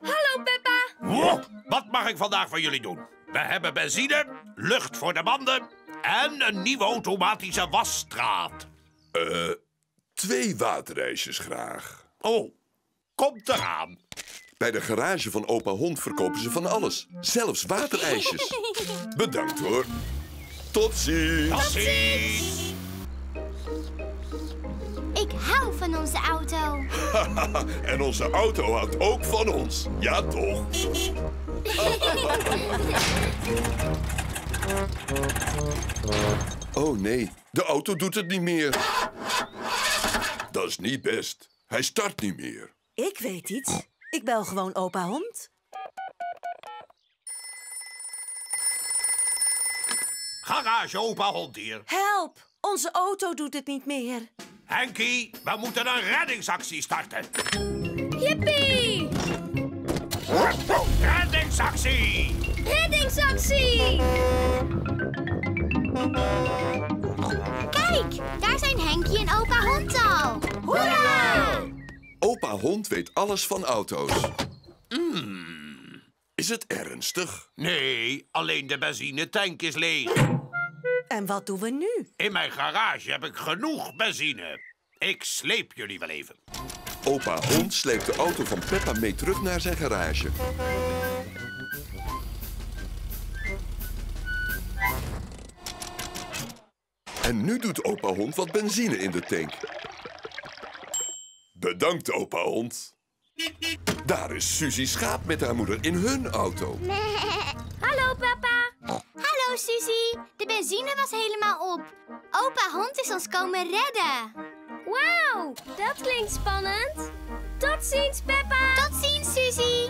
Hallo Peppa. Wow, wat mag ik vandaag voor jullie doen? We hebben benzine, lucht voor de banden en een nieuwe automatische wasstraat. 2 waterijsjes graag. Oh, komt eraan. Bij de garage van opa Hond verkopen ze van alles. Zelfs waterijsjes. Bedankt hoor. Tot ziens. Tot ziens. Ik hou van onze auto. En onze auto houdt ook van ons. Ja toch? Oh nee, de auto doet het niet meer. Dat is niet best. Hij start niet meer. Ik weet iets. Ik bel gewoon opa Hond. Garage opa Hond hier. Help, onze auto doet het niet meer. Henkie, we moeten een reddingsactie starten. Jippie! Reddingsactie! Reddingsactie! Kijk, daar zijn Henkie en opa Hond al. Hoera! Opa Hond weet alles van auto's. Is het ernstig? Nee, alleen de benzinetank is leeg. En wat doen we nu? In mijn garage heb ik genoeg benzine. Ik sleep jullie wel even. Opa Hond sleept de auto van Peppa mee terug naar zijn garage. En nu doet opa Hond wat benzine in de tank. Bedankt, opa Hond. Daar is Suzie Schaap met haar moeder in hun auto. Hallo, papa. Hallo, Suzie. De benzine was helemaal op. Opa Hond is ons komen redden. Wauw, dat klinkt spannend. Tot ziens, Peppa. Tot ziens, Suzie.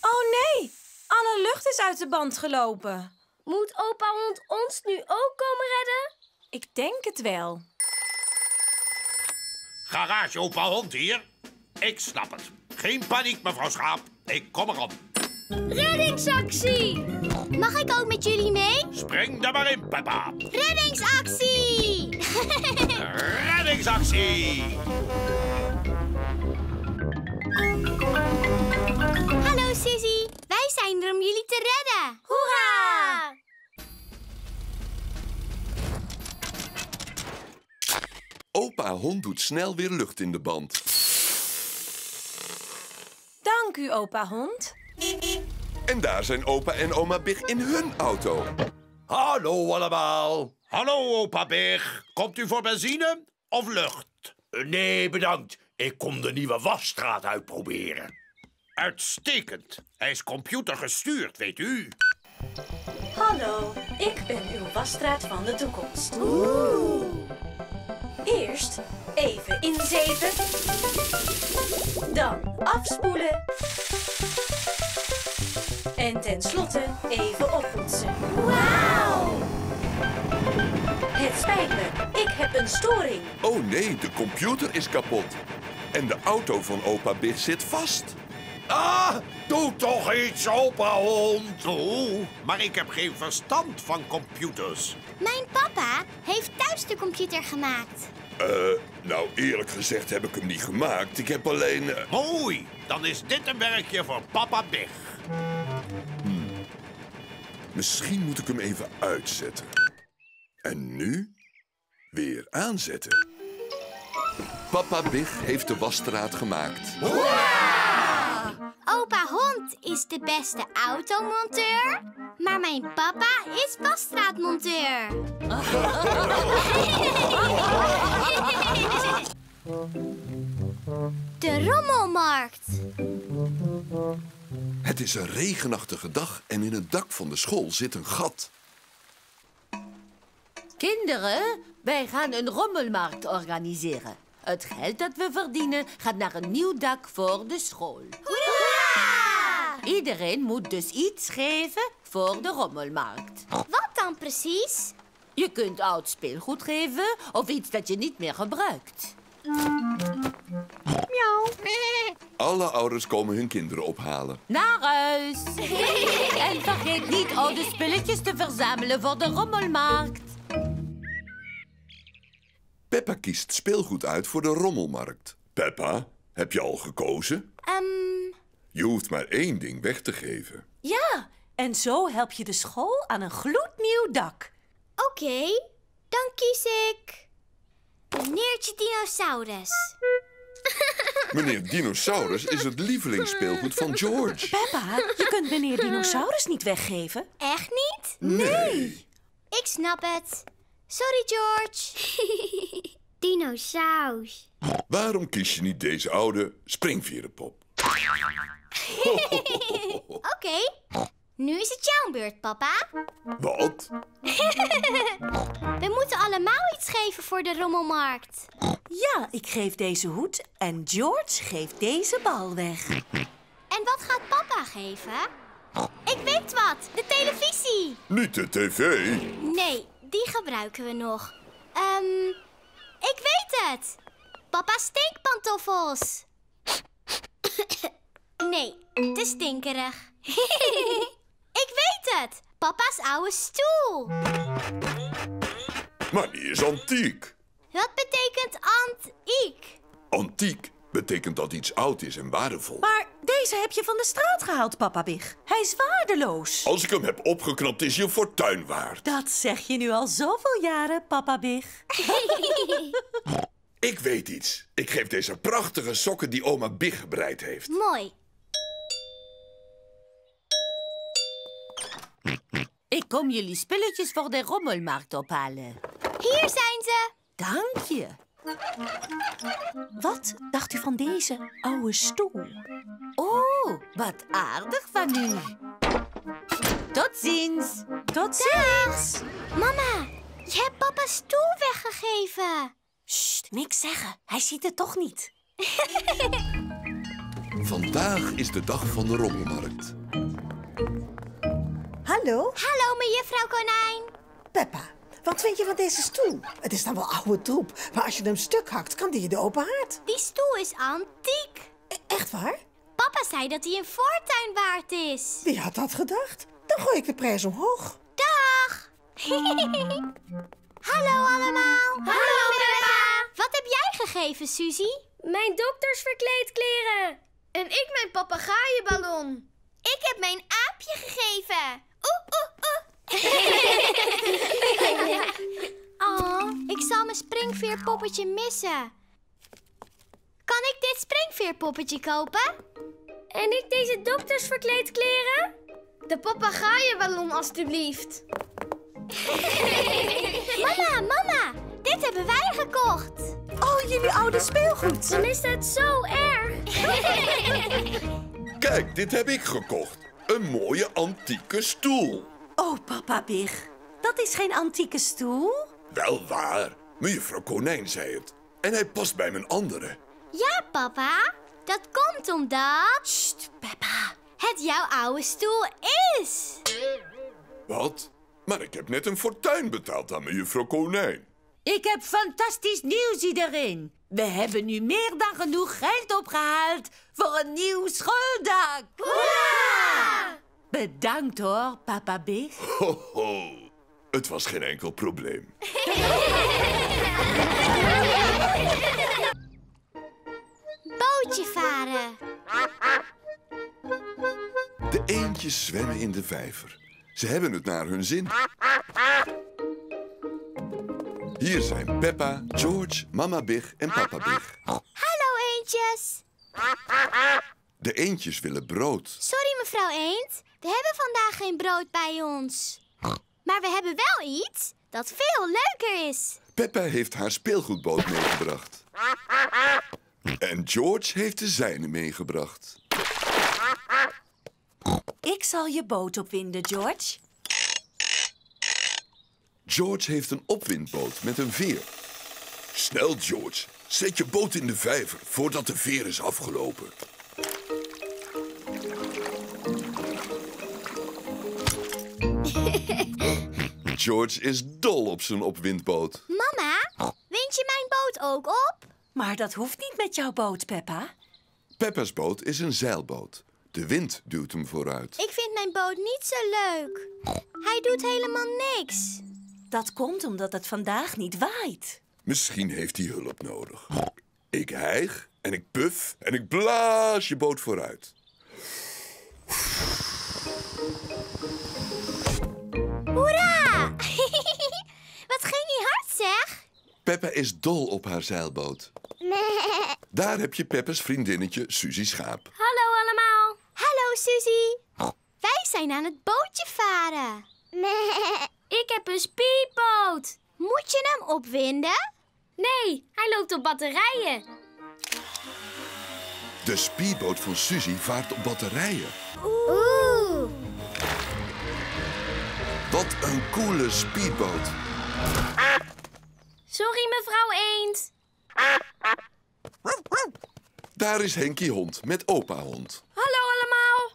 Oh, nee. Alle lucht is uit de band gelopen. Moet opa Hond ons nu ook komen redden? Ik denk het wel. Garage opa Hond hier. Ik snap het. Geen paniek, mevrouw Schaap. Ik kom erom. Reddingsactie! Mag ik ook met jullie mee? Spring er maar in, Peppa. Reddingsactie! Reddingsactie! Hallo, Suzie. Wij zijn er om jullie te redden. Hoera! Opa Hond doet snel weer lucht in de band. Dank u, opa Hond. En daar zijn opa en oma Big in hun auto. Hallo allemaal. Hallo opa Big. Komt u voor benzine of lucht? Nee, bedankt. Ik kom de nieuwe wasstraat uitproberen. Uitstekend. Hij is computergestuurd, weet u. Hallo, ik ben uw wasstraat van de toekomst. Oeh. Eerst even inzeven. Dan afspoelen. En tenslotte even oppoetsen. Wauw! Het spijt me, ik heb een storing. Oh nee, de computer is kapot. En de auto van opa Big zit vast. Ah, doe toch iets, opa hond. Oh, maar ik heb geen verstand van computers. Mijn papa heeft thuis de computer gemaakt. Nou eerlijk gezegd heb ik hem niet gemaakt. Ik heb alleen... Mooi, dan is dit een werkje voor Papa Big. Misschien moet ik hem even uitzetten. En nu weer aanzetten. Papa Big heeft de wasstraat gemaakt. Hoera! Opa Hond is de beste automonteur, maar mijn papa is wasstraatmonteur. De rommelmarkt. Het is een regenachtige dag en in het dak van de school zit een gat. Kinderen, wij gaan een rommelmarkt organiseren. Het geld dat we verdienen gaat naar een nieuw dak voor de school. Hoera! Iedereen moet dus iets geven voor de rommelmarkt. Wat dan precies? Je kunt oud speelgoed geven of iets dat je niet meer gebruikt. Miauw. Alle ouders komen hun kinderen ophalen. Naar huis. En vergeet niet oude spulletjes te verzamelen voor de rommelmarkt. Peppa kiest speelgoed uit voor de rommelmarkt. Peppa, heb je al gekozen? Je hoeft maar één ding weg te geven. Ja, en zo help je de school aan een gloednieuw dak. Oké, dan kies ik... Meneertje Dinosaurus. Meneer Dinosaurus is het lievelingsspeelgoed van George. Peppa, je kunt meneer Dinosaurus niet weggeven. Echt niet? Nee. Ik snap het. Sorry, George. Dinosaurus. Waarom kies je niet deze oude springvierenpop? Oké. Nu is het jouw beurt, papa. Wat? We moeten allemaal iets geven voor de rommelmarkt. Ja, ik geef deze hoed en George geeft deze bal weg. En wat gaat papa geven? Ik weet wat, de televisie. Niet de tv. Nee, die gebruiken we nog. Ik weet het. Papa steekpantoffels. Nee, te stinkerig. Ik weet het! Papa's oude stoel. Maar die is antiek. Wat betekent antiek? Antiek betekent dat iets oud is en waardevol. Maar deze heb je van de straat gehaald, Papa Big. Hij is waardeloos. Als ik hem heb opgeknapt, is je fortuin waard. Dat zeg je nu al zoveel jaren, Papa Big. Ik weet iets. Ik geef deze prachtige sokken die oma Big gebreid heeft. Mooi. Ik kom jullie spulletjes voor de rommelmarkt ophalen. Hier zijn ze. Dank je. Wat dacht u van deze oude stoel? Oh, wat aardig van u. Tot ziens. Tot ziens. Mama, je hebt papa's stoel weggegeven. Sst, niks zeggen. Hij ziet het toch niet. Vandaag is de dag van de rommelmarkt. Hallo. Hallo, mejuffrouw Konijn. Peppa, wat vind je van deze stoel? Het is dan wel oude troep, maar als je hem stuk hakt, kan die je de open haard. Die stoel is antiek. Echt waar? Papa zei dat hij een fortuin waard is. Wie had dat gedacht? Dan gooi ik de prijs omhoog. Dag. Hallo allemaal. Hallo Peppa. Wat heb jij gegeven, Suzy? Mijn doktersverkleedkleren. En ik mijn papegaaienballon. Ik heb mijn aapje gegeven. Oeh, oeh, oeh. Oh, ik zal mijn springveerpoppetje missen. Kan ik dit springveerpoppetje kopen? En ik deze doktersverkleedkleren? De papagaaienballon alstublieft. Mama, mama, dit hebben wij gekocht. Oh, jullie oude speelgoed. Dan is dat zo erg. Kijk, dit heb ik gekocht. Een mooie antieke stoel. Oh, Papa Big, dat is geen antieke stoel. Wel waar, mevrouw Konijn zei het. En hij past bij mijn andere. Ja, papa. Dat komt omdat... Sst, Peppa. Het jouw oude stoel is. Wat? Maar ik heb net een fortuin betaald aan mevrouw Konijn. Ik heb fantastisch nieuws, iedereen. We hebben nu meer dan genoeg geld opgehaald voor een nieuw schooldak. Hoera! Bedankt hoor, Papa Big. Ho, ho. Het was geen enkel probleem. Bootje varen. De eendjes zwemmen in de vijver. Ze hebben het naar hun zin. Hier zijn Peppa, George, Mama Big en Papa Big. Hallo eendjes. De eendjes willen brood. Sorry mevrouw Eend, we hebben vandaag geen brood bij ons. Maar we hebben wel iets dat veel leuker is. Peppa heeft haar speelgoedboot meegebracht. En George heeft de zijne meegebracht. Ik zal je boot opwinden, George. George heeft een opwindboot met een veer. Snel, George. Zet je boot in de vijver voordat de veer is afgelopen. George is dol op zijn opwindboot. Mama, wind je mijn boot ook op? Maar dat hoeft niet met jouw boot, Peppa. Peppa's boot is een zeilboot. De wind duwt hem vooruit. Ik vind mijn boot niet zo leuk. Hij doet helemaal niks. Dat komt omdat het vandaag niet waait. Misschien heeft hij hulp nodig. Ik hijg en ik puf en ik blaas je boot vooruit. Hoera! Wat ging je hard, zeg? Peppa is dol op haar zeilboot. Nee. Daar heb je Peppa's vriendinnetje Suzie Schaap. Hallo allemaal. Hallo Suzie. Wij zijn aan het bootje varen. Nee. Ik heb een speedboot. Moet je hem opwinden? Nee, hij loopt op batterijen. De speedboot van Suzie vaart op batterijen. Oeh. Wat een coole speedboot. Sorry, mevrouw Eend. Daar is Henkie Hond met opa Hond. Hallo allemaal.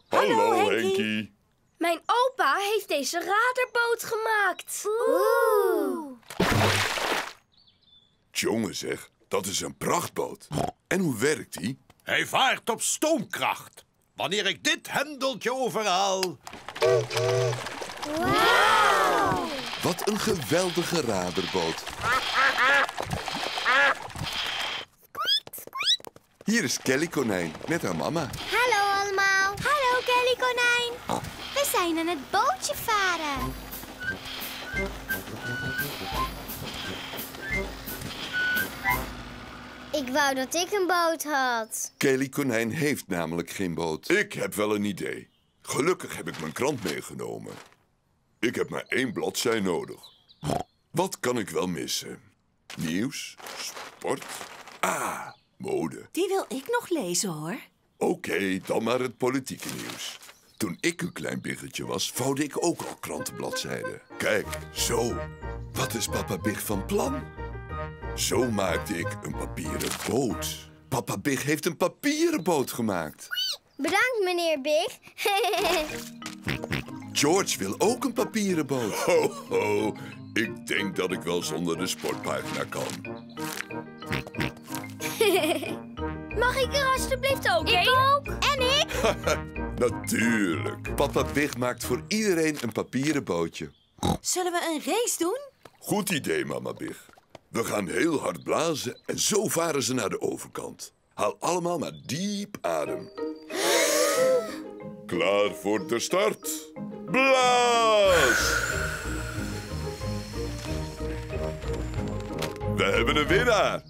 Hallo Henkie. Mijn opa heeft deze radarboot gemaakt. Oeh. Jongen zeg, dat is een prachtboot. En hoe werkt die? Hij vaart op stoomkracht. Wanneer ik dit hendeltje overhaal... Wauw. Wat een geweldige radarboot. Hier is Kelly Konijn met haar mama. Hallo allemaal. Hallo Kelly Konijn. We zijn aan het bootje varen. Ik wou dat ik een boot had. Kelly Konijn heeft namelijk geen boot. Ik heb wel een idee. Gelukkig heb ik mijn krant meegenomen. Ik heb maar 1 bladzij nodig. Wat kan ik wel missen? Nieuws, sport, mode. Die wil ik nog lezen, hoor. Oké, dan maar het politieke nieuws. Toen ik een klein biggetje was, vouwde ik ook al krantenbladzijden. Kijk, zo. Wat is Papa Big van plan? Zo maakte ik een papieren boot. Papa Big heeft een papieren boot gemaakt. Bedankt, meneer Big. George wil ook een papieren boot. Ho, ho. Ik denk dat ik wel zonder de sportpagina kan. Mag ik er alstublieft ook heen? Ik ook. En ik? Natuurlijk. Papa Big maakt voor iedereen een papieren bootje. Zullen we een race doen? Goed idee, Mama Big. We gaan heel hard blazen en zo varen ze naar de overkant. Haal allemaal maar diep adem. Klaar voor de start. Blaas! We hebben een winnaar.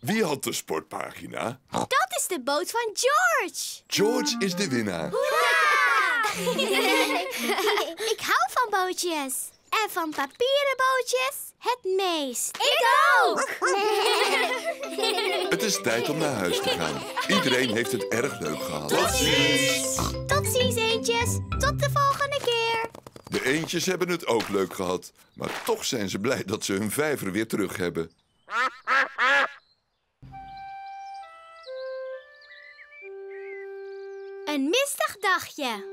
Wie had de sportpagina? Dat is de boot van George. George is de winnaar. Hoera! Ik hou van bootjes. En van papieren bootjes het meest. Ik ook! Het is tijd om naar huis te gaan. Iedereen heeft het erg leuk gehad. Tot ziens! Tot ziens, eentjes. Tot de volgende keer. De eendjes hebben het ook leuk gehad. Maar toch zijn ze blij dat ze hun vijver weer terug hebben. Een mistig dagje.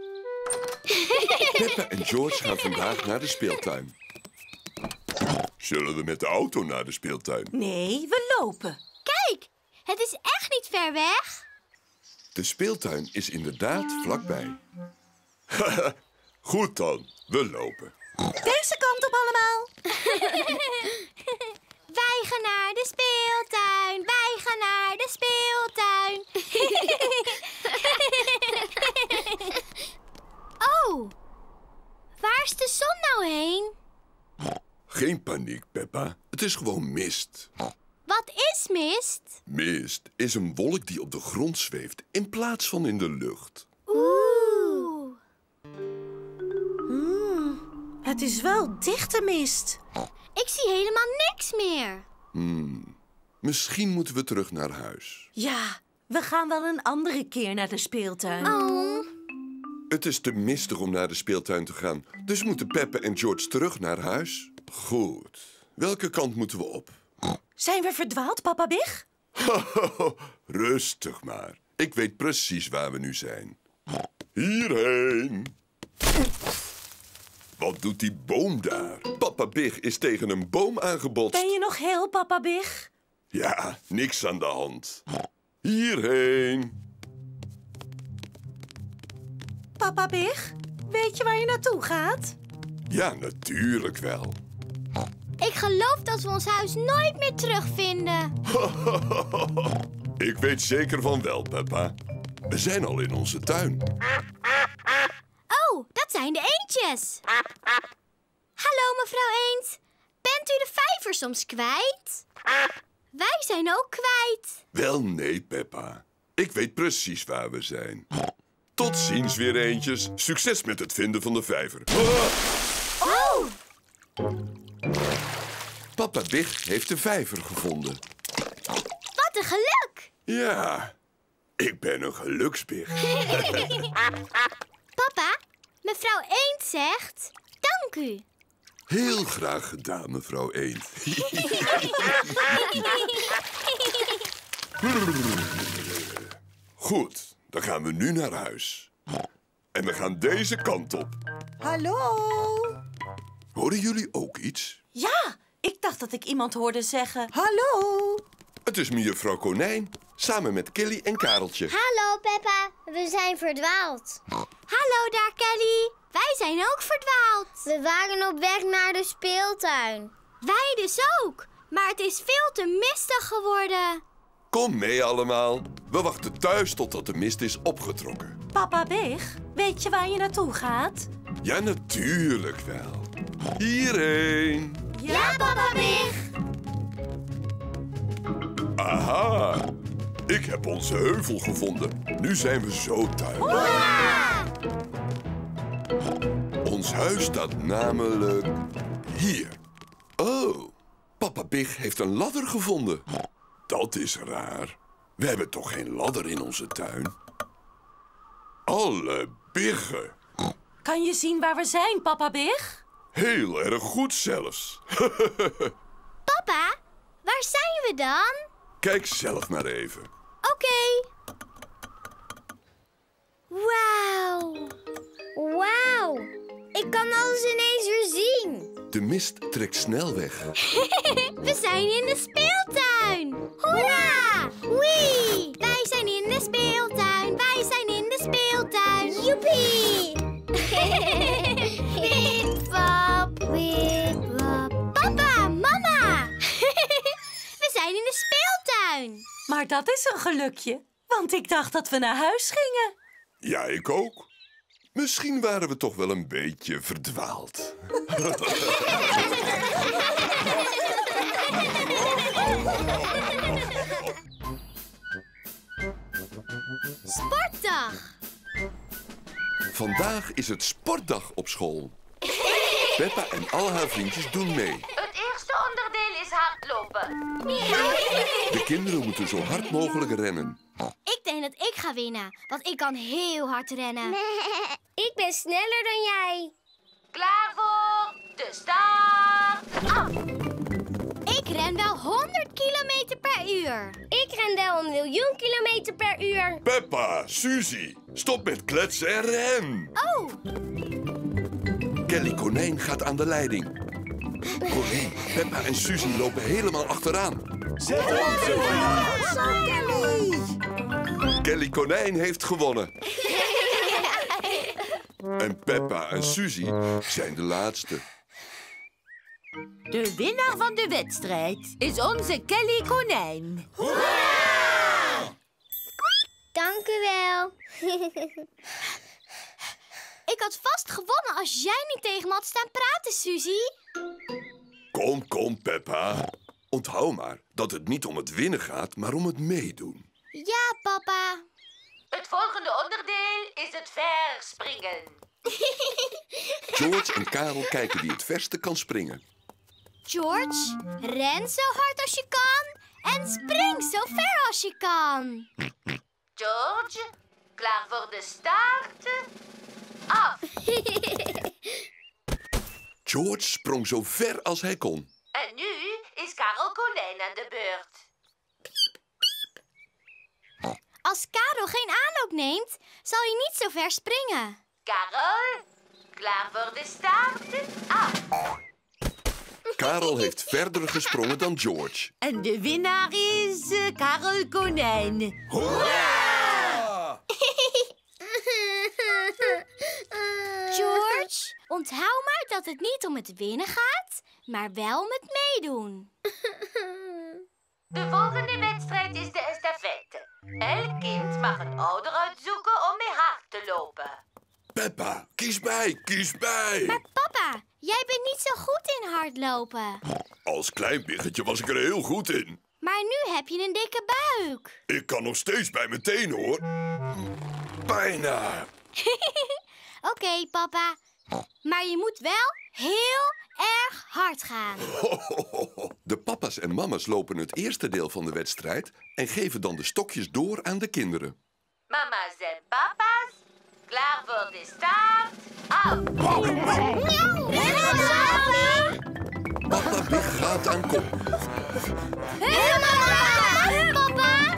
Peppa en George gaan vandaag naar de speeltuin. Zullen we met de auto naar de speeltuin? Nee, we lopen. Kijk, het is echt niet ver weg. De speeltuin is inderdaad vlakbij. Goed dan, we lopen. Deze kant op allemaal. Wij gaan naar de speeltuin, wij gaan naar de speeltuin. Oh, waar is de zon nou heen? Geen paniek, Peppa. Het is gewoon mist. Wat is mist? Mist is een wolk die op de grond zweeft in plaats van in de lucht. Oeh. Het is wel dichte mist. Ik zie helemaal niks meer. Misschien moeten we terug naar huis. Ja, we gaan wel een andere keer naar de speeltuin. Oh. Het is te mistig om naar de speeltuin te gaan, dus moeten Peppa en George terug naar huis. Goed. Welke kant moeten we op? Zijn we verdwaald, Papa Big? Rustig maar. Ik weet precies waar we nu zijn. Hierheen. Wat doet die boom daar? Papa Big is tegen een boom aangebotst. Ben je nog heel, Papa Big? Ja, niks aan de hand. Hierheen. Papa Big, weet je waar je naartoe gaat? Ja, natuurlijk wel. Ik geloof dat we ons huis nooit meer terugvinden. Ik weet zeker van wel, Peppa. We zijn al in onze tuin. Oh, dat zijn de eendjes. Hallo, mevrouw Eend. Bent u de vijver soms kwijt? Wij zijn ook kwijt. Wel nee, Peppa. Ik weet precies waar we zijn. Tot ziens weer, eendjes. Succes met het vinden van de vijver. Oh! Papa Big heeft de vijver gevonden. Wat een geluk! Ja, ik ben een geluksbig. Papa, mevrouw Eend zegt dank u. Heel graag gedaan, mevrouw Eend. Goed. Dan gaan we nu naar huis. En we gaan deze kant op. Hallo! Hoorden jullie ook iets? Ja, ik dacht dat ik iemand hoorde zeggen. Hallo! Het is Mevrouw Konijn, samen met Kelly en Kareltje. Hallo, Peppa. We zijn verdwaald. Hallo daar, Kelly. Wij zijn ook verdwaald. We waren op weg naar de speeltuin. Wij dus ook. Maar het is veel te mistig geworden. Kom mee allemaal. We wachten thuis totdat de mist is opgetrokken. Papa Big, weet je waar je naartoe gaat? Ja, natuurlijk wel. Hierheen. Ja, Papa Big. Aha. Ik heb onze heuvel gevonden. Nu zijn we zo thuis. Hoera! Ons huis staat namelijk hier. Oh, Papa Big heeft een ladder gevonden. Dat is raar. We hebben toch geen ladder in onze tuin? Alle biggen. Kan je zien waar we zijn, Papa Big? Heel erg goed zelfs. Papa, waar zijn we dan? Kijk zelf maar even. Oké. Wauw. Wauw. Ik kan alles ineens weer zien. De mist trekt snel weg. We zijn in de speeltuin. Hoera! Wee! Wij zijn in de speeltuin. Wij zijn in de speeltuin. Joepie! Wip-wap, wip-wap. Papa, mama! We zijn in de speeltuin. Maar dat is een gelukje, want ik dacht dat we naar huis gingen. Ja, ik ook. Misschien waren we toch wel een beetje verdwaald. Sportdag! Vandaag is het sportdag op school. Peppa en al haar vriendjes doen mee. Het eerste onderdeel is hardlopen. De kinderen moeten zo hard mogelijk rennen. Ik denk dat ik ga winnen, want ik kan heel hard rennen. Ik ben sneller dan jij. Klaar voor de start. Af! Ik ren wel 100 kilometer per uur. Ik ren wel 1 miljoen kilometer per uur. Peppa, Suzy, stop met kletsen en ren. Oh! Kelly Konijn gaat aan de leiding. Corrie, Peppa en Suzy lopen helemaal achteraan. Zet ons op, Kelly! Kelly Konijn heeft gewonnen. En Peppa en Suzy zijn de laatste. De winnaar van de wedstrijd is onze Kelly Konijn. Hoera! Dank u wel. Ik had vast gewonnen als jij niet tegen me had staan praten, Suzy. Kom, kom, Peppa. Onthoud maar dat het niet om het winnen gaat, maar om het meedoen. Ja, papa. Het volgende onderdeel is het verspringen. George en Karel kijken wie het verste kan springen. George, ren zo hard als je kan en spring zo ver als je kan. George, klaar voor de start? Af! George sprong zo ver als hij kon. En nu is Karel Konijn aan de beurt. Als Karel geen aanloop neemt, zal hij niet zo ver springen. Karel, klaar voor de start? Af! Karel heeft verder gesprongen dan George. En de winnaar is Karel Konijn. Hoera! George, onthoud maar dat het niet om het winnen gaat, maar wel om het meedoen. De volgende wedstrijd is de estafette. Elk kind mag een ouder uitzoeken om mee hard te lopen. Peppa, kies mij, kies mij. Maar papa, jij bent niet zo goed in hardlopen. Als klein biggetje was ik er heel goed in. Maar nu heb je een dikke buik. Ik kan nog steeds bij mijn tenen, hoor. Bijna. Oké, papa. Maar je moet wel heel erg hard gaan. Ho, ho, ho. De papa's en mama's lopen het eerste deel van de wedstrijd en geven dan de stokjes door aan de kinderen. Mama's en papa's, klaar voor de start? Af! Oh, oh. Papa Big gaat aan kop. Helemaal klaar, papa!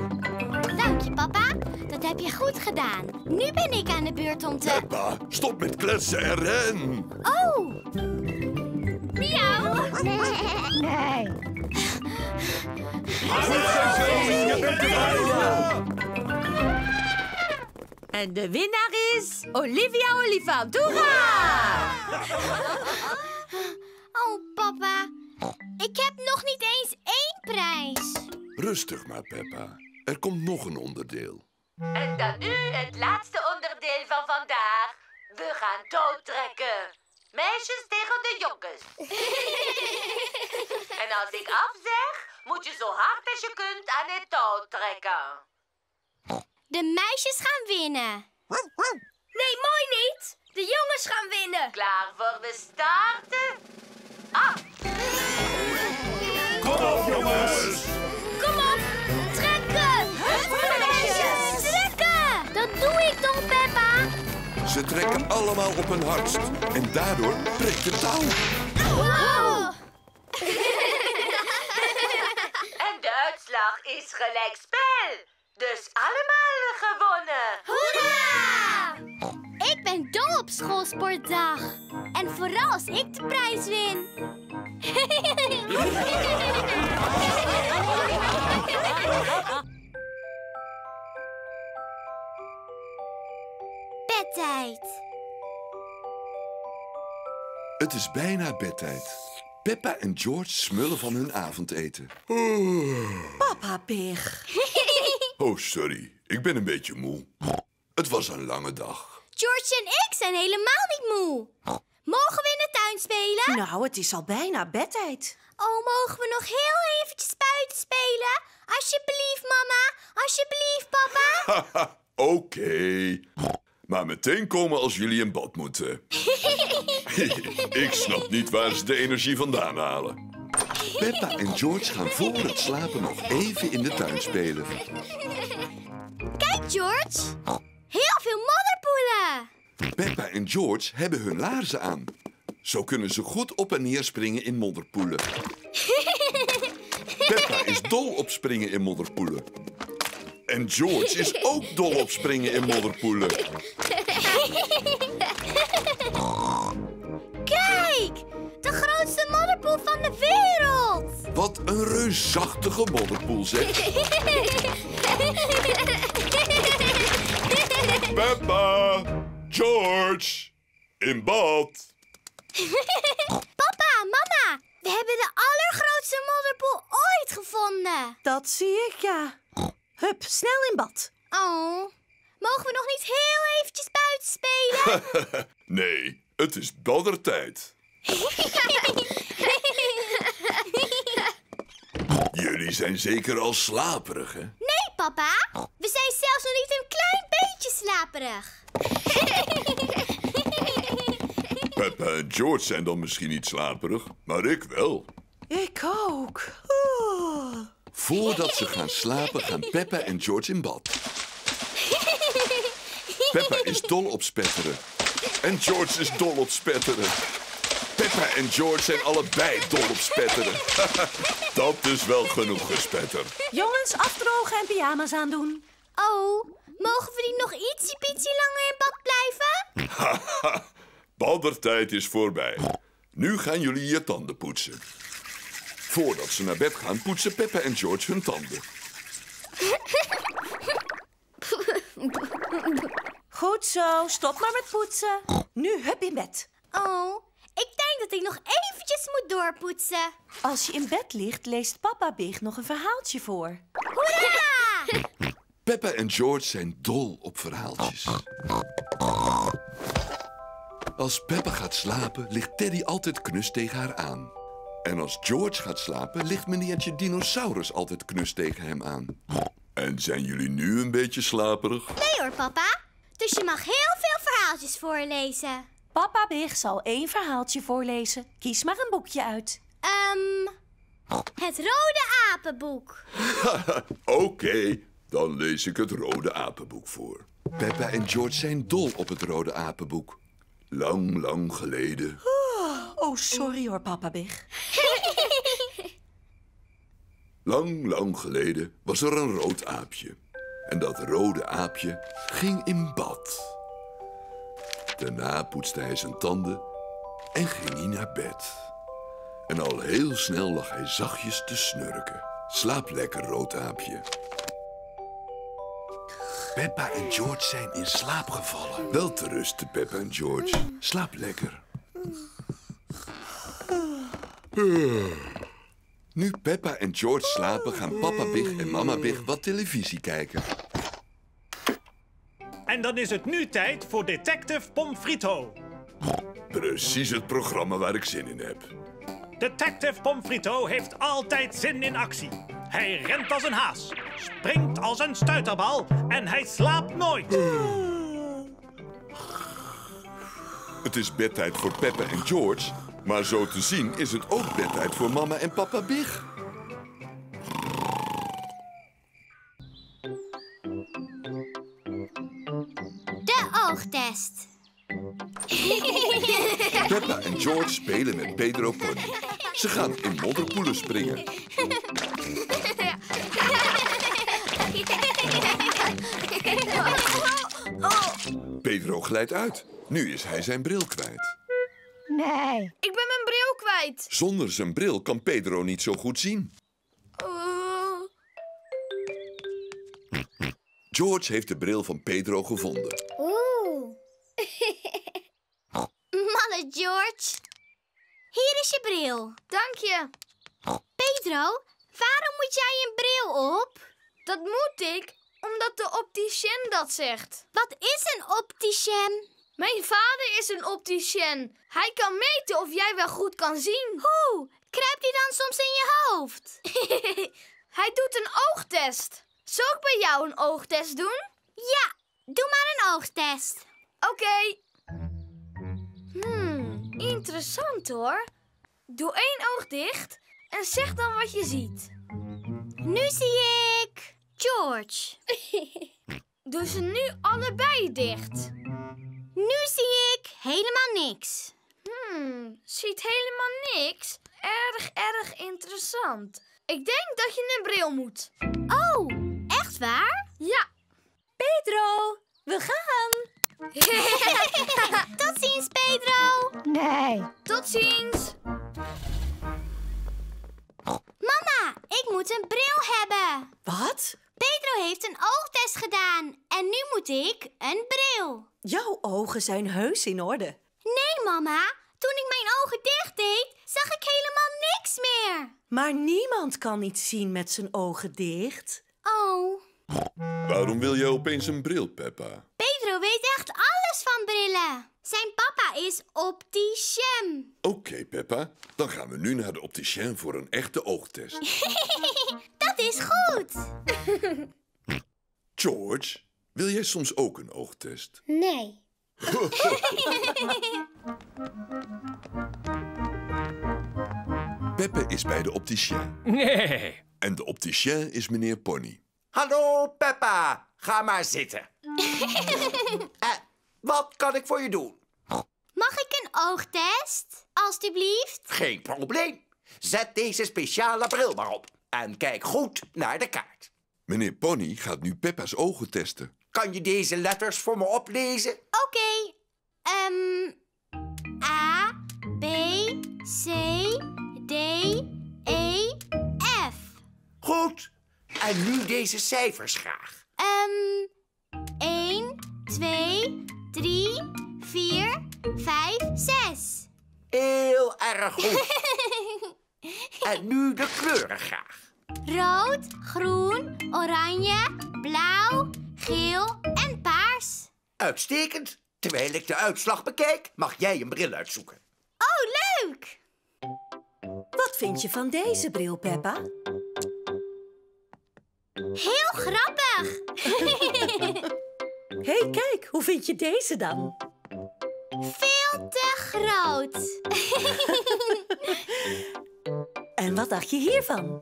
Dank je, papa. Dat heb je goed gedaan. Nu ben ik aan de beurt om te... Peppa, stop met kletsen en ren. Oh! Miauw! Nee! En de winnaar is... Olivia Olifant. Hoera! Oh, papa. Ik heb nog niet eens 1 prijs. Rustig maar, Peppa. Er komt nog een onderdeel. En dan nu het laatste onderdeel van vandaag. We gaan touwtrekken. Meisjes tegen de jongens. En als ik afzeg, moet je zo hard als je kunt aan het touw trekken. De meisjes gaan winnen. Nee, mooi niet. De jongens gaan winnen. Klaar voor de start? Af! Kom op, jongens! Kom op, trekken! Hup, meisjes, trekken! Dat doe ik dan, Peppa. Ze trekken allemaal op hun hardst en daardoor breekt de touw. Wow! En de uitslag is gelijkspel. Dus allemaal gewonnen! Hoera! Ik ben dol op schoolsportdag. En vooral als ik de prijs win. Bedtijd. Het is bijna bedtijd. Peppa en George smullen van hun avondeten. Papa Pig. Oh, sorry. Ik ben een beetje moe. Het was een lange dag. George en ik zijn helemaal niet moe. Mogen we in de tuin spelen? Nou, het is al bijna bedtijd. Oh, mogen we nog heel eventjes buiten spelen? Alsjeblieft, mama. Alsjeblieft, papa. Oké. Maar meteen komen als jullie in bad moeten. Ik snap niet waar ze de energie vandaan halen. Peppa en George gaan voor het slapen nog even in de tuin spelen. Kijk, George. Heel veel modderpoelen. Peppa en George hebben hun laarzen aan. Zo kunnen ze goed op en neer springen in modderpoelen. Peppa is dol op springen in modderpoelen. En George is ook dol op springen in modderpoelen. Kijk, de grootste modderpoel van de wereld. Wat een reusachtige modderpoel, zeg. Peppa, George, in bad. Papa, mama, we hebben de allergrootste modderpoel ooit gevonden. Dat zie ik, ja. Hup, snel in bad. Oh, mogen we nog niet heel eventjes buiten spelen? Nee, het is baddertijd. Jullie zijn zeker al slaperig, hè? Nee, papa. We zijn zelfs nog niet een klein beetje slaperig. Peppa en George zijn dan misschien niet slaperig, maar ik wel. Ik ook. Oeh. Voordat ze gaan slapen, gaan Peppa en George in bad. Peppa is dol op spetteren. En George is dol op spetteren. Peppa en George zijn allebei dol op spetteren. Dat is wel genoeg gespetter. Jongens, afdrogen en pyjama's aandoen. Oh, mogen we niet nog ietsiepietsie langer in bad blijven? Haha, baddertijd is voorbij. Nu gaan jullie je tanden poetsen. Voordat ze naar bed gaan, poetsen Peppa en George hun tanden. Goed zo, stop maar met poetsen. Nu hup in bed. Oh, ik denk dat ik nog eventjes moet doorpoetsen. Als je in bed ligt, leest Papa Big nog een verhaaltje voor. Hoera! Peppa en George zijn dol op verhaaltjes. Als Peppa gaat slapen, ligt Teddy altijd knus tegen haar aan. En als George gaat slapen, ligt meneertje Dinosaurus altijd knus tegen hem aan. En zijn jullie nu een beetje slaperig? Nee hoor, papa. Dus je mag heel veel verhaaltjes voorlezen. Papa Big zal 1 verhaaltje voorlezen. Kies maar een boekje uit. Het Rode Apenboek. Oké, dan lees ik het Rode Apenboek voor. Peppa en George zijn dol op het Rode Apenboek. Lang, lang geleden... Oh, sorry hoor, Papa Big. Lang, lang geleden was er een rood aapje. En dat rode aapje ging in bad. Daarna poetste hij zijn tanden en ging hij naar bed. En al heel snel lag hij zachtjes te snurken. Slaap lekker, rood aapje. Peppa en George zijn in slaap gevallen. Wel te rusten, Peppa en George. Slaap lekker. Nu Peppa en George slapen, gaan Papa Big en Mama Big wat televisie kijken. En dan is het nu tijd voor Detective Pomfrito. Precies het programma waar ik zin in heb. Detective Pomfrito heeft altijd zin in actie. Hij rent als een haas, springt als een stuiterbal en hij slaapt nooit. Het is bedtijd voor Peppa en George... Maar zo te zien is het ook bedtijd voor mama en papa Big. De oogtest. Peppa en George spelen met Pedro Pony. Ze gaan in modderpoelen springen. Pedro glijdt uit. Nu is hij zijn bril kwijt. Nee. Ik ben mijn bril kwijt. Zonder zijn bril kan Pedro niet zo goed zien. George heeft de bril van Pedro gevonden. Malle, George. Hier is je bril. Dank je. Pedro, waarom moet jij een bril op? Dat moet ik, omdat de opticien dat zegt. Wat is een opticien? Mijn vader is een opticien. Hij kan meten of jij wel goed kan zien. Hoe? Kruipt hij dan soms in je hoofd? Hij doet een oogtest. Zou ik bij jou een oogtest doen? Ja, doe maar een oogtest. Oké. Interessant hoor. Doe 1 oog dicht en zeg dan wat je ziet. Nu zie ik George. Doe ze nu allebei dicht. Nu zie ik helemaal niks. Ziet helemaal niks? Erg interessant. Ik denk dat je een bril moet. Oh, echt waar? Ja. Pedro, we gaan. Tot ziens, Pedro. Nee. Tot ziens. Mama, ik moet een bril hebben. Wat? Pedro heeft een oogtest gedaan en nu moet ik een bril. Jouw ogen zijn heus in orde. Nee, mama. Toen ik mijn ogen dicht deed, zag ik helemaal niks meer. Maar niemand kan iets zien met zijn ogen dicht. Oh. Waarom wil je opeens een bril, Peppa? Pedro weet echt alles van brillen. Zijn papa is opticien. Oké, Peppa. Dan gaan we nu naar de opticien voor een echte oogtest. Dat is goed. George, wil jij soms ook een oogtest? Nee. Peppa is bij de opticien. Nee. En de opticien is meneer Pony. Hallo, Peppa. Ga maar zitten. Wat kan ik voor je doen? Mag ik een oogtest, alstublieft? Geen probleem. Zet deze speciale bril maar op en kijk goed naar de kaart. Meneer Pony gaat nu Peppa's ogen testen. Kan je deze letters voor me oplezen? Oké. A, B, C, D, E, F. Goed. En nu deze cijfers graag. 1, 2, 3, 4, 5, 6. Heel erg goed. En nu de kleuren graag. Rood, groen, oranje, blauw, geel en paars. Uitstekend. Terwijl ik de uitslag bekijk, mag jij een bril uitzoeken. Oh, leuk! Wat vind je van deze bril, Peppa? Heel grappig! Hé, kijk, hoe vind je deze dan? Veel te groot! En wat dacht je hiervan?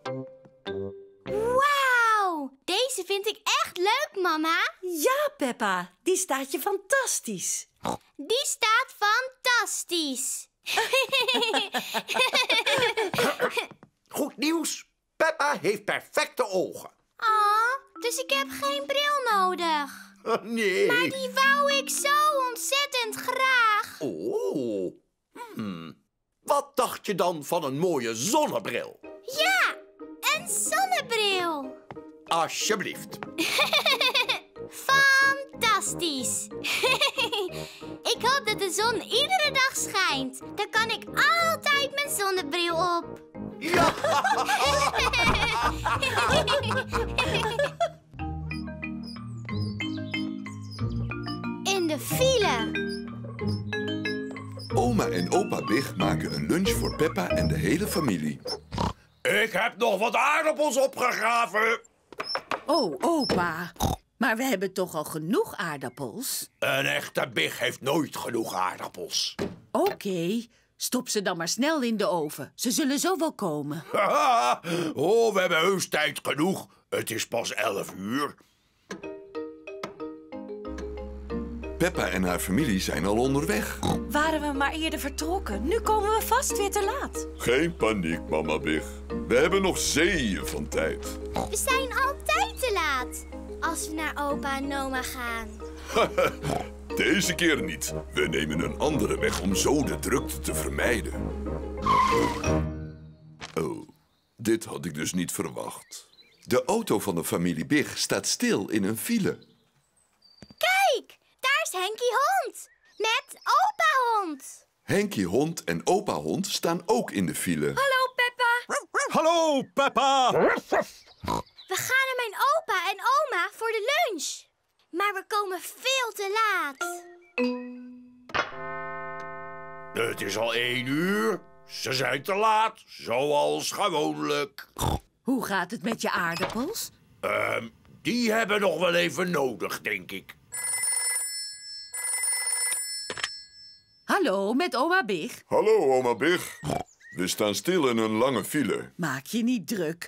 Wauw! Deze vind ik echt leuk, mama! Ja, Peppa, die staat je fantastisch! Die staat fantastisch! Goed nieuws! Peppa heeft perfecte ogen! Dus ik heb geen bril nodig. Oh, nee. Maar die wou ik zo ontzettend graag. Oh. Wat dacht je dan van een mooie zonnebril? Ja, een zonnebril. Alsjeblieft. Fantastisch. Ik hoop dat de zon iedere dag schijnt. Dan kan ik altijd mijn zonnebril op. Ja. In de file. Oma en opa Big maken een lunch voor Peppa en de hele familie. Ik heb nog wat aardappels opgegraven. Oh, opa. Maar we hebben toch al genoeg aardappels? Een echte Big heeft nooit genoeg aardappels. Oké. Stop ze dan maar snel in de oven. Ze zullen zo wel komen. Oh, we hebben heus tijd genoeg. Het is pas 11 uur. Peppa en haar familie zijn al onderweg. Waren we maar eerder vertrokken. Nu komen we vast weer te laat. Geen paniek, mama Big. We hebben nog zeeën van tijd. We zijn altijd te laat. Als we naar opa en oma gaan. Deze keer niet. We nemen een andere weg om zo de drukte te vermijden. Oh, dit had ik dus niet verwacht. De auto van de familie Big staat stil in een file. Kijk, daar is Henkie Hond met opa Hond. Henkie Hond en opa Hond staan ook in de file. Hallo, Peppa. Hallo, Peppa. We gaan naar mijn opa en oma voor de lunch. Maar we komen veel te laat. Het is al 1 uur. Ze zijn te laat, zoals gewoonlijk. Hoe gaat het met je aardappels? Die hebben nog wel even nodig, denk ik. Hallo, met oma Big. Hallo, oma Big. We staan stil in een lange file. Maak je niet druk.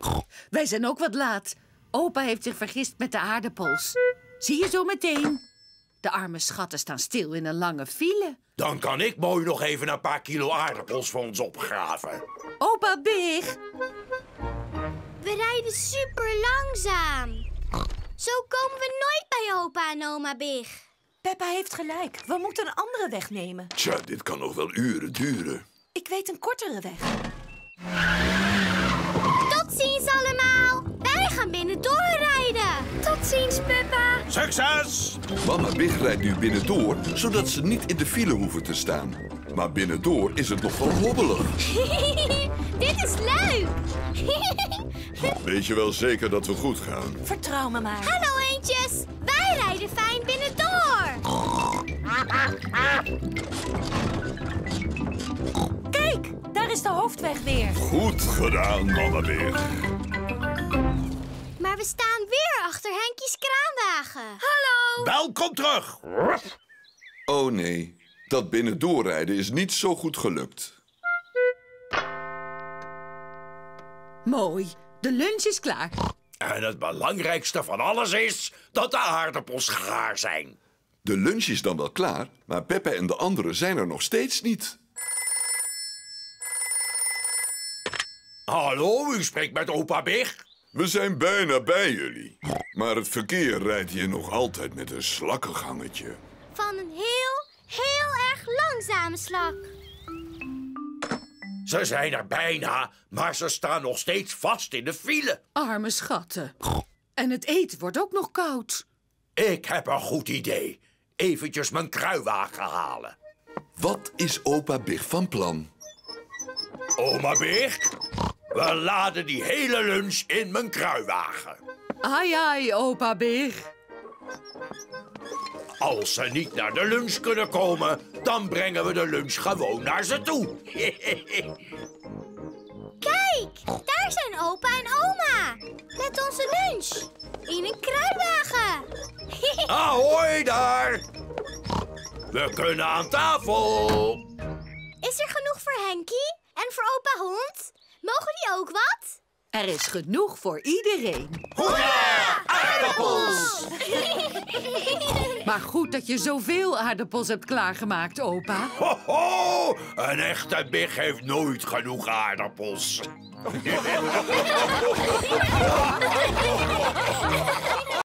Wij zijn ook wat laat. Opa heeft zich vergist met de aardappels. Zie je zo meteen. De arme schatten staan stil in een lange file. Dan kan ik mooi nog even een paar kilo aardappels voor ons opgraven. Opa Big. We rijden super langzaam. Zo komen we nooit bij opa en oma Big. Peppa heeft gelijk. We moeten een andere weg nemen. Tja, dit kan nog wel uren duren. Ik weet een kortere weg. Tot ziens allemaal. Wij gaan binnen doorrijden. Tot ziens, Peppa. Succes! Mama Big rijdt nu binnendoor, zodat ze niet in de file hoeven te staan. Maar binnendoor is het nog wel hobbelig. Dit is leuk. Weet je wel zeker dat we goed gaan? Vertrouw me maar. Hallo eendjes. Wij rijden fijn binnendoor. Kijk, daar is de hoofdweg weer. Goed gedaan, Mama Big. Maar we staan weer achter Henkie's kraanwagen. Hallo. Welkom terug. Oh nee, dat binnendoorrijden is niet zo goed gelukt. Mooi, de lunch is klaar. En het belangrijkste van alles is dat de aardappels gaar zijn. De lunch is dan wel klaar, maar Peppa en de anderen zijn er nog steeds niet. Hallo, u spreekt met opa Big. We zijn bijna bij jullie. Maar het verkeer rijdt hier nog altijd met een slakkig hangetje. Van een heel erg langzame slak. Ze zijn er bijna, maar ze staan nog steeds vast in de file. Arme schatten. En het eten wordt ook nog koud. Ik heb een goed idee. Eventjes mijn kruiwagen halen. Wat is opa Big van plan? Oma Big, we laden die hele lunch in mijn kruiwagen. Ai, ai, opa Big. Als ze niet naar de lunch kunnen komen, dan brengen we de lunch gewoon naar ze toe. Kijk, daar zijn opa en oma. Met onze lunch. In een kruiwagen. Ahoi daar. We kunnen aan tafel. Is er genoeg voor Henkie en voor opa Hond? Mogen die ook wat? Er is genoeg voor iedereen. Hoera! Aardappels! Maar goed dat je zoveel aardappels hebt klaargemaakt, opa. Ho, ho! Een echte Big heeft nooit genoeg aardappels.